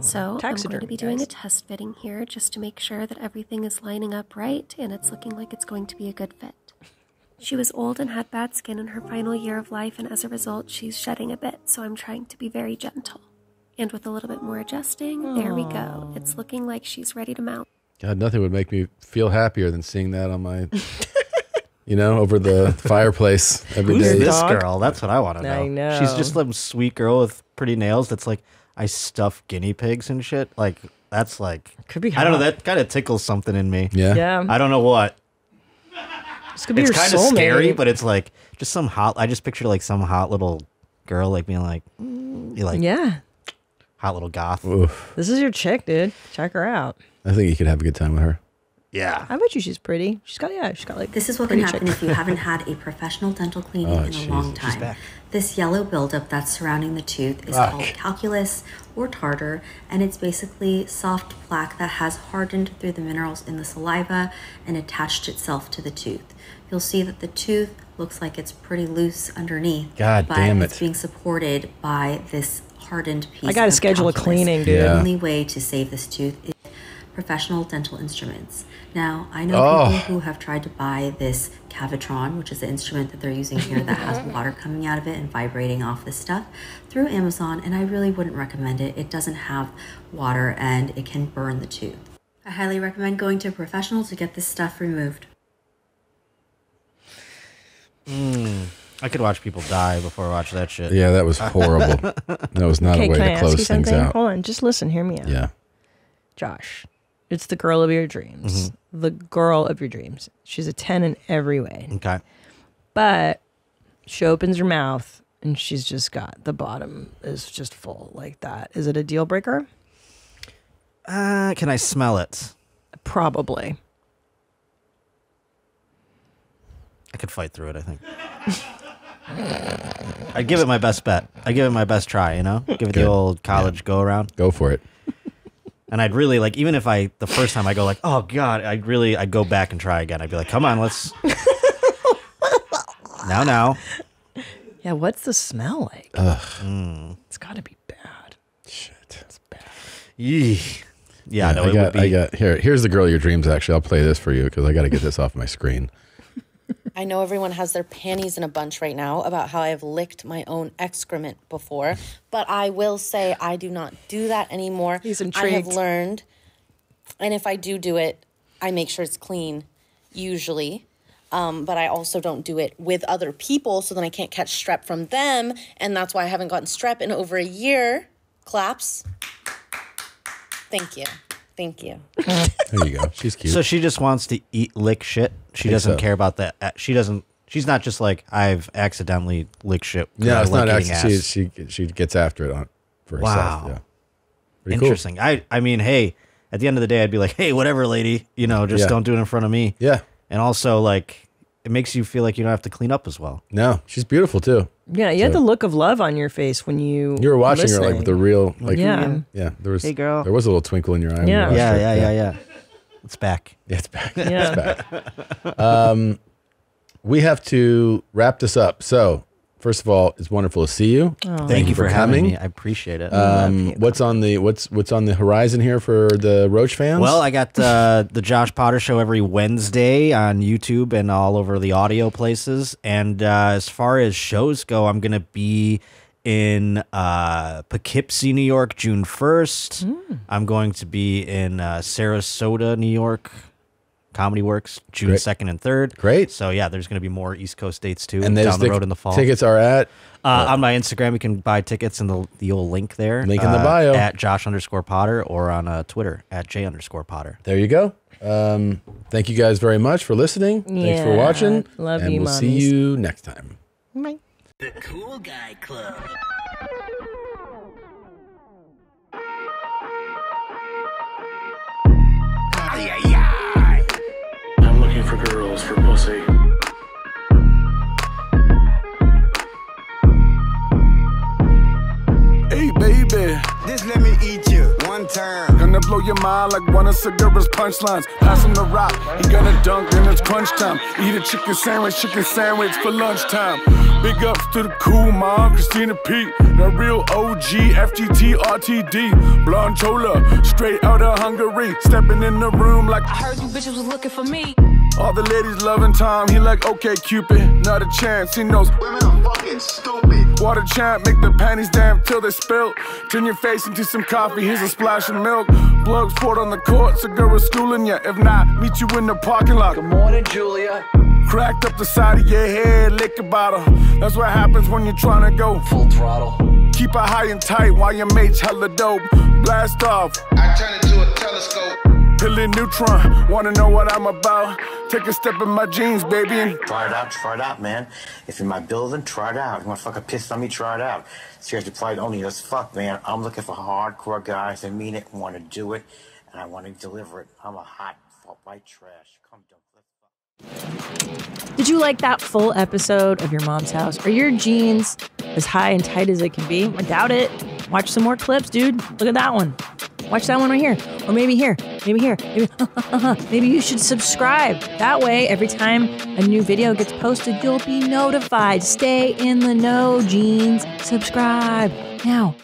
So I'm going to be doing a test fitting here just to make sure that everything is lining up right and it's looking like it's going to be a good fit. She was old and had bad skin in her final year of life, and as a result, she's shedding a bit, so I'm trying to be very gentle. And with a little bit more adjusting, there we go. It's looking like she's ready to mount. God, nothing would make me feel happier than seeing that on my, you know, over the fireplace every day. Who's this girl? That's what I want to know. I know. She's just some sweet girl with pretty nails that's like, I stuff guinea pigs and shit. Like, that's like, could be hot. I don't know, that kind of tickles something in me. Yeah. I don't know what. This could be it's kind of scary, maybe. But it's like, just some hot, I just picture like some hot little girl like being like, hot little goth. Oof. This is your chick, dude. Check her out. I think you could have a good time with her. Yeah. I bet you she's pretty. She's got, yeah, she's got like. This is what can happen if you haven't had a professional dental cleaning in a long time. This yellow buildup that's surrounding the tooth is called calculus or tartar, and it's basically soft plaque that has hardened through the minerals in the saliva and attached itself to the tooth. You'll see that the tooth looks like it's pretty loose underneath. God damn it. But it's being supported by this hardened piece. I got to schedule a cleaning, dude. The only way to save this tooth is professional dental instruments. Now, I know people who have tried to buy this Cavitron, which is the instrument that they're using here that has water coming out of it and vibrating off this stuff, through Amazon, and I really wouldn't recommend it. It doesn't have water, and it can burn the tooth. I highly recommend going to a professional to get this stuff removed. I could watch people die before I watch that shit. Yeah, that was horrible. That was not a way to close things out. Hold on, just listen, hear me out. Yeah. Josh, it's the girl of your dreams. The girl of your dreams. She's a 10 in every way. Okay. But she opens her mouth and she's just got the bottom is just full like that. Is it a deal breaker? Can I smell it? Probably. I could fight through it, I think. I'd give it my best bet. I'd give it my best try, you know? Give it the old college go around. Go for it. And I'd really like, even if I, the first time I go like, oh God, I'd go back and try again. I'd be like, come on, let's. now. Yeah, what's the smell like? It's gotta be bad. Shit. It's bad. Yee. Yeah, no, it would be. Here's the girl of your dreams, actually. I'll play this for you because I gotta get this off my screen. I know everyone has their panties in a bunch right now about how I have licked my own excrement before, but I will say I do not do that anymore. He's intrigued. I have learned, and if I do it, I make sure it's clean, usually. But I also don't do it with other people, so then I can't catch strep from them, and that's why I haven't gotten strep in over a year. Claps. Thank you. Thank you. There you go. She's cute. So she just wants to eat, lick shit. She doesn't care about that. She doesn't. She's not just like I've accidentally licked shit. No, it's not accidentally. She gets after it for herself. Wow. Yeah. Pretty interesting. Cool. I mean, hey, at the end of the day, I'd be like, hey, whatever, lady. You know, just don't do it in front of me. Yeah. And also, like, it makes you feel like you don't have to clean up as well. No, she's beautiful too. Yeah, you had the look of love on your face when you were watching her, like with the real, like there was, hey girl, there was a little twinkle in your eye. Yeah, yeah. It's back. Yeah, it's back. Yeah. It's back. We have to wrap this up. So, first of all, it's wonderful to see you. Oh, thank you for having me. I appreciate it. What's on the horizon here for the Roach fans? Well, I got the Josh Potter show every Wednesday on YouTube and all over the audio places. And as far as shows go, I'm going to be in Poughkeepsie, New York, June 1st. I'm going to be in Sarasota, New York, Comedy Works, June 2nd and 3rd. Great. So, yeah, there's going to be more East Coast dates, too, and down the road in the fall. Tickets are at? On my Instagram, you can buy tickets in the old link there. Link in the bio. At Josh_Potter or on Twitter, at J_Potter. There you go. Thank you guys very much for listening. Thanks for watching. Love you, mommies. And we'll see you next time. Bye. The Cool Guy Club. I'm looking for girls for pussy. Hey, baby. Just let me eat you one time. Gonna blow your mind like one of Segura's punchlines. Pass him the rock, he gonna dunk, then it's crunch time. Eat a chicken sandwich for lunchtime. Big ups to the cool mom, Christina P. The real OG, FGT, RTD. Blonde chola, straight out of Hungary. Stepping in the room like, I heard you bitches was looking for me. All the ladies loving Tom, he like, okay, Cupid. Not a chance, he knows women are fucking stupid. Water champ, make the panties damp till they spill. Turn your face into some coffee, here's a splash of milk. Bloods poured on the court, Segura's schooling ya. If not, meet you in the parking lot. Good morning, Julia. Cracked up the side of your head, lick a bottle. That's what happens when you're trying to go full throttle. Keep it high and tight while your mate's hella dope. Blast off. I turn into a telescope. Billy Neutron, wanna know what I'm about? Take a step in my jeans, baby. Try it out, man. If in my building, try it out. You wanna fucking piss on me, try it out. Seriously, play it only as fuck, man. I'm looking for hardcore guys that mean it and wanna do it, and I wanna deliver it. I'm a hot, white trash. Come down. Did you like that full episode of Your Mom's House? Are your jeans as high and tight as they can be? I doubt it. Watch some more clips, dude. Look at that one. Watch that one right here. Or maybe here. Maybe here. Maybe, maybe you should subscribe. That way, every time a new video gets posted, you'll be notified. Stay in the know, jeans. Subscribe now.